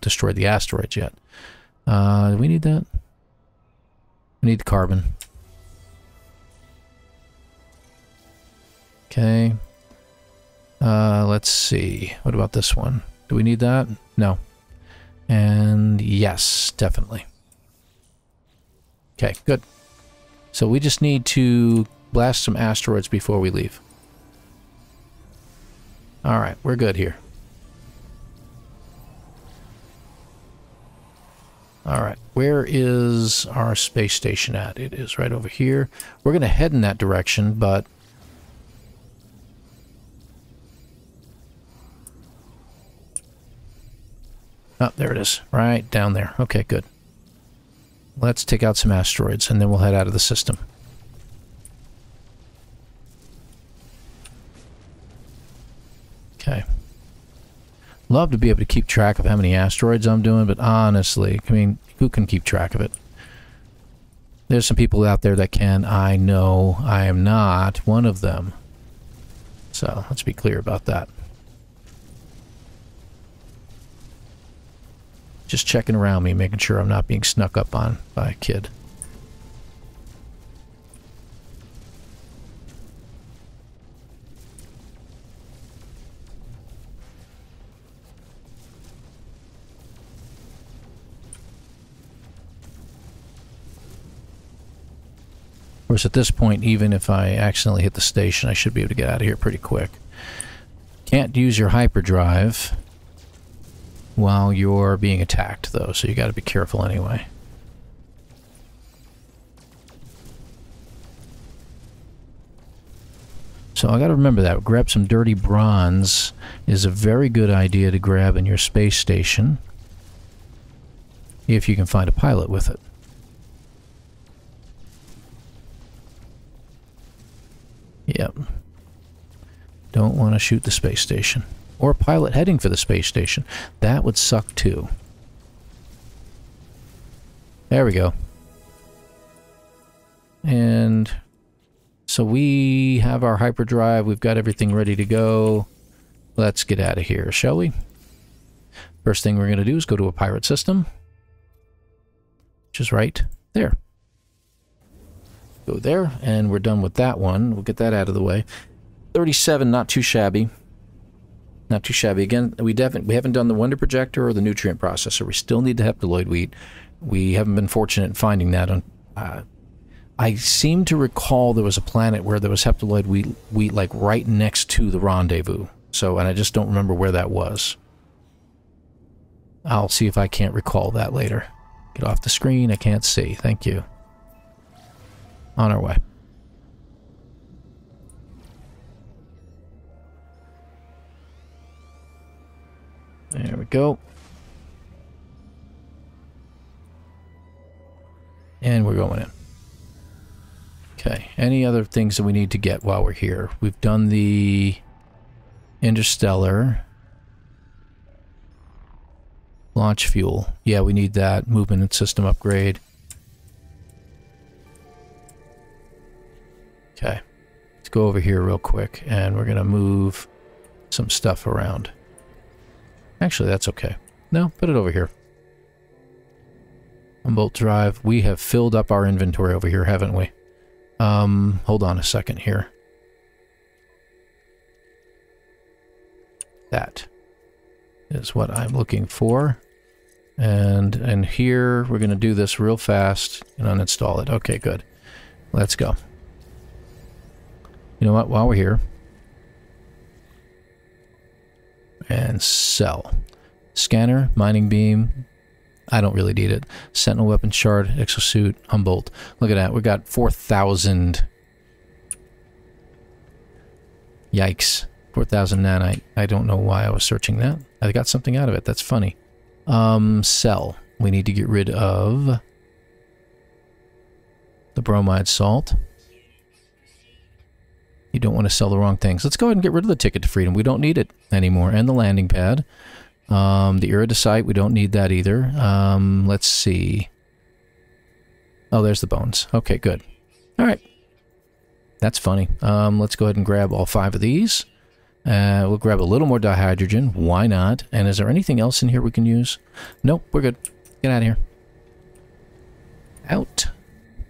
destroy the asteroids yet. Do we need that? We need the carbon. Okay. Let's see. What about this one? Do we need that? No. And yes, definitely. Okay, good. So we just need to blast some asteroids before we leave. Alright, we're good here. Alright, where is our space station at? It is right over here. We're going to head in that direction, but... Oh, there it is. Right down there. Okay, good. Let's take out some asteroids, and then we'll head out of the system. Okay. Love to be able to keep track of how many asteroids I'm doing, but honestly, I mean, who can keep track of it? There's some people out there that can. I know I am not one of them. So let's be clear about that. Just checking around me, making sure I'm not being snuck up on by a kid. Of course, at this point, even if I accidentally hit the station, I should be able to get out of here pretty quick. Can't use your hyperdrive while you're being attacked, though, so you got to be careful anyway. So I got to remember that. Grab some dirty bronze is a very good idea to grab in your space station if you can find a pilot with it. Yep. Don't want to shoot the space station. Or a pilot heading for the space station. That would suck too. There we go. And so we have our hyperdrive. We've got everything ready to go. Let's get out of here, shall we? First thing we're going to do is go to a pirate system, which is right there. Go there, and we're done with that one. We'll get that out of the way. 37, not too shabby. Not too shabby. Again, we haven't done the wonder projector or the nutrient processor. We still need the heptaloid wheat. We haven't been fortunate in finding that. I seem to recall there was a planet where there was heptaloid wheat like right next to the rendezvous. So, and I just don't remember where that was. I'll see if I can't recall that later. Get off the screen. I can't see. Thank you. On our way. There we go. And we're going in. Okay. Any other things that we need to get while we're here? We've done the interstellar launch fuel. Yeah, we need that. Movement and system upgrade. Okay. Let's go over here real quick, and we're going to move some stuff around. Actually, that's okay. No, put it over here. Humboldt Drive. We have filled up our inventory over here, haven't we? Hold on a second here. That is what I'm looking for. And here, we're going to do this real fast and uninstall it. Okay, good. Let's go. You know what? While we're here... and sell. Scanner, mining beam, I don't really need it. Sentinel weapon shard, exosuit, Humboldt. Look at that, we got 4,000. Yikes. 4,000 nanite. I don't know why I was searching that. I got something out of it, that's funny. Sell. We need to get rid of the bromide salt. You don't want to sell the wrong things. Let's go ahead and get rid of the ticket to freedom. We don't need it anymore. And the landing pad. The iridesite, we don't need that either. Let's see. Oh, there's the bones. Okay, good. All right. That's funny. Let's go ahead and grab all 5 of these. We'll grab a little more dihydrogen. Why not? And is there anything else in here we can use? Nope, we're good. Get out of here. Out.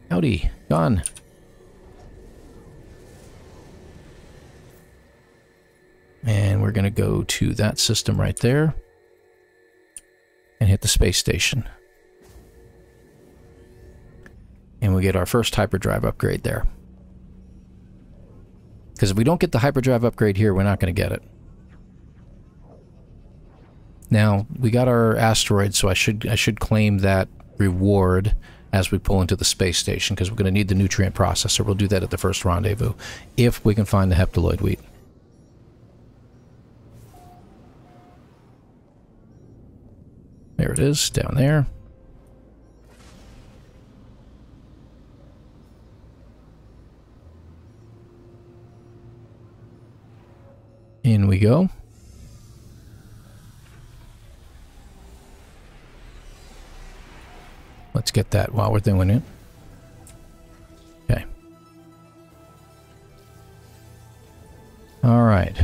Outie. Gone. And we're going to go to that system right there and hit the space station. And we get our first hyperdrive upgrade there. Because if we don't get the hyperdrive upgrade here, we're not going to get it. Now, we got our asteroid, so I should claim that reward as we pull into the space station, because we're going to need the nutrient processor. We'll do that at the first rendezvous, if we can find the heptaloid wheat. There it is, down there. In we go. Let's get that while we're doing it. Alright.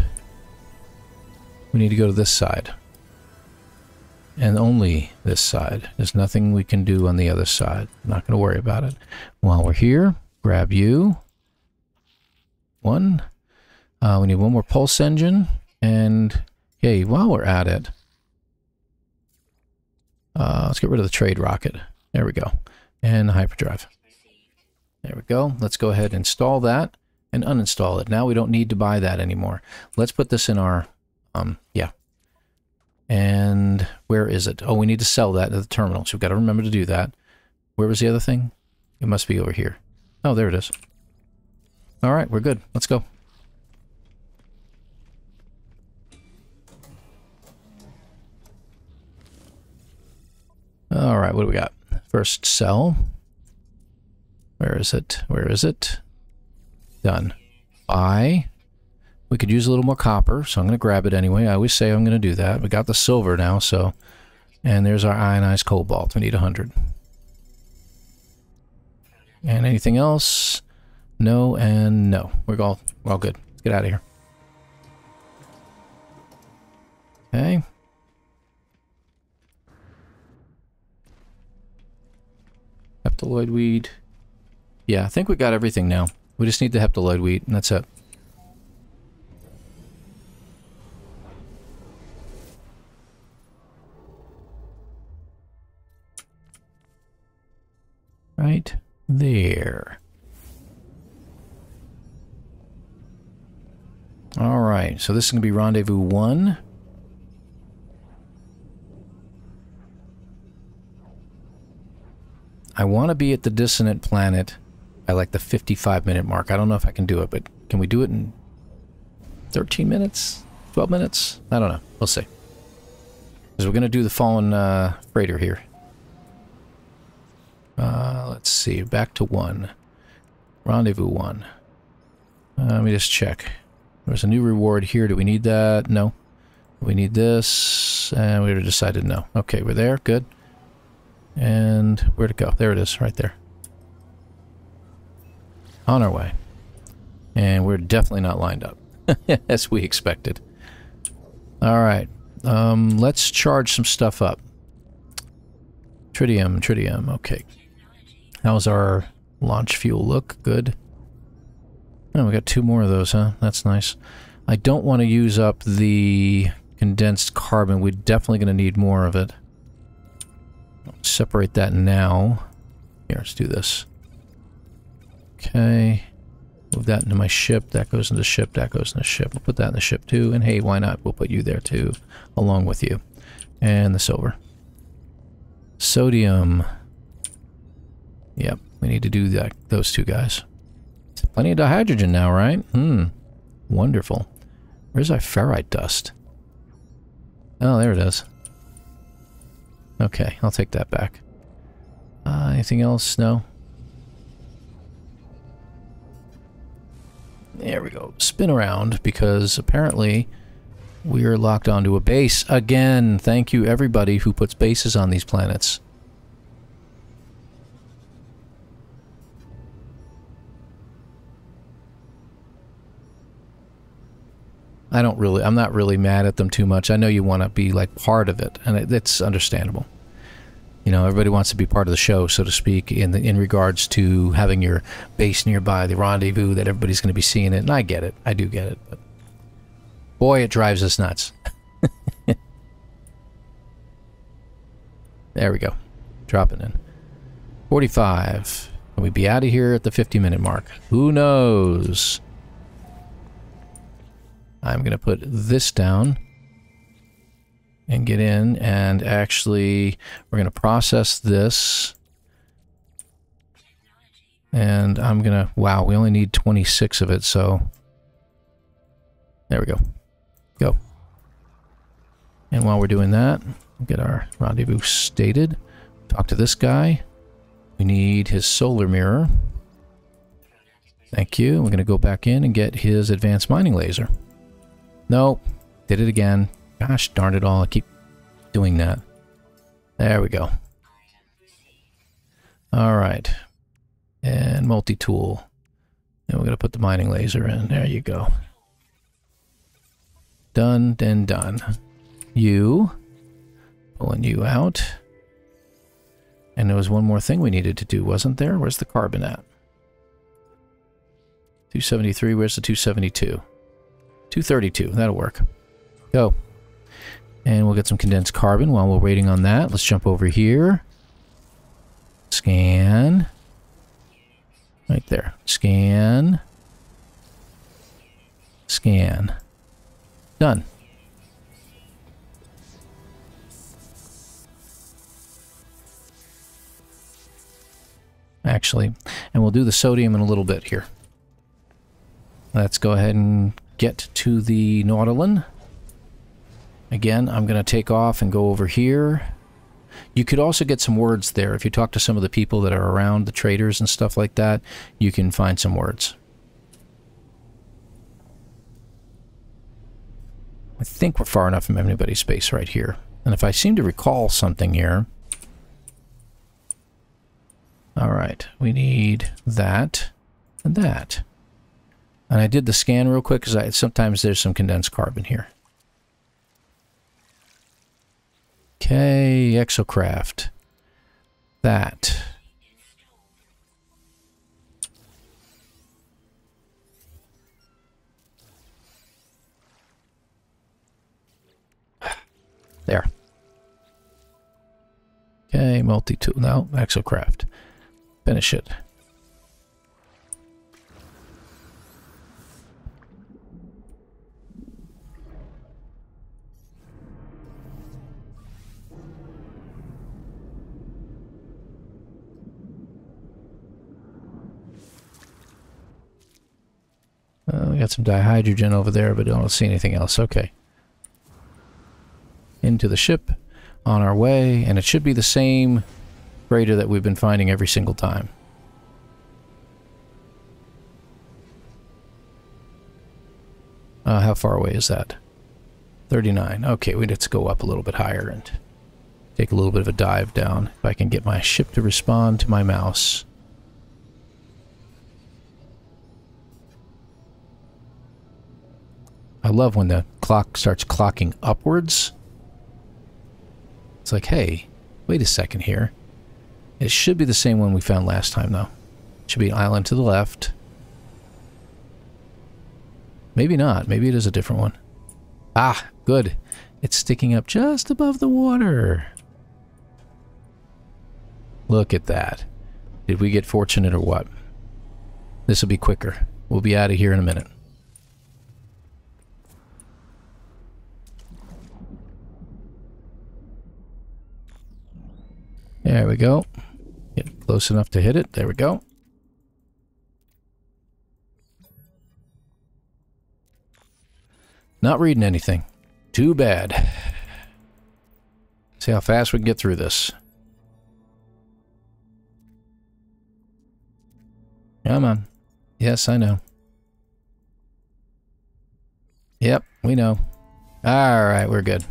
We need to go to this side. And only this side. There's nothing we can do on the other side. I'm not going to worry about it. While we're here, grab you. One. We need one more pulse engine. And, yay, while we're at it, let's get rid of the trade rocket. There we go. And the hyperdrive. There we go. Let's go ahead and install that and uninstall it. Now we don't need to buy that anymore. Let's put this in our, yeah. And where is it? Oh, we need to sell that to the terminal. So we've got to remember to do that. Where was the other thing? It must be over here. Oh, there it is. All right, we're good. Let's go. All right, what do we got? First sell. Where is it? Where is it? Done. Buy. We could use a little more copper, so I'm going to grab it anyway. I always say I'm going to do that. We got the silver now, so... And there's our ionized cobalt. We need 100. And anything else? No and no. We're all good. Let's get out of here. Okay. Heptaloid weed. Yeah, I think we got everything now. We just need the heptaloid wheat, and that's it. Right there. All right, so this is going to be Rendezvous 1. I want to be at the dissonant planet... I like the 55-minute mark. I don't know if I can do it, but can we do it in 13 minutes? 12 minutes? I don't know. We'll see. Because we're going to do the fallen freighter here. Let's see. Back to 1. Rendezvous 1. Let me just check. There's a new reward here. Do we need that? No. We need this. And we already decided no. Okay, we're there. Good. And where'd it go? There it is. Right there. On our way. And we're definitely not lined up. As we expected. Alright. Let's charge some stuff up. Tritium. Okay. How's our launch fuel look? Good. Oh, we got 2 more of those, huh? That's nice. I don't want to use up the condensed carbon. We're definitely going to need more of it. Separate that now. Here, let's do this. Okay, move that into my ship, that goes into the ship, that goes into the ship. We'll put that in the ship too, and hey, why not? We'll put you there too, along with you. And the silver. Sodium. Yep, we need to do that, those two guys. Plenty of dihydrogen now, right? Hmm, wonderful. Where's our ferrite dust? Oh, there it is. Okay, I'll take that back. Anything else? No? There we go. Spin around, because apparently we are locked onto a base again. Thank you, everybody who puts bases on these planets. I'm not really mad at them too much. I know you want to be, like, part of it, and it's understandable. You know, everybody wants to be part of the show, so to speak, in regards to having your base nearby, the rendezvous, that everybody's going to be seeing it. And I get it. I do get it. But boy, it drives us nuts. There we go. Drop it in. 45. Can we be out of here at the 50-minute mark? Who knows? I'm going to put this down. And get in, and actually, we're going to process this. And I'm going to... Wow, we only need 26 of it, so... There we go. Go. And while we're doing that, get our rendezvous stated. Talk to this guy. We need his solar mirror. Thank you. We're going to go back in and get his advanced mining laser. Nope. Did it again. Gosh darn it all, I keep doing that. There we go. Alright. And multi-tool. And we're going to put the mining laser in. There you go. Done, then done. You. Pulling you out. And there was one more thing we needed to do, wasn't there? Where's the carbon at? 273, where's the 272? 232, that'll work. Go. And we'll get some condensed carbon while we're waiting on that. Let's jump over here. Scan. Right there. Scan. Scan. Done. Actually, and we'll do the sodium in a little bit here. Let's go ahead and get to the Nautilon. Again, I'm going to take off and go over here. You could also get some words there. If you talk to some of the people that are around, the traders and stuff like that, you can find some words. I think we're far enough from anybody's space right here. And if I seem to recall something here... Alright, we need that and that. And I did the scan real quick because sometimes there's some condensed carbon here. Okay, exocraft. That. There. Okay, multi-tool. No, exocraft. Finish it. We got some dihydrogen over there, but don't see anything else. Okay. Into the ship, on our way, and it should be the same freighter that we've been finding every single time. How far away is that? 39. Okay, we need to go up a little bit higher and take a little bit of a dive down. If I can get my ship to respond to my mouse. I love when the clock starts clocking upwards. It's like, hey, wait a second here. It should be the same one we found last time, though. It should be an island to the left. Maybe not. Maybe it is a different one. Ah, good. It's sticking up just above the water. Look at that. Did we get fortunate or what? This will be quicker. We'll be out of here in a minute. There we go. Get close enough to hit it. There we go. Not reading anything. Too bad. See how fast we can get through this. Come on. Yes, I know. Yep, we know. All right, we're good.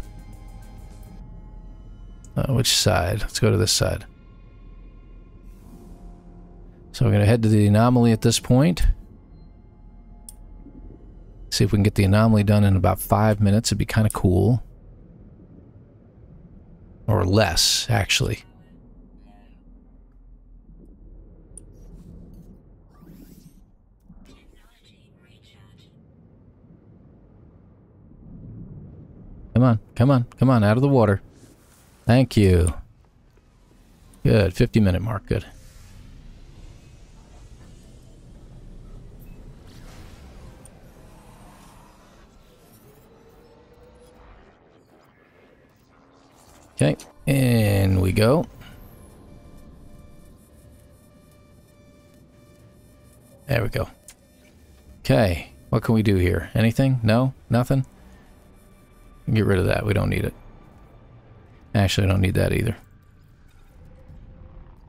Which side? Let's go to this side. So we're going to head to the anomaly at this point. See if we can get the anomaly done in about 5 minutes. It'd be kind of cool. Or less, actually. Come on, come on, come on, out of the water. Thank you. Good. 50-minute mark. Good. Okay. In we go. There we go. Okay. What can we do here? Anything? No? Nothing? Get rid of that. We don't need it. Actually, I don't need that either.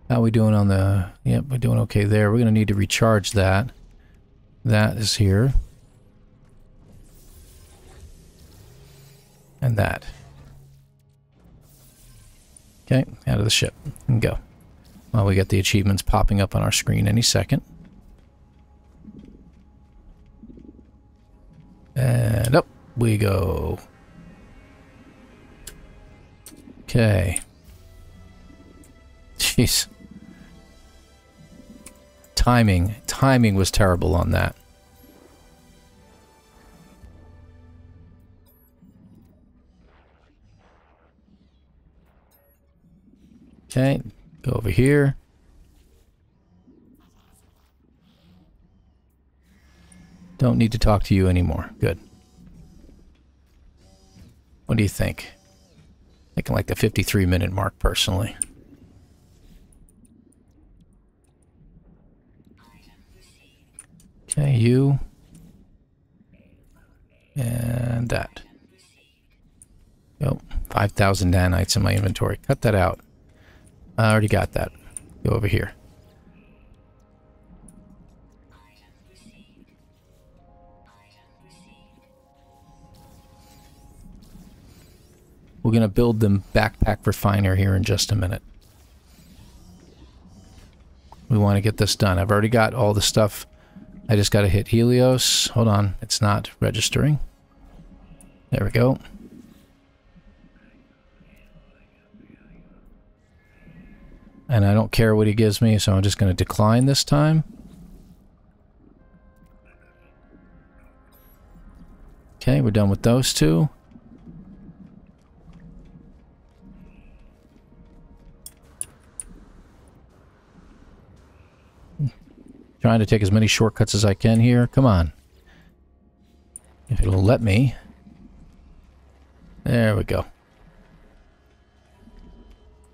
How are we doing on the... Yep, we're doing okay there. We're going to need to recharge that. That is here. And that. Okay, out of the ship. And go. Well, we got the achievements popping up on our screen any second. And... oh, we go. Okay. Jeez. Timing. Timing was terrible on that. Okay, go over here. Don't need to talk to you anymore. Good. What do you think? Thinking like the 53-minute mark, personally. Okay, you. And that. Oh, 5,000 nanites in my inventory. Cut that out. I already got that. Go over here. We're going to build the backpack refiner here in just a minute. We want to get this done. I've already got all the stuff. I just got to hit Helios. Hold on. It's not registering. There we go. And I don't care what he gives me, so I'm just going to decline this time. Okay, we're done with those two. Trying to take as many shortcuts as I can here. Come on. If it'll let me. There we go.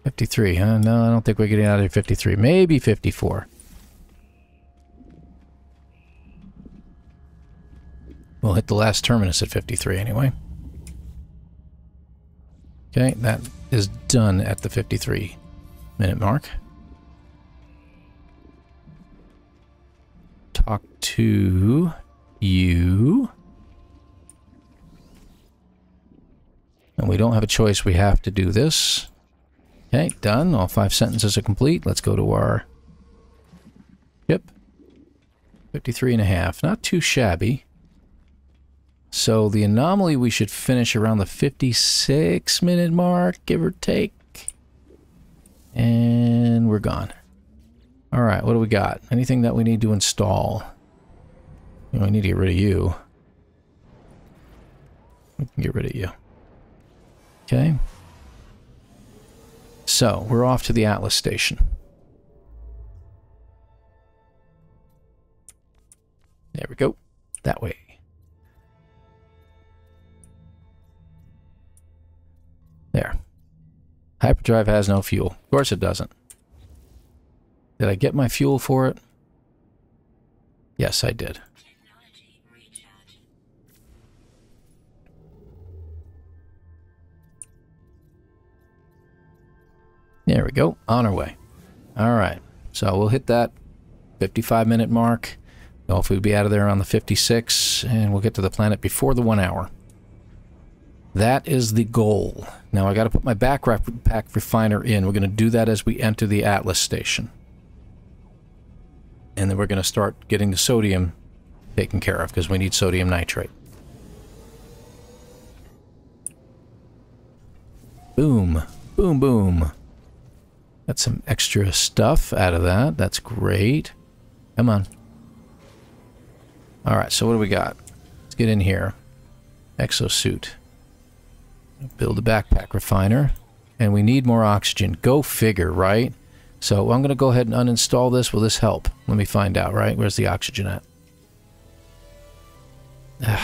53, huh? No, I don't think we're getting out of 53. Maybe 54. We'll hit the last terminus at 53 anyway. Okay, that is done at the 53-minute mark. Talk to you. And we don't have a choice. We have to do this. Okay, done. All 5 sentences are complete. Let's go to our ship. 53.5. Not too shabby. So the anomaly we should finish around the 56-minute mark, give or take. And we're gone. Alright, what do we got? Anything that we need to install? You know, we need to get rid of you. We can get rid of you. Okay. So, we're off to the Atlas station. There we go. That way. There. Hyperdrive has no fuel. Of course it doesn't. Did I get my fuel for it? Yes, I did. There we go. On our way. Alright. So we'll hit that 55-minute mark. Hopefully we'll be out of there around the 56, and we'll get to the planet before the 1 hour. That is the goal. Now I got to put my backpack refiner in. We're going to do that as we enter the Atlas station. And then we're going to start getting the sodium taken care of, because we need sodium nitrate. Boom. Boom, boom. Got some extra stuff out of that. That's great. Come on. Alright, so what do we got? Let's get in here. Exosuit. Build a backpack refiner. And we need more oxygen. Go figure, right? So I'm going to go ahead and uninstall this. Will this help? Let me find out, right? Where's the oxygen at? It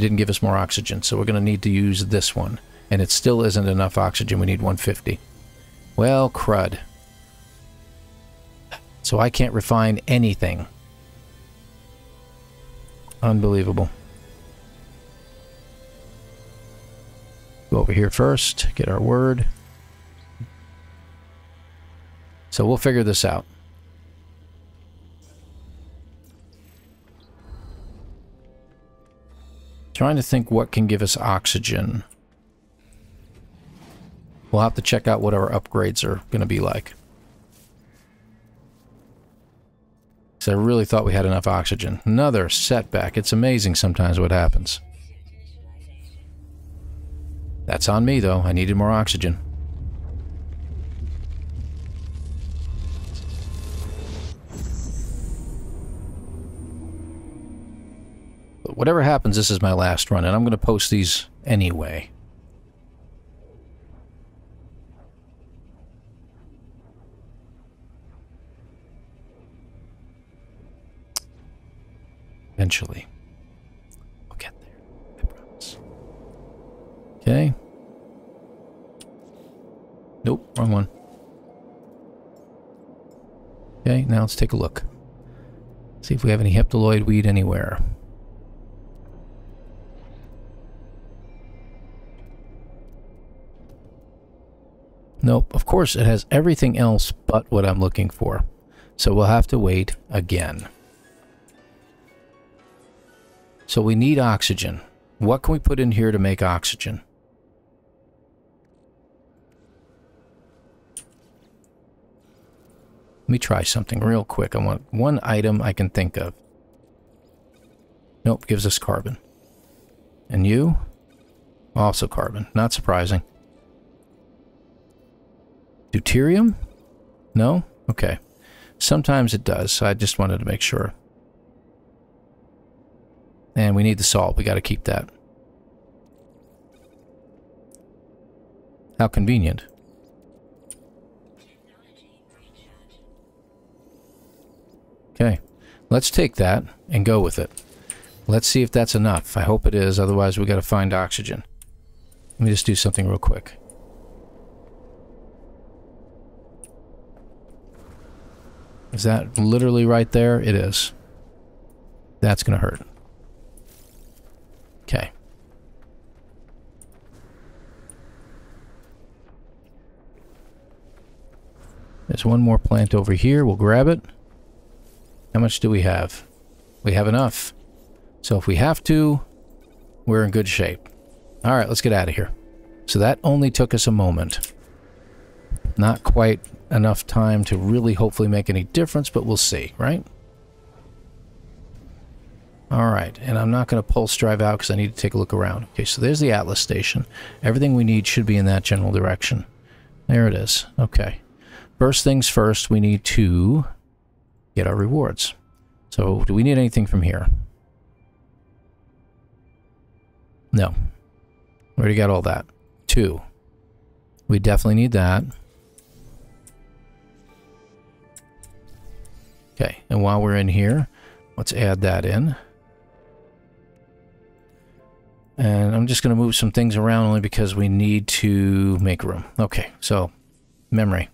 didn't give us more oxygen, so we're going to need to use this one. And it still isn't enough oxygen. We need 150. Well, crud. So I can't refine anything. Unbelievable. Go over here first, get our word. So we'll figure this out. Trying to think what can give us oxygen. We'll have to check out what our upgrades are going to be like. So I really thought we had enough oxygen. Another setback. It's amazing sometimes what happens. That's on me, though. I needed more oxygen. But whatever happens, this is my last run, and I'm going to post these anyway. Eventually. We'll get there. I promise. Okay. Nope, wrong one. Okay, now let's take a look. See if we have any heptaloid weed anywhere. Nope, of course it has everything else but what I'm looking for. So we'll have to wait again. So we need oxygen. What can we put in here to make oxygen? Let me try something real quick. I want one item I can think of. Nope, gives us carbon. And you? Also carbon. Not surprising. Deuterium? No? Okay. Sometimes it does, so I just wanted to make sure. And we need the salt. We got to keep that. How convenient. Okay. Let's take that and go with it. Let's see if that's enough. I hope it is. Otherwise, we got to find oxygen. Let me just do something real quick. Is that literally right there? It is. That's going to hurt. Okay. There's one more plant over here. We'll grab it. How much do we have? We have enough. So if we have to, we're in good shape. All right, let's get out of here. So that only took us a moment. Not quite enough time to really hopefully make any difference, but we'll see, right? Alright, and I'm not going to pulse drive out because I need to take a look around. Okay, so there's the Atlas station. Everything we need should be in that general direction. There it is. Okay. First things first, we need to get our rewards. So, do we need anything from here? No. We already got all that. 2. We definitely need that. Okay, and while we're in here, let's add that in. And I'm just going to move some things around only because we need to make room. Okay, so memory.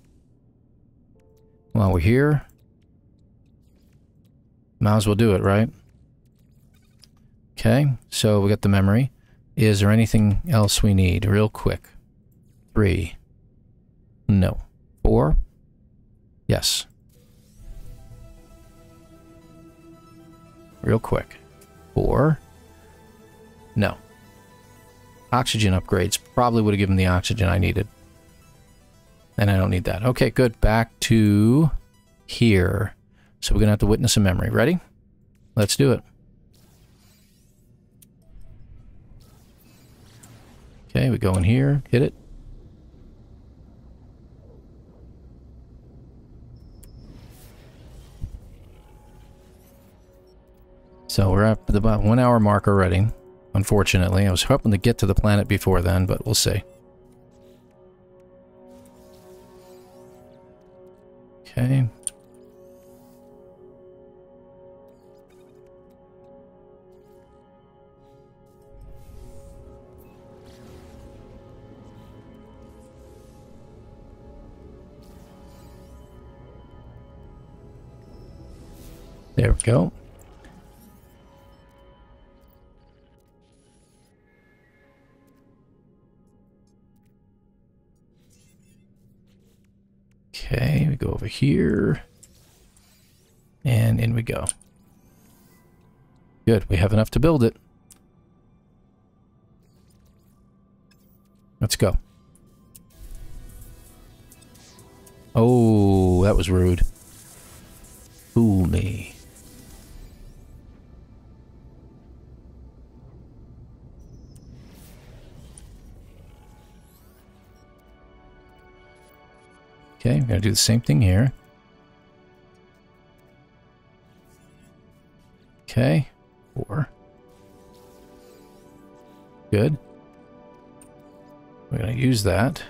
While we're here, might as well do it, right? Okay, so we got the memory. Is there anything else we need? Real quick. 3. No. 4. Yes. Real quick. 4. No. Oxygen upgrades probably would have given the oxygen I needed. And I don't need that. Okay, good. Back to here. So we're going to have to witness a memory. Ready? Let's do it. Okay, we go in here. Hit it. So we're at the about 1 hour mark already. Unfortunately, I was hoping to get to the planet before then, but we'll see. Okay. There we go. Okay, we go over here, and in we go. Good, we have enough to build it. Let's go. Oh, that was rude. Fool me. I'm gonna do the same thing here. Okay, 4. Good. We're gonna use that.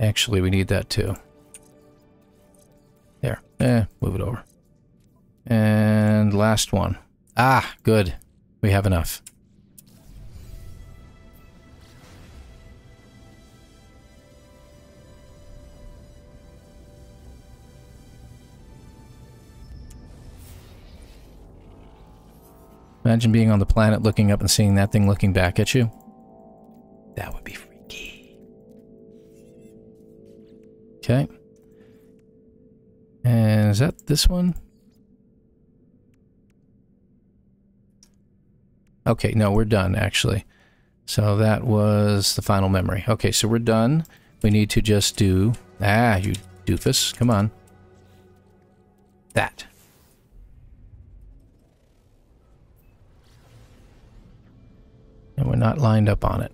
Actually, we need that too. There. Move it over. And last one. Ah, good. We have enough. Imagine being on the planet looking up and seeing that thing looking back at you. That would be freaky. Okay. And is that this one? Okay, no, we're done, actually. So that was the final memory. Okay, so we're done. We need to just do... Ah, you doofus. Come on. That. And we're not lined up on it.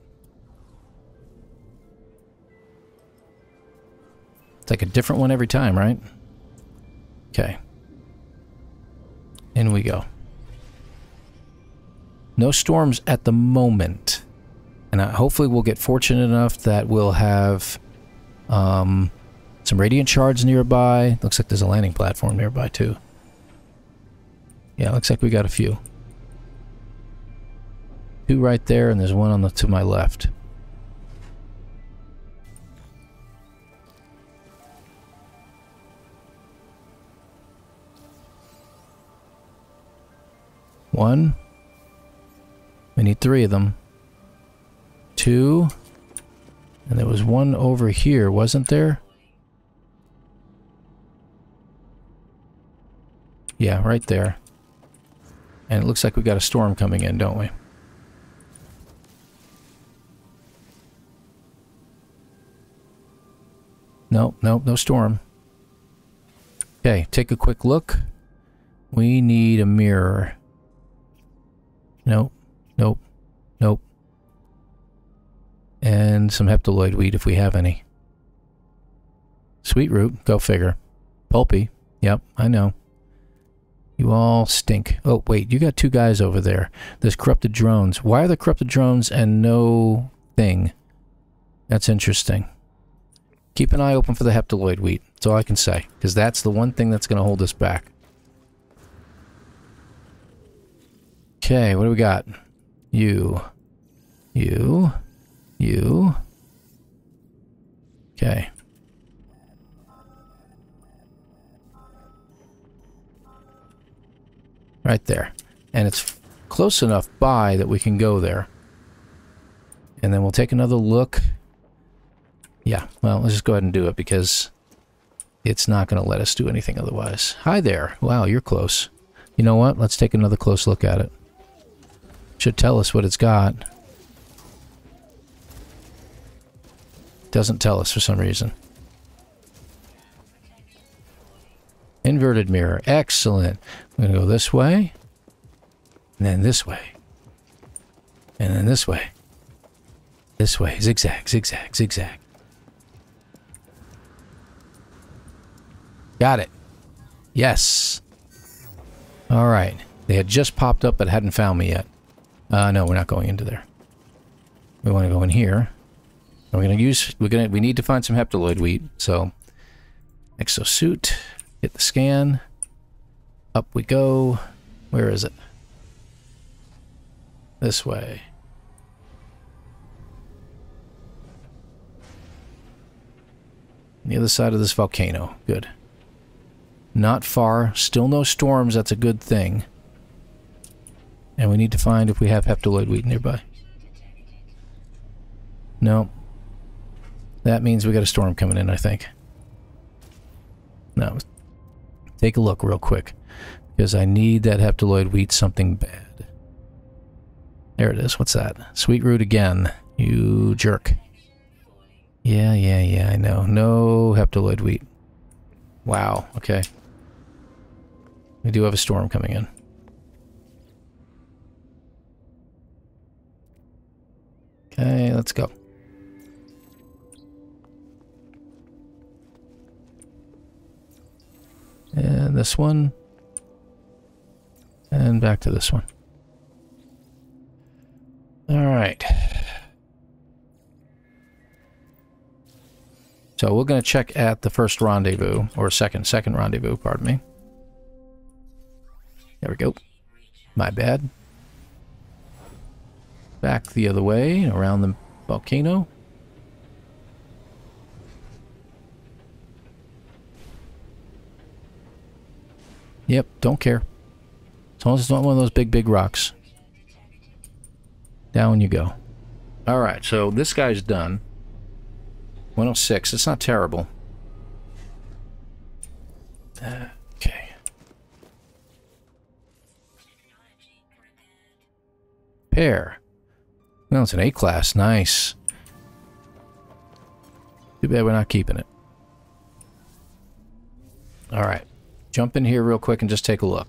It's like a different one every time, right? Okay. In we go. No storms at the moment. And hopefully we'll get fortunate enough that we'll have some radiant shards nearby. Looks like there's a landing platform nearby too. Yeah, looks like we got a few. 2 right there, and there's one on the to my left. One. We need 3 of them. 2. And there was one over here, wasn't there? Yeah, right there. And it looks like we got a storm coming in, don't we? Nope, nope, no storm. Okay, take a quick look. We need a mirror. Nope, nope, nope. And some heptaloid wheat if we have any. Sweet root, go figure. Pulpy, yep, I know. You all stink. Oh, wait, you got 2 guys over there. There's corrupted drones. Why are there corrupted drones and no thing? That's interesting. Keep an eye open for the heptaloid wheat. That's all I can say, because that's the one thing that's going to hold us back. Okay, what do we got? You. You. You. Okay. Right there. And it's close enough by that we can go there. And then we'll take another look. Yeah, well, let's just go ahead and do it, because it's not going to let us do anything otherwise. Hi there. Wow, you're close. You know what? Let's take another close look at it. Should tell us what it's got. Doesn't tell us for some reason. Inverted mirror. Excellent. I'm going to go this way. And then this way. And then this way. This way. Zigzag, zigzag, zigzag. Got it. Yes. All right. They had just popped up but hadn't found me yet. No, we're not going into there. We want to go in here. And we're going to use... We need to find some heptaloid wheat. So, exosuit. Hit the scan. Up we go. Where is it? This way. The other side of this volcano. Good. Not far. Still no storms. That's a good thing. And we need to find if we have heptaloid wheat nearby. No. That means we got a storm coming in, I think. No. Take a look real quick. Because I need that heptaloid wheat something bad. There it is. What's that? Sweet root again. You jerk. Yeah, yeah, yeah, I know. No heptaloid wheat. Wow, okay. We do have a storm coming in. Okay, let's go. and this one, and back to this one. All right. So we're going to check at the first rendezvous, or second rendezvous, pardon me. There we go. My bad. Back the other way, around the volcano. Yep, don't care. As long as it's not one of those big rocks. Down you go. Alright, so this guy's done. 106, it's not terrible. Okay. Pair. Well, it's an A class, nice. Too bad we're not keeping it. Alright. Jump in here real quick and just take a look.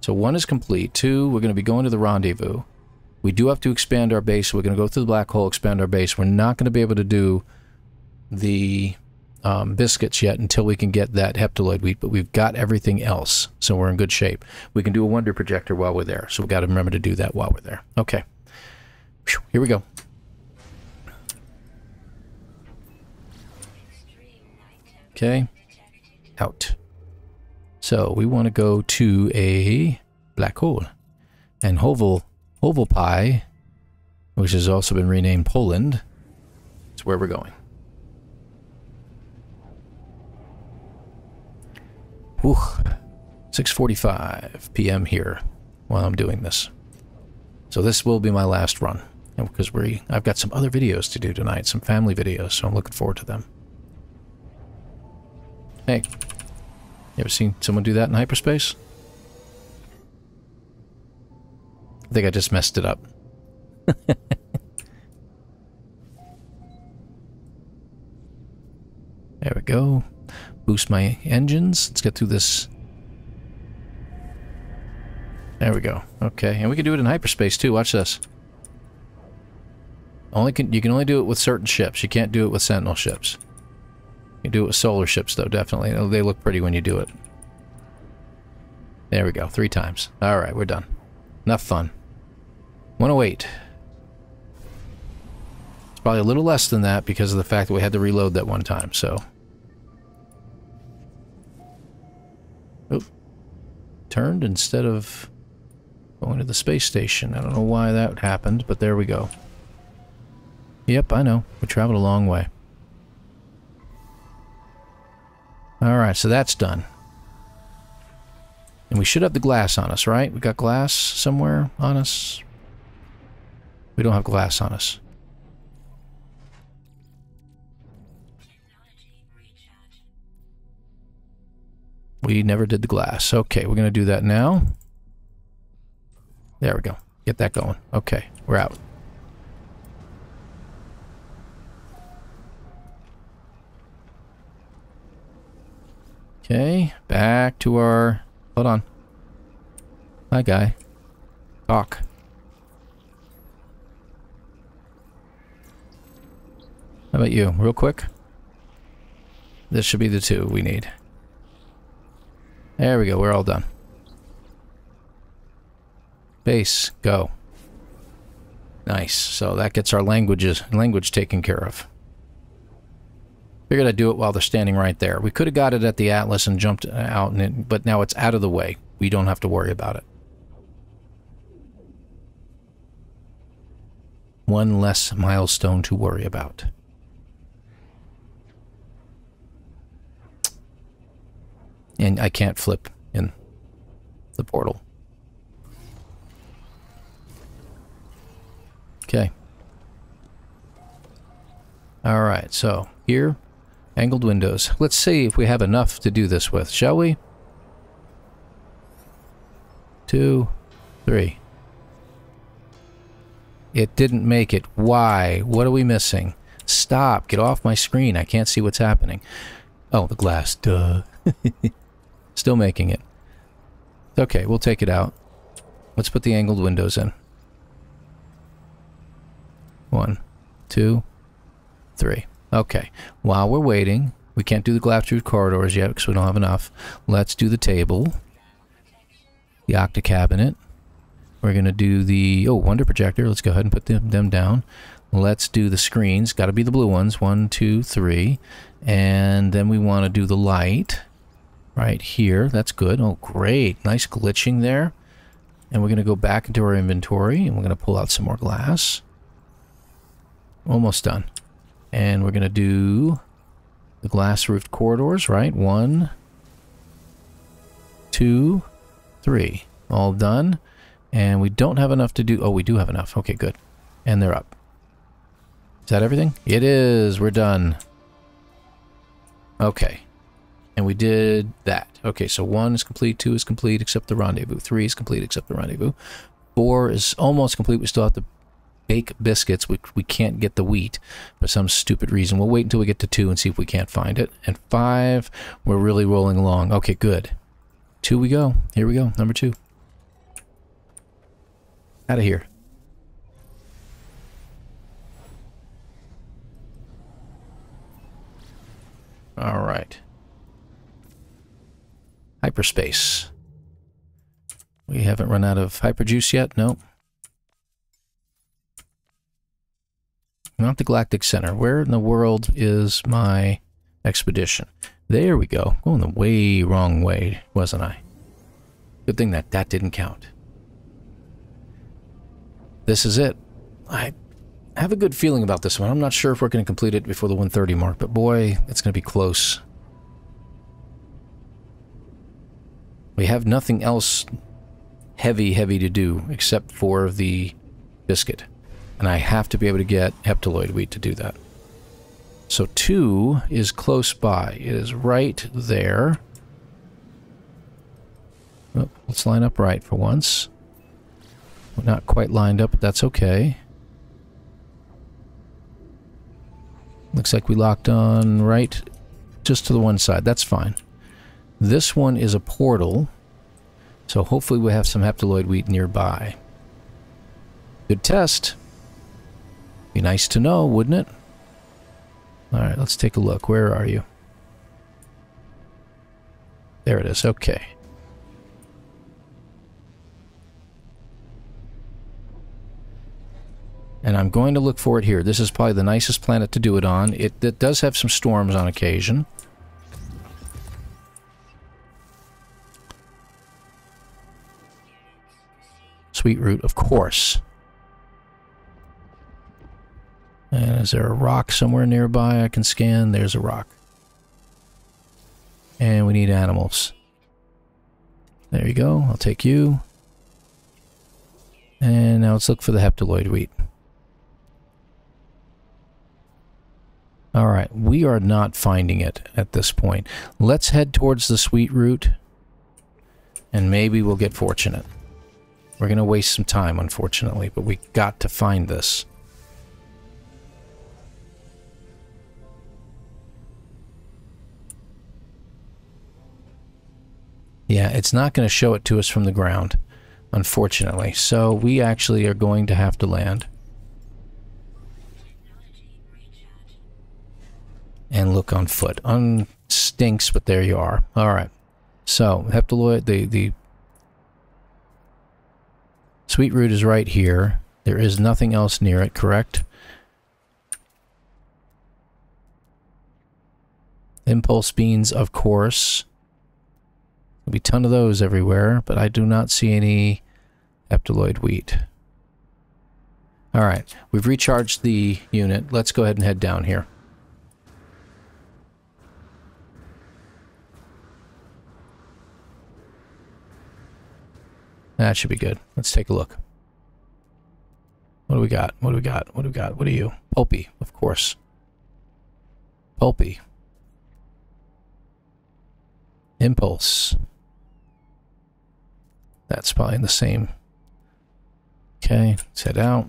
So 1 is complete. 2, we're going to be going to the rendezvous. We do have to expand our base. We're going to go through the black hole, expand our base. We're not going to be able to do the biscuits yet until we can get that heptaloid wheat, but we've got everything else, so we're in good shape. We can do a wonder projector while we're there, so we've got to remember to do that while we're there. Okay. Whew, here we go. Okay. Out. So we want to go to a black hole, and Hovelpie, which has also been renamed Poland, is where we're going. Whew. 6:45 p.m. here while I'm doing this. So this will be my last run, because I've got some other videos to do tonight, some family videos, so I'm looking forward to them. Hey. You ever seen someone do that in hyperspace? I think I just messed it up. There we go. Boost my engines. Let's get through this. There we go. Okay, and we can do it in hyperspace too. Watch this. You can only do it with certain ships. You can't do it with Sentinel ships. You do it with solar ships, though, definitely. They look pretty when you do it. There we go. 3 times. All right, we're done. Enough fun. 108. It's probably a little less than that because of the fact that we had to reload that one time, so... Oop. Turned instead of going to the space station. I don't know why that happened, but there we go. Yep, I know. We traveled a long way. Alright, so that's done. And we should have the glass on us, right? We got glass somewhere on us? We don't have glass on us. We never did the glass. Okay, we're going to do that now. There we go. Get that going. Okay, we're out. Okay, back to our... Hold on. Hi, guy. Talk. How about you? Real quick? This should be the 2 we need. There we go. We're all done. Base. Go. Nice. So that gets our language taken care of. Figured I'd do it while they're standing right there. We could have got it at the Atlas and jumped out, and but now it's out of the way. We don't have to worry about it. 1 less milestone to worry about. And I can't flip in the portal. Okay. Alright, so here... Angled windows. Let's see if we have enough to do this with, shall we? 2, 3. It didn't make it. Why? What are we missing? Stop. Get off my screen. I can't see what's happening. Oh, the glass. Duh. Still making it. Okay, we'll take it out. Let's put the angled windows in. 1, 2, 3. Okay, while we're waiting, We can't do the glass-tube corridors yet because we don't have enough. Let's do the table. The octa-cabinet. We're going to do the... Oh, wonder projector. Let's go ahead and put them down. Let's do the screens. Got to be the blue ones. 1, 2, 3. And then we want to do the light right here. That's good. Oh, great. Nice glitching there. And we're going to go back into our inventory and we're going to pull out some more glass. Almost done. And we're going to do the glass roofed corridors, right? 1, 2, 3. All done. And we don't have enough to do... Oh, we do have enough. Okay, good. And they're up. Is that everything? It is. We're done. Okay. And we did that. Okay, so 1 is complete, 2 is complete, except the rendezvous. 3 is complete, except the rendezvous. 4 is almost complete. We still have to bake biscuits. We can't get the wheat for some stupid reason. We'll wait until we get to 2 and see if we can't find it. And 5, we're really rolling along. Okay, good. 2 we go. Here we go. Number 2. Out of here. All right. Hyperspace. We haven't run out of hyperjuice yet. Nope. Not the Galactic Center. Where in the world is my expedition? There we go. Going the way wrong way, wasn't I? Good thing that didn't count. This is it. I have a good feeling about this one. I'm not sure if we're going to complete it before the 1:30 mark, but boy, it's going to be close. We have nothing else heavy to do except for the biscuit. And I have to be able to get heptaloid wheat to do that. So 2 is close by. It is right there. Oh, let's line up right for once. We're not quite lined up, but that's okay. Looks like we locked on right just to the one side. That's fine. This one is a portal, so hopefully we'll have some heptaloid wheat nearby. Good test. Be nice to know, wouldn't it? All right, let's take a look. Where are you? There it is. Okay. And I'm going to look for it here. This is probably the nicest planet to do it on. It does have some storms on occasion. Sweet root, of course. And is there a rock somewhere nearby I can scan? There's a rock. And we need animals. There you go. I'll take you. And now let's look for the heptaloid wheat. All right, we are not finding it at this point. Let's head towards the sweet root, and maybe we'll get fortunate. We're going to waste some time, unfortunately, but we got to find this. Yeah, it's not going to show it to us from the ground, unfortunately. So we actually are going to have to land and look on foot. Stinks, but there you are. All right. So heptaloid, the sweet root is right here. There is nothing else near it, correct? Impulse beans, of course. There'll be a ton of those everywhere, but I do not see any heptaloid wheat. All right. We've recharged the unit. Let's go ahead and head down here. That should be good. Let's take a look. What do we got? What do we got? What do we got? What are you? Pulpy, of course. Pulpy. Impulse. That's probably in the same. Okay, let's head out.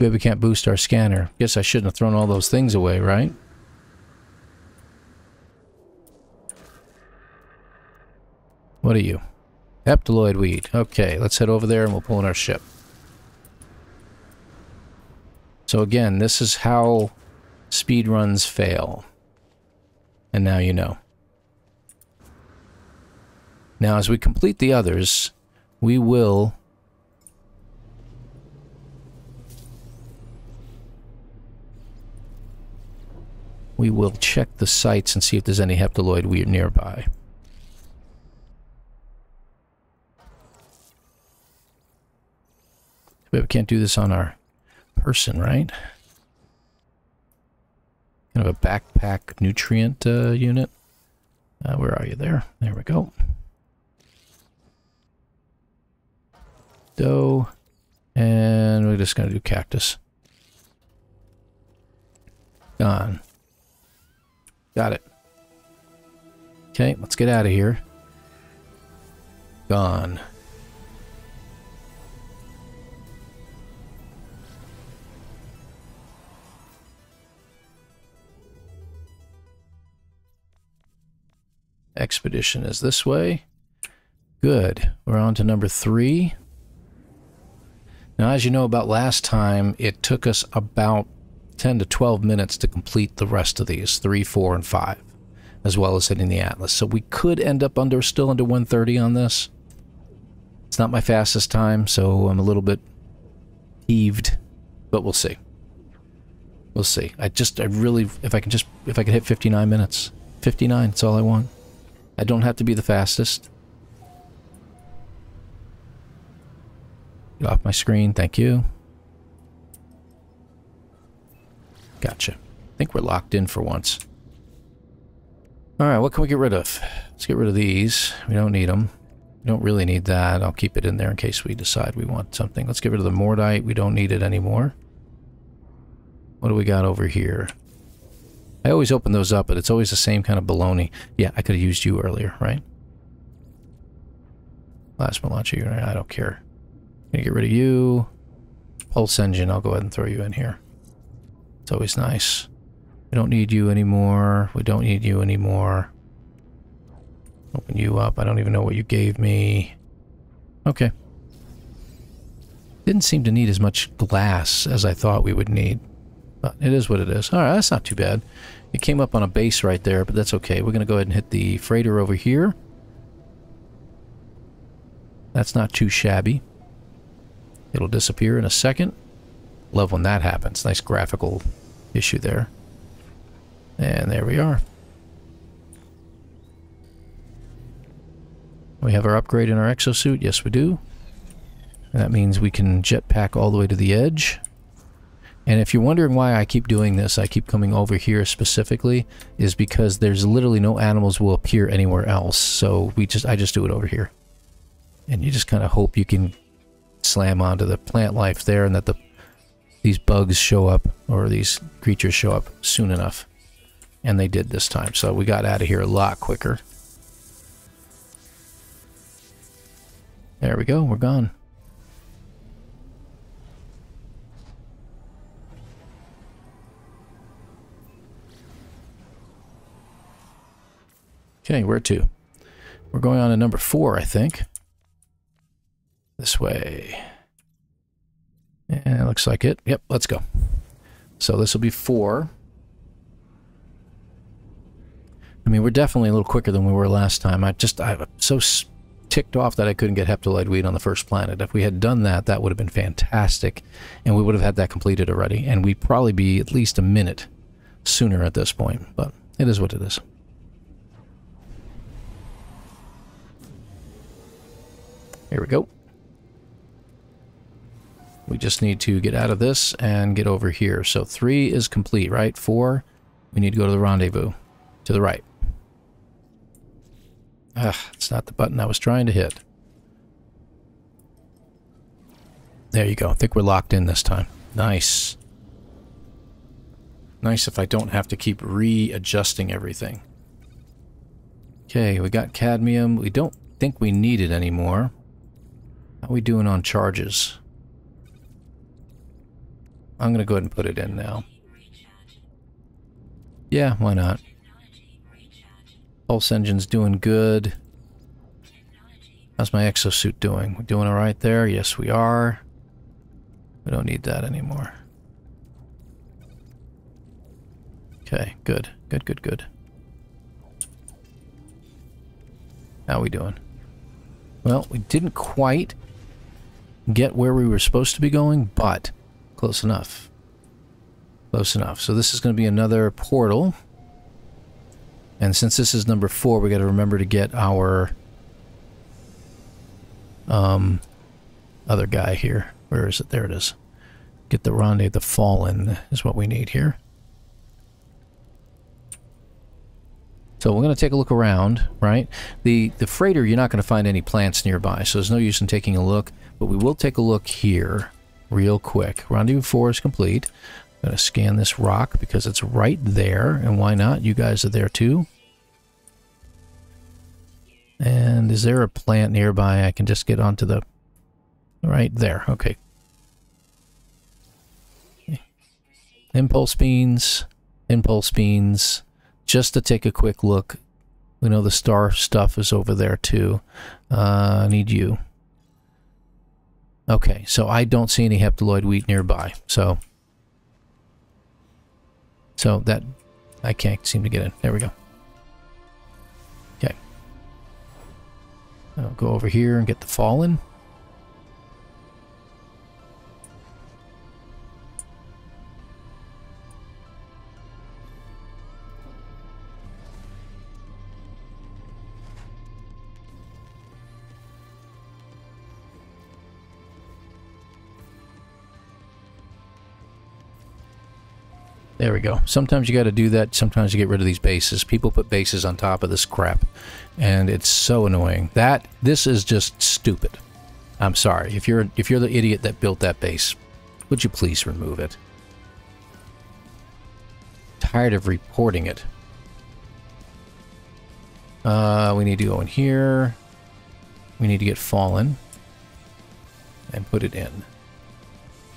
Maybe we can't boost our scanner. Guess I shouldn't have thrown all those things away, right? What are you? Heptaloid weed. Okay, let's head over there and we'll pull in our ship. So again, this is how speedruns fail. And now you know. Now as we complete the others, we will... we will check the sites and see if there's any heptaloid weed nearby. But we can't do this on our person, right? Kind of a backpack nutrient unit. Where are you there? There we go. Dough. And we're just going to do cactus. Gone. Got it. Okay, let's get out of here. Gone. Expedition is this way. Good. We're on to number 3. Now, as you know about last time, it took us about 10 to 12 minutes to complete the rest of these, 3, 4, and 5, as well as hitting the Atlas. So we could end up still under 1:30 on this. It's not my fastest time, so I'm a little bit heaved, but we'll see. We'll see. If I could hit 59 minutes. 59, that's all I want. I don't have to be the fastest. Get off my screen, thank you. Gotcha. I think we're locked in for once. Alright, what can we get rid of? Let's get rid of these. We don't need them. We don't really need that. I'll keep it in there in case we decide we want something. Let's get rid of the Mordite. We don't need it anymore. What do we got over here? I always open those up, but it's always the same kind of baloney. Yeah, I could have used you earlier, right? Plasma launcher unit, I don't care. I'm gonna get rid of you. Pulse engine, I'll go ahead and throw you in here. It's always nice. We don't need you anymore. We don't need you anymore. Open you up. I don't even know what you gave me. Okay. Didn't seem to need as much glass as I thought we would need. But it is what it is. Alright, that's not too bad. It came up on a base right there, but that's okay. We're going to go ahead and hit the freighter over here. That's not too shabby. It'll disappear in a second. Love when that happens. Nice graphical issue there. And there we are. We have our upgrade in our exosuit. Yes, we do. And that means we can jetpack all the way to the edge. And if you're wondering why I keep doing this, I keep coming over here specifically, is because there's literally no animals will appear anywhere else. So I just do it over here. And you just kind of hope you can slam onto the plant life there and that these bugs show up, or these creatures show up soon enough. And they did this time, so we got out of here a lot quicker. There we go, we're gone. Okay, where to? We're going on to number 4, I think. This way. And it looks like it. Yep, let's go. So this will be 4. I mean, we're definitely a little quicker than we were last time. I'm so ticked off that I couldn't get heptaloid weed on the first planet. If we had done that, that would have been fantastic. And we would have had that completed already. And we'd probably be at least a minute sooner at this point. But it is what it is. Here we go. We just need to get out of this and get over here. So 3 is complete, right? 4, we need to go to the rendezvous. To the right. Ah, it's not the button I was trying to hit. There you go. I think we're locked in this time. Nice. Nice if I don't have to keep readjusting everything. Okay, we got cadmium. We don't think we need it anymore. How are we doing on charges? I'm going to go ahead and put it in now. Yeah, why not? Pulse engine's doing good. How's my exosuit doing? We're doing all right there? Yes, we are. We don't need that anymore. Okay, good. Good, good, good. How we doing? Well, we didn't quite get where we were supposed to be going, but close enough. Close enough. So this is going to be another portal. And since this is number 4, we got to remember to get our other guy here. Where is it? There it is. Get the Rendezvous, the Fallen is what we need here. So we're going to take a look around, right? The freighter, you're not going to find any plants nearby, so there's no use in taking a look. But we will take a look here real quick. Rendezvous 4 is complete. I'm going to scan this rock because it's right there. And why not? You guys are there too. And is there a plant nearby? I can just get onto the... right there. Okay. Impulse beans. Impulse beans. Just to take a quick look. We know the star stuff is over there too. I need you. Okay, so I don't see any heptaloid wheat nearby. So that, I can't seem to get in. There we go. Okay. I'll go over here and get the Fallen. There we go. Sometimes you got to do that. Sometimes you get rid of these bases. People put bases on top of this crap, and it's so annoying. This is just stupid. I'm sorry. If you're the idiot that built that base, would you please remove it? Tired of reporting it. We need to go in here. We need to get Fallen and put it in.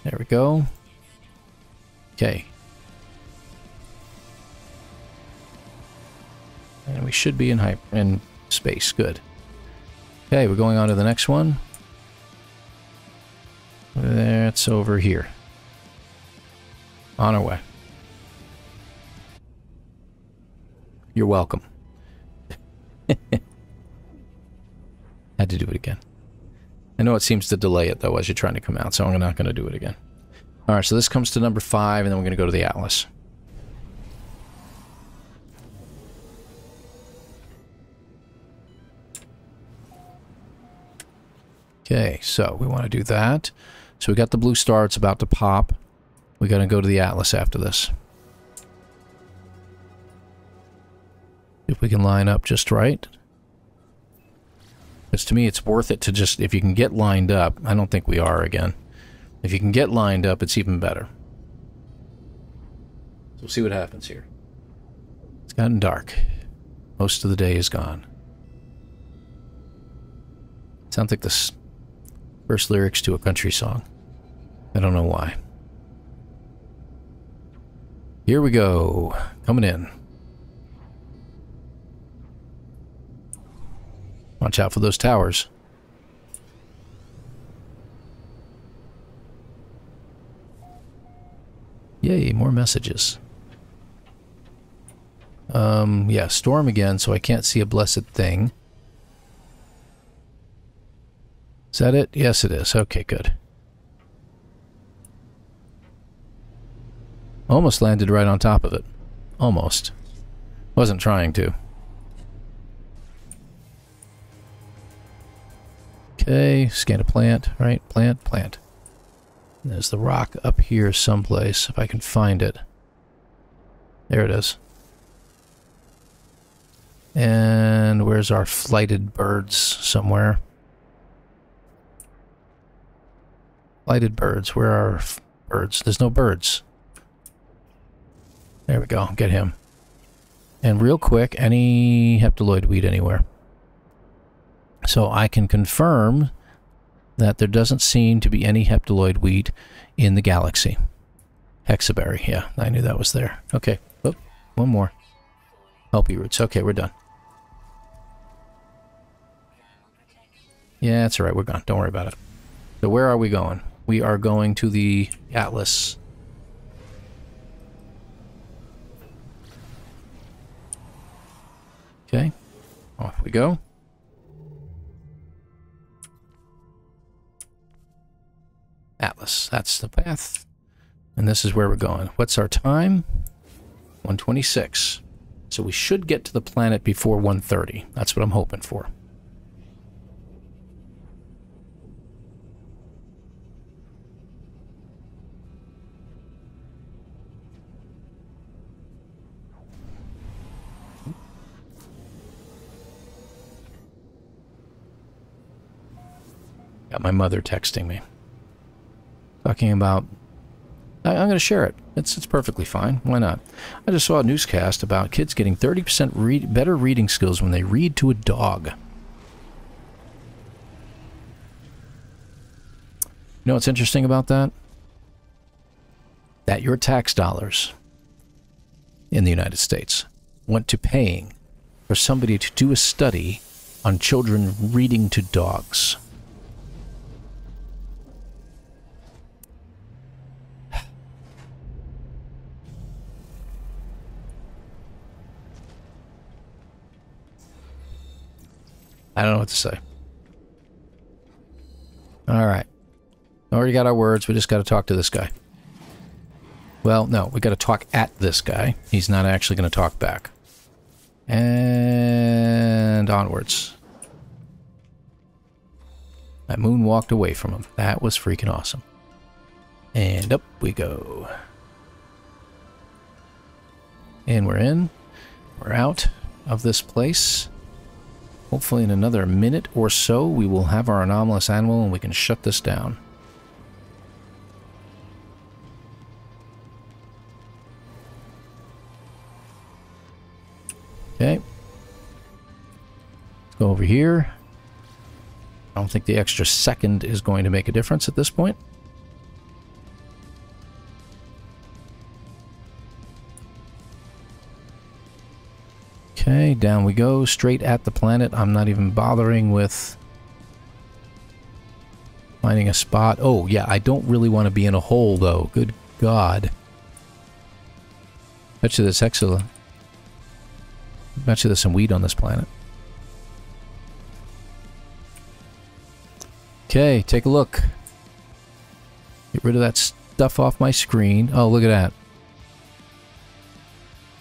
There we go. Okay. And we should be in space. Good. Okay, we're going on to the next one. That's over here. On our way. You're welcome. Had to do it again. I know it seems to delay it, though, as you're trying to come out, so I'm not going to do it again. All right, so this comes to number 5, and then we're going to go to the Atlas. Okay, so we want to do that. So we got the blue star, it's about to pop. We're going to go to the Atlas after this. If we can line up just right. Because to me it's worth it to just, if you can get lined up, I don't think we are again. If you can get lined up, it's even better. So we'll see what happens here. It's gotten dark. Most of the day is gone. Sounds like this. First lyrics to a country song. I don't know why. Here we go. Coming in. Watch out for those towers. Yay, more messages. Yeah, storm again, so I can't see a blessed thing. Is that it? Yes, it is. Okay, good. Almost landed right on top of it. Almost. Wasn't trying to. Okay, scan a plant, right? Plant, plant. There's the rock up here someplace, if I can find it. There it is. And where's our flighted birds? Somewhere. Flighted birds. Where are birds? There's no birds. There we go. Get him. And real quick, any heptaloid weed anywhere. So I can confirm that there doesn't seem to be any heptaloid weed in the galaxy. Hexaberry. Yeah, I knew that was there. Okay. Oh, one more. Helpy roots. Okay, we're done. Yeah, that's all right. We're gone. Don't worry about it. So where are we going? We are going to the Atlas. Okay. Off we go. Atlas. That's the path. And this is where we're going. What's our time? 1:26. So we should get to the planet before 1:30. That's what I'm hoping for. Got my mother texting me. Talking about... I'm going to share it. It's perfectly fine. Why not? I just saw a newscast about kids getting 30% better reading skills when they read to a dog. You know what's interesting about that? That your tax dollars in the United States went to paying for somebody to do a study on children reading to dogs. I don't know what to say. All right. Already got our words. We just got to talk to this guy. Well, no. We got to talk at this guy. He's not actually going to talk back. And onwards. That moon walked away from him. That was freaking awesome. And up we go. And we're in. We're out of this place. Hopefully in another minute or so, we will have our anomalous animal and we can shut this down. Okay. Let's go over here. I don't think the extra second is going to make a difference at this point. Okay, down we go, straight at the planet. I'm not even bothering with finding a spot. Oh, yeah, I don't really want to be in a hole, though. Good God. Bet you there's some weed on this planet. Okay, take a look. Get rid of that stuff off my screen. Oh, look at that.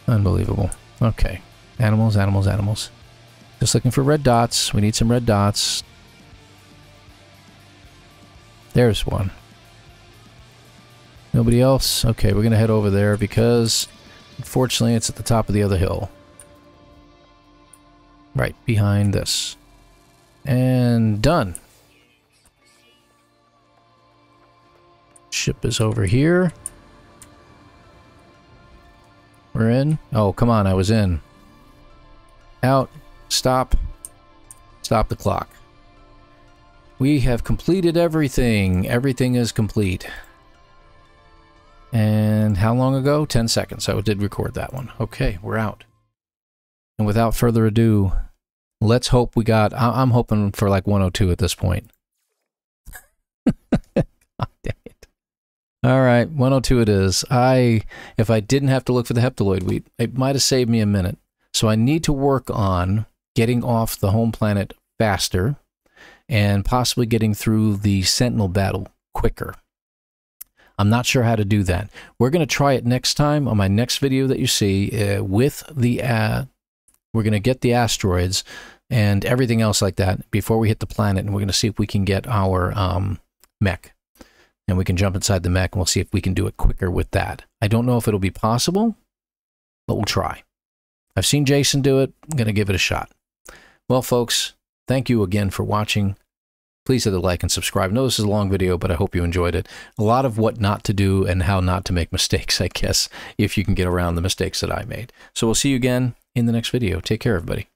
Unbelievable. Okay. Animals, animals, animals. Just looking for red dots. We need some red dots. There's one. Nobody else? Okay, we're going to head over there because, unfortunately, it's at the top of the other hill. Right behind this. And done. Ship is over here. We're in. Oh, come on, I was in. Out. Stop. Stop the clock. We have completed everything. Everything is complete. And how long ago? 10 seconds. I did record that one. Okay, we're out. And without further ado, let's hope we got... I'm hoping for like 102 at this point. God damn it. All right, 102 it is. If I didn't have to look for the heptaloid wheat, it might have saved me a minute. So I need to work on getting off the home planet faster and possibly getting through the Sentinel battle quicker. I'm not sure how to do that. We're going to try it next time on my next video that you see with the... we're going to get the asteroids and everything else like that before we hit the planet, and we're going to see if we can get our mech. And we can jump inside the mech and we'll see if we can do it quicker with that. I don't know if it'll be possible, but we'll try. I've seen Jason do it. I'm going to give it a shot. Well, folks, thank you again for watching. Please hit the like and subscribe. I know this is a long video, but I hope you enjoyed it. A lot of what not to do and how not to make mistakes, I guess, if you can get around the mistakes that I made. So we'll see you again in the next video. Take care, everybody.